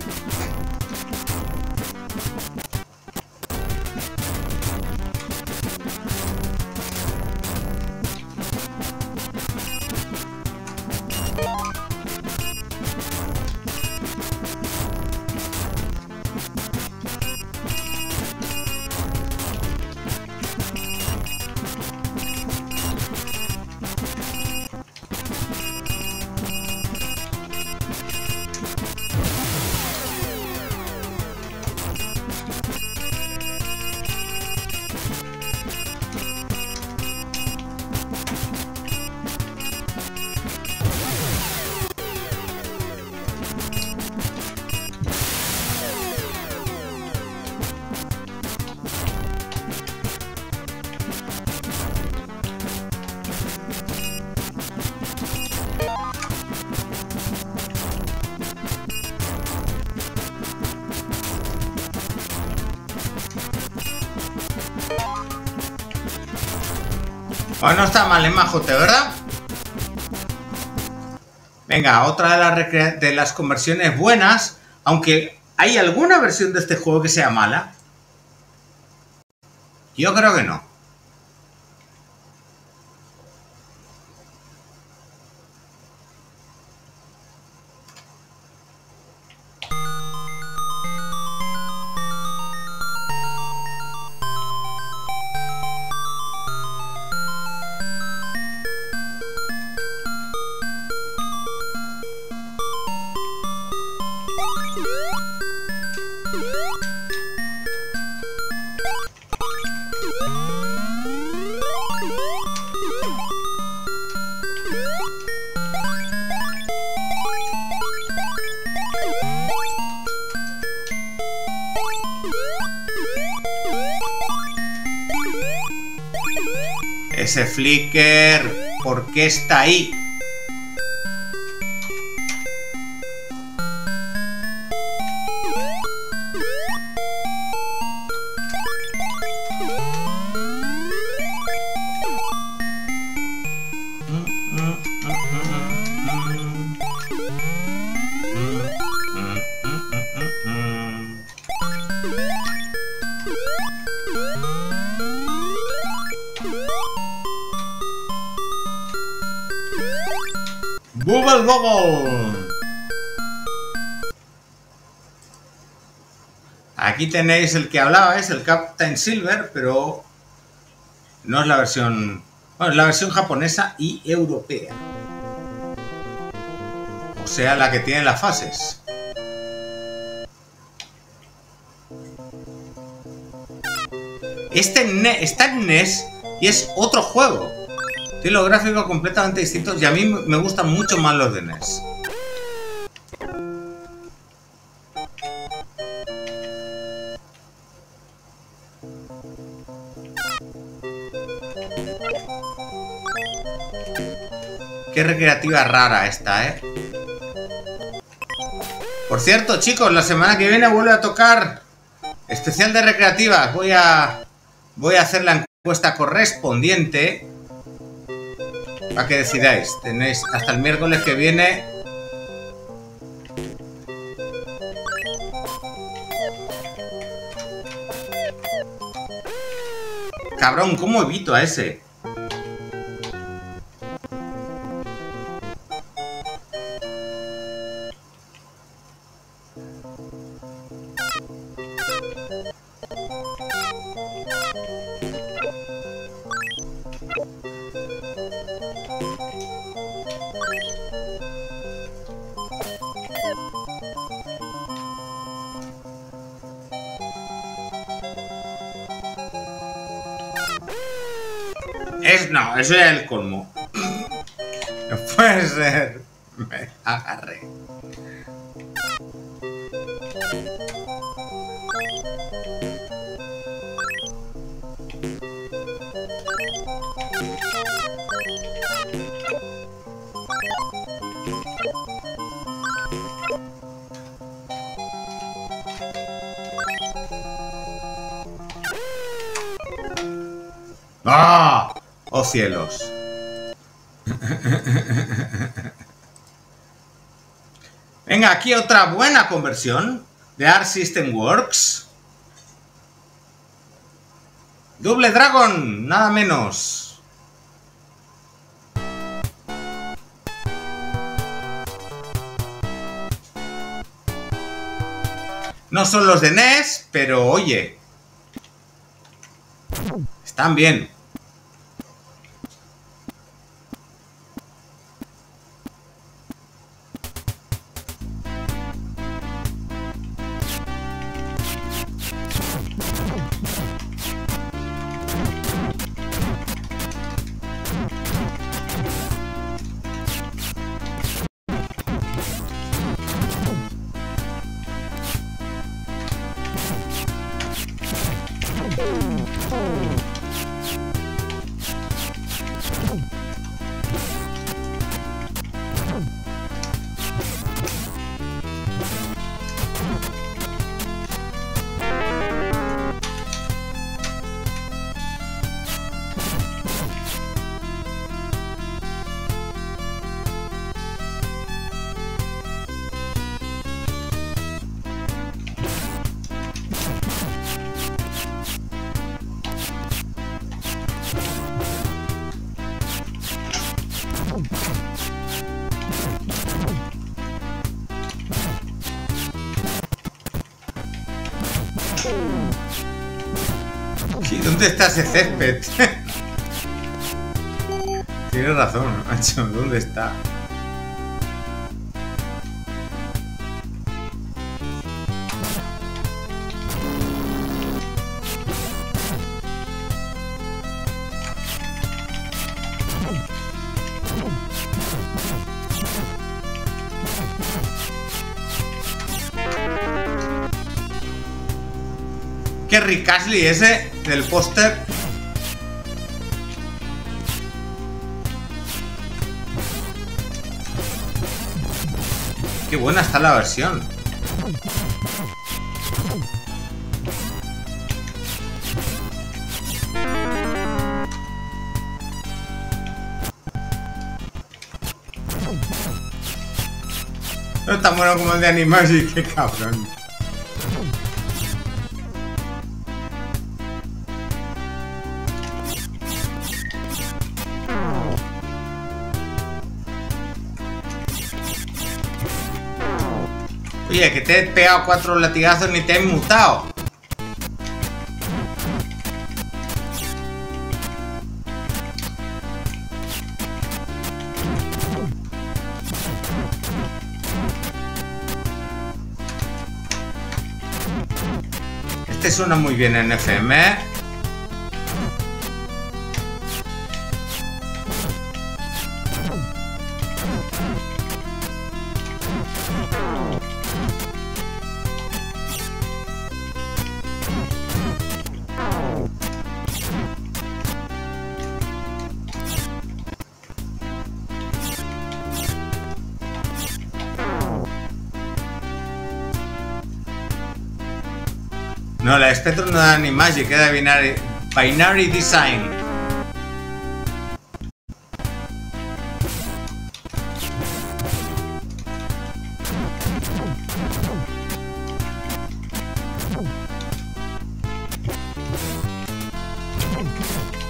Pues no está mal el majote, ¿verdad? Venga, otra de las, de las conversiones buenas, aunque hay alguna versión de este juego que sea mala. Yo creo que no. Ese flicker, ¿por qué está ahí? Aquí tenéis el que hablaba, es el Captain Silver, pero no es la versión, bueno, es la versión japonesa y europea, o sea, la que tiene las fases. Este está en N E S y es otro juego. Tiene los gráficos completamente distintos y a mí me gustan mucho más los de N E S. Qué recreativa rara esta, ¿eh? Por cierto, chicos, la semana que viene vuelvo a tocar especial de recreativas. Voy a, voy a hacer la encuesta correspondiente para que decidáis. Tenéis hasta el miércoles que viene. Cabrón, ¿cómo evito a ese? No, eso es el colmo. No puede ser. Me agarré. ¡Ah! ¡Oh, cielos! Venga, aquí otra buena conversión de Art System Works. Double Dragon, nada menos. No son los de N E S, pero oye, están bien. ¿Dónde está ese césped? Tienes razón, macho. ¿Dónde está? ¡Qué Rick Astley ese del póster! ¡Qué buena está la versión! No es tan bueno como el de Animagic, qué cabrón. Oye, que te he pegado cuatro latigazos ni te he mutado. Este suena muy bien en F M, ¿eh? No, la Spectrum no da ni Magic, queda binary, binary Design.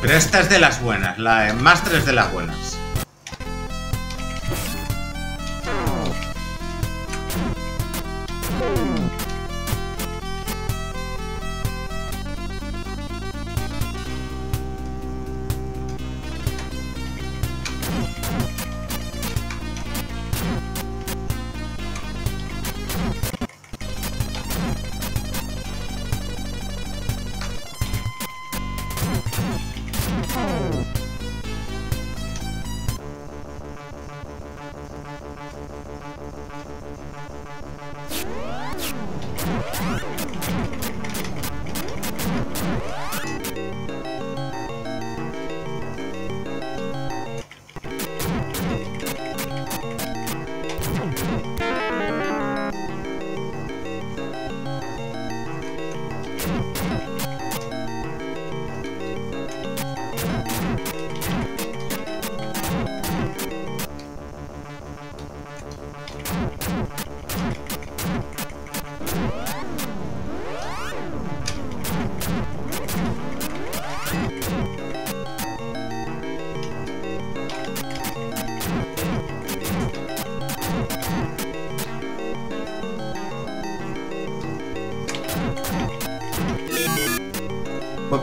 Pero esta es de las buenas, la de Master es de las buenas.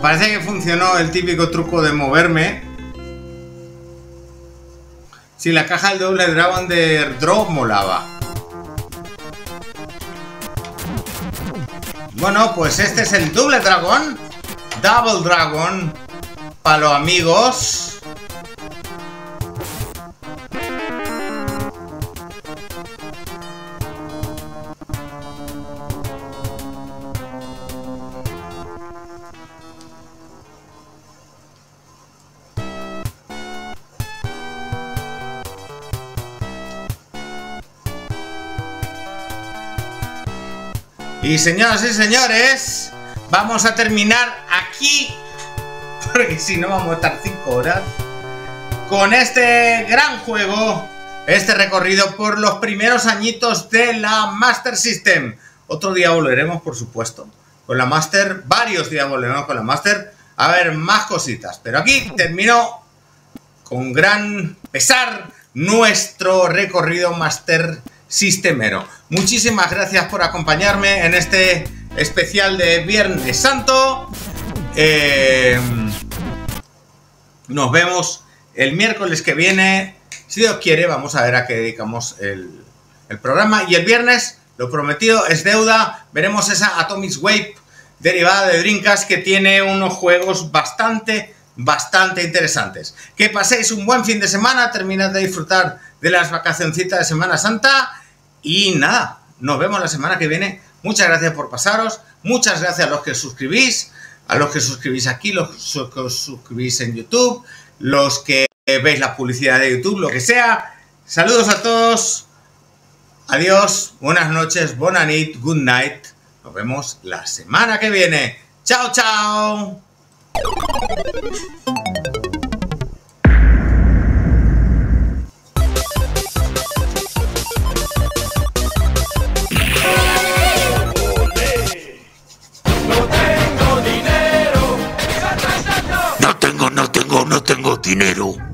Parece que funcionó el típico truco de moverme. Si la caja del doble Dragon de Drop molaba. Bueno, pues este es el doble Dragon. Double Dragon. Para los amigos. Y señoras y señores, vamos a terminar aquí, porque si no vamos a estar cinco horas, con este gran juego, este recorrido por los primeros añitos de la Master System. Otro día volveremos, por supuesto, con la Master, varios días volveremos con la Master, a ver más cositas. Pero aquí terminó con gran pesar nuestro recorrido Master Systemero. Muchísimas gracias por acompañarme en este especial de Viernes Santo. Eh, nos vemos el miércoles que viene. Si Dios quiere, vamos a ver a qué dedicamos el, el programa. Y el viernes, lo prometido es deuda. Veremos esa Atomic Wave derivada de Dreamcast, que tiene unos juegos bastante, bastante interesantes. Que paséis un buen fin de semana. Terminad de disfrutar de las vacacioncitas de Semana Santa. Y nada, nos vemos la semana que viene. Muchas gracias por pasaros. Muchas gracias a los que suscribís. A los que suscribís aquí, los que os suscribís en YouTube, los que veis la publicidad de YouTube, lo que sea. Saludos a todos. Adiós, buenas noches, bona nit, good night. Nos vemos la semana que viene. ¡Chao, chao! No tengo, no tengo, no tengo dinero.